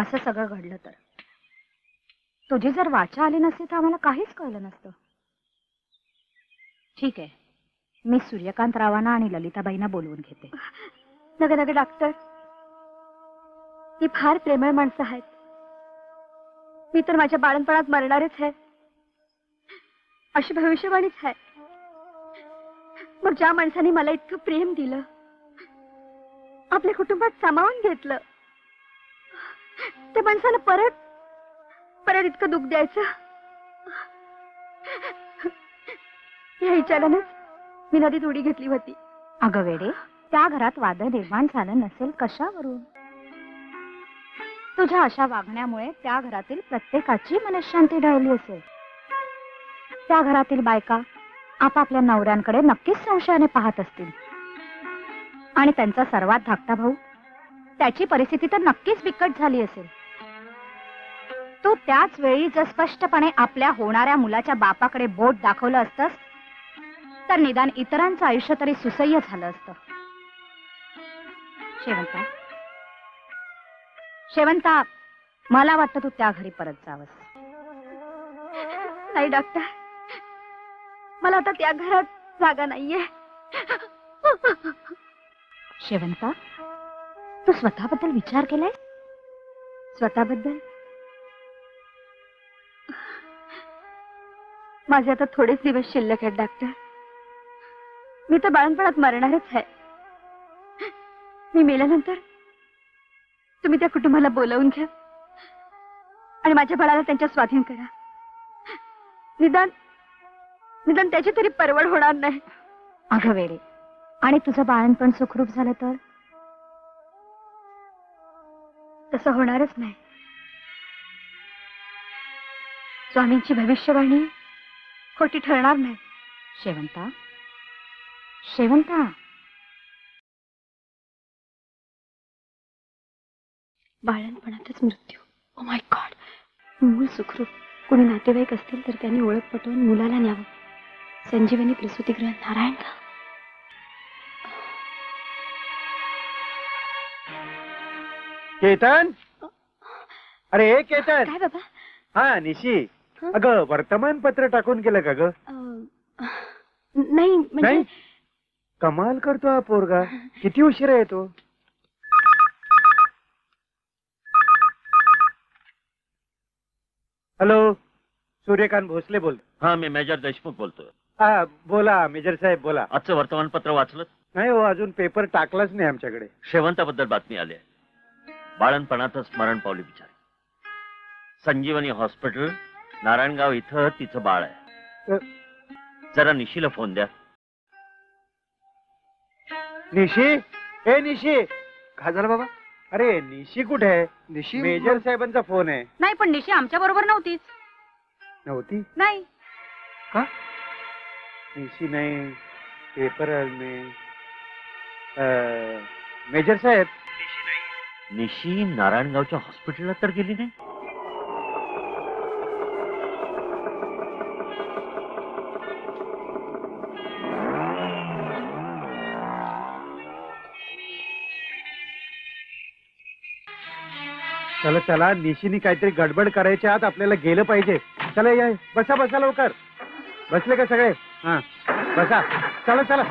असं सगळं घडलं तर तुझी जर वाचा आली नसती तर आम्हाला काहीच कळलं नसतं. ठीक आहे, मी सूर्यकांत रावांना आणि ललिताबाईंना बोलवून घेते. नगे नगे डॉक्टर, ती फार प्रेमळ माणसं आहेत. मी तर माझ्या बाळणपणात मरणारच आहे अशी भविष्यवाणीच आहे. मग ज्या माणसाने मला इतकं प्रेम दिलं, आपल्या कुटुंबात सामावून घेतलं, त्या माणसाला परत परत इतकं दुःख द्यायचं या विचारानंच मी नदीत उडी घेतली होती. अगं वेडे, त्या घरात वाद निर्माण झालं नसेल कशावरून? तुझ्या अशा वागण्यामुळे त्या घरातील प्रत्येकाची मनशांती ढळली असेल. त्या घरातील बायका आपापल्या नवऱ्यांकडे नक्कीच संशयाने पाहत असतील आणि त्यांचा सर्वात धाकटा भाऊ, त्याची परिस्थिती तर नक्कीच बिकट झाली असेल. तू त्याच वेळी जर स्पष्टपणे आपल्या होणाऱ्या मुलाच्या बापाकडे बोट दाखवलं असतंस तर निदान इतरांचं आयुष्य तरी सुसह्य झालं असतं. शेवंता, शेवंता, मला वाटतं तू त्या घरी परत जावंस. नाही डॉक्टर, मला आता त्या घरात जागा नाहीये. शेवंता, तू स्वतःबद्दल विचार केलाय? स्वतःबद्दल? माझे आता थोडेच दिवस शिल्लक आहेत डॉक्टर. मी तर बाळणपणात मरणारच आहे. मी मेल्यानंतर तुम्ही त्या कुटुंबाला बोलावून घ्या आणि माझ्या बाळाला त्यांच्या स्वाधीन करा. निदान त्याची तरी परवड होणार नाही. अगं वेडे, आणि तुझं बाळणपण सुखरूप झालं तर? तसं होणारच नाही. स्वामींची भविष्यवाणी खोटी ठरणार नाही. शेवंता, शेवंता, बाळणपणातच मृत्यू. Oh my god. मूल सुखरूप, कोणी नातेवाईक असतील तर त्यांनी ओळख पटवून मुलाला न्यावं. संजीवनी प्रसूतिगृह, नारायणगाव. केतन, अरे केतन. काय बाबा? हा निशी, अगं वर्तमानपत्र टाकून गेलं का ग? नाही म्हणजे. कमाल करतो हा पोरगा, किती उशिरा येतो. हॅलो, सूर्यकांत भोसले बोल. हा, मी मेजर देशमुख बोलतोय. हा बोला मेजर साहेब, बोला. आजचं वर्तमानपत्र वाचलं? नाही हो, अजून पेपर टाकलाच नाही आमच्याकडे. शेवंताबद्दल बातमी आली आहे. बाळणपणातच मरण पावली बिचारी. संजीवनी हॉस्पिटल, नारायणगाव इथं तिचं बाळ आहे. जरा निशीला फोन द्या. निशी, ए निशी. काय झालं बाबा? अरे निशी कुठे आहे? निशी मेजर साहेबांचा फोन आहे. नाही पण निशी आमच्या बरोबर नव्हतीच. नव्हती? नाही का? निशी नाही, पेपर नाही. मेजर साहेब, निशी नारायणगावच्या हॉस्पिटलला तर गेली नाही. चला चला, निशीनी काहीतरी गडबड करायची आत आपल्याला गेलं पाहिजे. चला या, बसा बसा लवकर. बसले का सगळे? हा बसा. चला चला.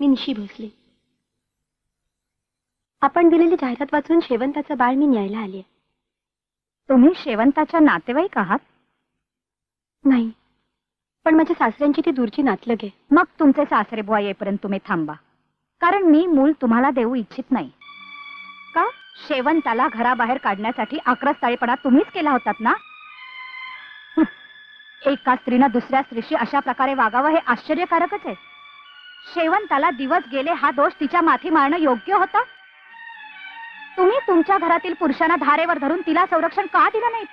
मी निशी भोसले। आपण दिलेली जाहिरात वाचून शेवंताचं बाळ मी न्यायला आले। तुम्ही शेवंताच्या नातेवाईक आहात? नाही, पण माझ्या सासऱ्यांची ती दूरची नातलग आहे। मग तुमचे सासरे बुवा येईपर्यंत तुम्ही थांबा, कारण मी मूल तुम्हाला देऊ इच्छित नाही। का? शेवंताला घराबाहेर काढण्यासाठी आक्रस्ताळेपणा तुम्हीच केला होतात ना? एका स्त्रीने दुसऱ्या स्त्रीशी अशा प्रकारे वागावं हे आश्चर्यकारकच आहे। शेवंताला दिवस गेले हा दोष तिच्या माथी मारणं योग्य होता? तुम्ही तुमच्या घरातील पुरुषांना धारेवर धरून तिला संरक्षण का दिलं नाही?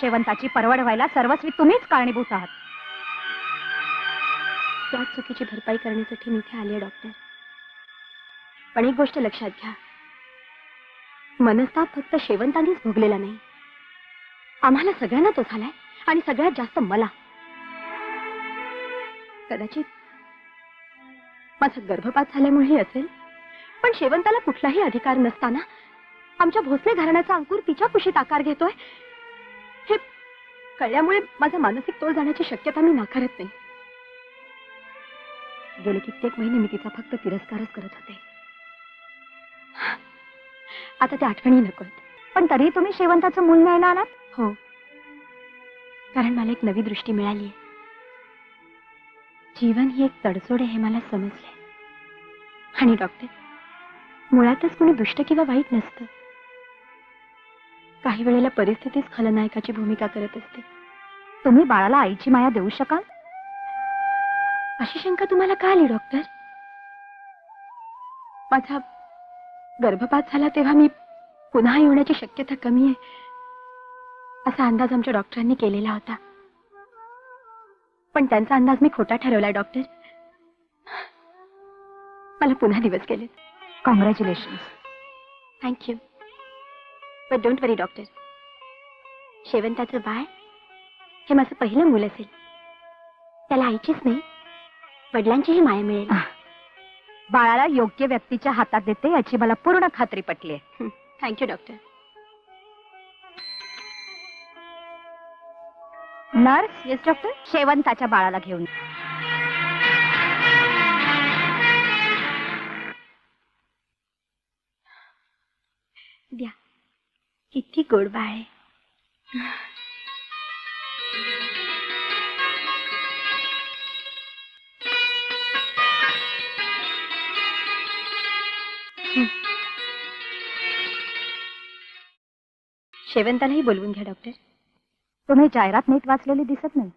शेवंताची परवड व्हायला सर्वस्वी तुम्हीच कारणीभूत आहात। त्या चुकीची भरपाई करण्यासाठी मी इथे आले डॉक्टर, पण एक गोष्ट लक्षात घ्या, मनस्ताप फक्त शेवंतानीच भोगलेला नाही, आम्हाला सगळ्यांना तो झालाय, आणि सगळ्यात जास्त मला। कदाचित माझा गर्भपात झाल्यामुळे असेल, पण शेवंताला कुठलाही अधिकार नसताना आमच्या भोसले घराण्याचा अंकुर तिच्या कुशीत आकार घेतोय हे कळल्यामुळे माझा मानसिक तोल जाण्याची शक्यता मी नाकारत नाही। गेले कित्येक महिने मी तिचा फक्त तिरस्कारच करत होते। आता त्या आठवणी नकोत, पण तरी तुम्ही शेवंताचं मूल न्यायला आलात? हो, कारण मला एक नवी दृष्टी मिळाली आहे। जीवन ही एक तडजोड आहे मला समजले। आणि डॉक्टर, मुळातच कोणी दुष्ट किंवा वाईट नसतं, काही वेळेला परिस्थितीच खलनायकाची भूमिका करत असते। तुम्ही बाळाला आईची माया देऊ शकाल अशी शंका तुम्हाला का आली डॉक्टर? माझा गर्भपात झाला तेव्हा मी पुन्हा येण्याची शक्यता कमी आहे असा अंदाज आमच्या डॉक्टरांनी केलेला होता, पण त्यांचा अंदाज मी खोटा ठरवला डॉक्टर। मला पुन्हा दिवस गेले। Congratulations. Thank you, but don't worry doctor, शेवंताचं बाळ हे माझं पहिलं मूल असेल, त्याला आईचीच नाही वडिलांचीही माया मिळेल। बाळाला योग्य व्यक्तीच्या हातात देते याची मला पूर्ण खात्री पटली आहे। Thank you doctor. Nurse. Yes doctor, शेवंताच्या बाळाला घेऊन। द्या, किती गोड बाळ आहे। शेवंतालाही बोलवून घ्या डॉक्टर। तुम्ही जाहिरात नीट वाचलेली दिसत नाही।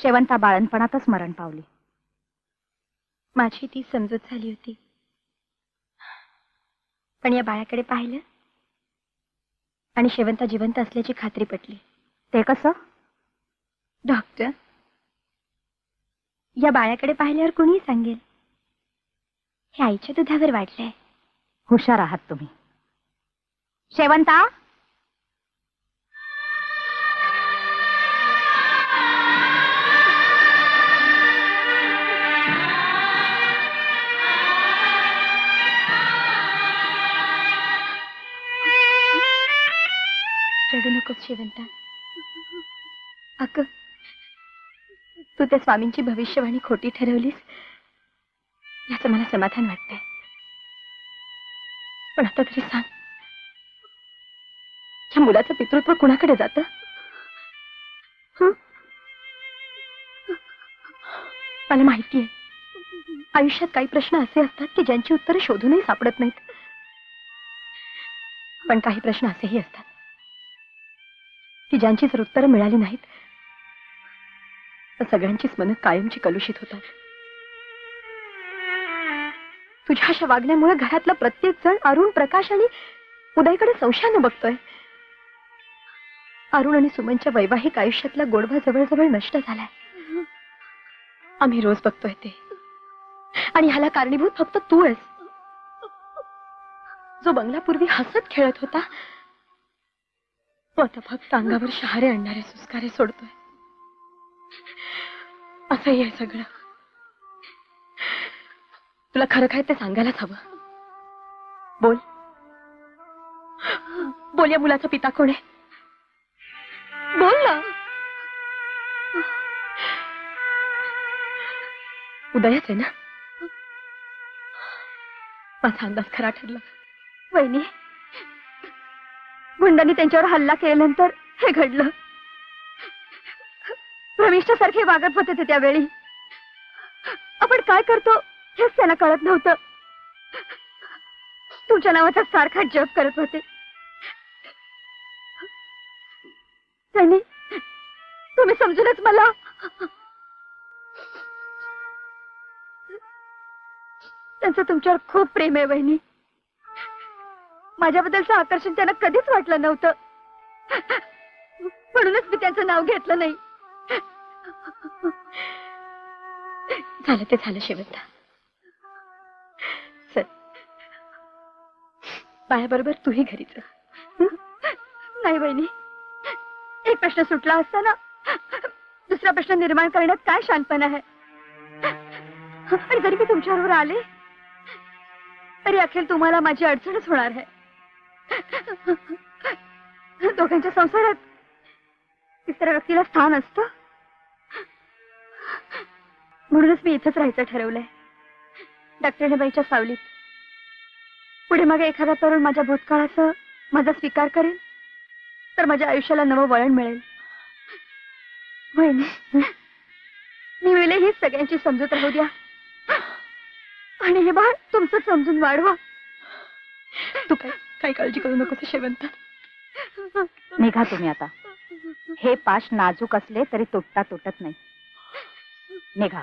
शेवंता बाळणपणातच मरण पावली। माझी ती समजूत झाली होती, पण या बाळाकडे पाहिलं आणि शेवंता जिवंत असल्याची खात्री पटली। ते कसं डॉक्टर? या बाळाकडे पाहिल्यावर कोणी सांगेल हे आईच्या दुधावर वाढलंय। हुशार आहात तुम्ही। शेवंता, रडू नकोस शेवंता। अगं, तू त्या स्वामींची भविष्यवाणी खोटी ठरवलीस याचं मला समाधान वाटतंय, पण आता तरी सांग, त्या मुलाचं पितृत्व कुणाकडे जातं? मला माहिती आहे आयुष्यात काही प्रश्न असे असतात की ज्यांची उत्तरं शोधूनही सापडत नाहीत, पण काही प्रश्न असेही असतात की ज्यांची जर उत्तरं मिळाली नाहीत तर सगळ्यांचीच मनं कायमची कलुषित होतात। तुझ्या अशा वागण्यामुळे घरातला प्रत्येक जण अरुण, प्रकाश आणि उदयकडे संशयानं बघतोय। अरुण आणि सुमनच्या वैवाहिक आयुष्यातला गोडवा जवळजवळ नष्ट झालाय। आम्ही रोज बघतोय ते, आणि ह्याला कारणीभूत फक्त तू आहेस, जो बंगल्यापूर्वी हसत खेळत होता तो आता फक्त अंगावर शहारे आणणारे सुस्कारे सोडतोय। असंही आहे सगळं। तुला खरं काय ते सांगायलाच हवं। बोल बोल, या मुलाचा पिता कोण आहे? बोल ना। उदयच आहे ना, माझा अंदाज खरा ठरला. वहिनी, गुंडांनी त्यांच्यावर हल्ला केल्यानंतर हे घडलं. भ्रमिष्ठासारखे वागत होते ते त्यावेळी. आपण काय करतो हेच त्यांना कळत नव्हतं. तुमच्या नावाचा सारखा जप करत होते. त्यांनी तुम्ही समजूनच मला. त्यांचं तुमच्यावर खूप प्रेम आहे वहिनी. माझ्याबद्दलचं आकर्षण त्यांना कधीच वाटलं नव्हतं, म्हणूनच मी त्यांचं नाव घेतलं नाही. झालं ते झालं शेवंता. चल बायाबरोबर तूही घरी जा. नाही वहिनी, एक प्रश्न सुटला असताना दुसरा प्रश्न निर्माण करण्यात काय शांतपणा आहे. आणि जरी मी तुमच्याबरोबर आले तरी अखेर तुम्हाला माझी अडचणच होणार आहे. दोघांच्या संसारात तिसऱ्या व्यक्तीला स्थान असतं, म्हणूनच मी इथंच राहायचं ठरवलंय. डॉक्टरबाईच्या सावलीत. पुढे मागे एखादा तरुण माझ्या भूतकाळाचा माझा स्वीकार करेल तर माझ्या आयुष्याला नवं वळण मिळेल. बहिणी, मी वेळे ही सगळ्यांची समजूत राहू द्या आणि हे बाळ तुमचं समजून वाढवा. तू काही काळजी करू नको शेवंत. निघा तुम्ही आता. हे पाश नाजूक असले तरी तुटता तुटत नाही. निघा.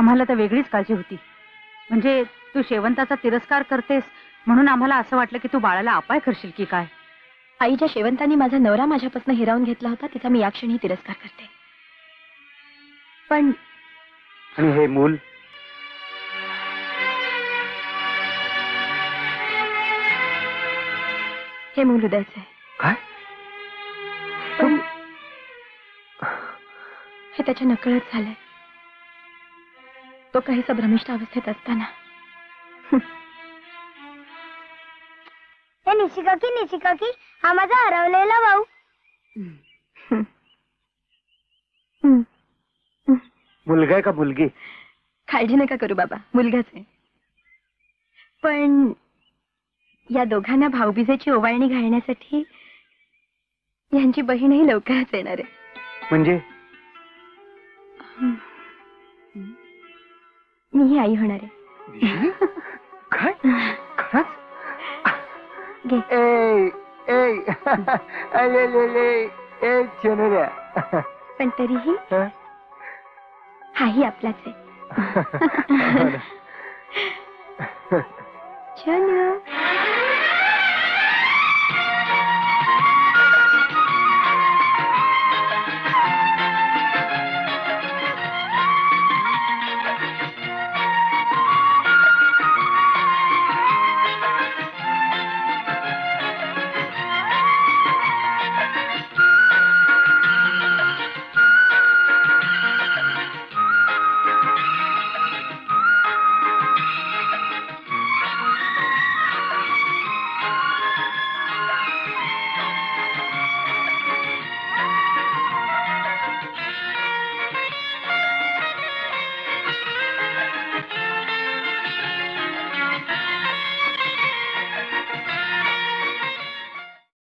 आम्हाला तर वेगळीच काळजी होती. म्हणजे तू शेवंताचा तिरस्कार करतेस म्हणून आम्हाला असं वाटलं की तू बाळाला अपाय करशील की काय. आई, ज्या शेवंतानी माझा नवरा माझ्यापासून हिरावून घेतला होता तिचा मी या क्षणी तिरस्कार करते. पण आणि हे मूल उदयच आहे. काय हे त्याच्या नकळत झालंय. तो काहीसा भ्रमिष्ठ अवस्थेत असताना. हे निशिकाकी, निशिकाकी, हा माझा हरवलेला भाऊ. मुलगा आहे का मुलगी? काळजी नका करू बाबा, मुलगाच आहे. पण या दोघांना भाऊबीजेची ओवाळणी घालण्यासाठी यांची बहीणही लवकरच येणार आहे. म्हणजे मी ही आई होणार आहे. काय खरंच? पण तरीही हाही आपलाच आहे.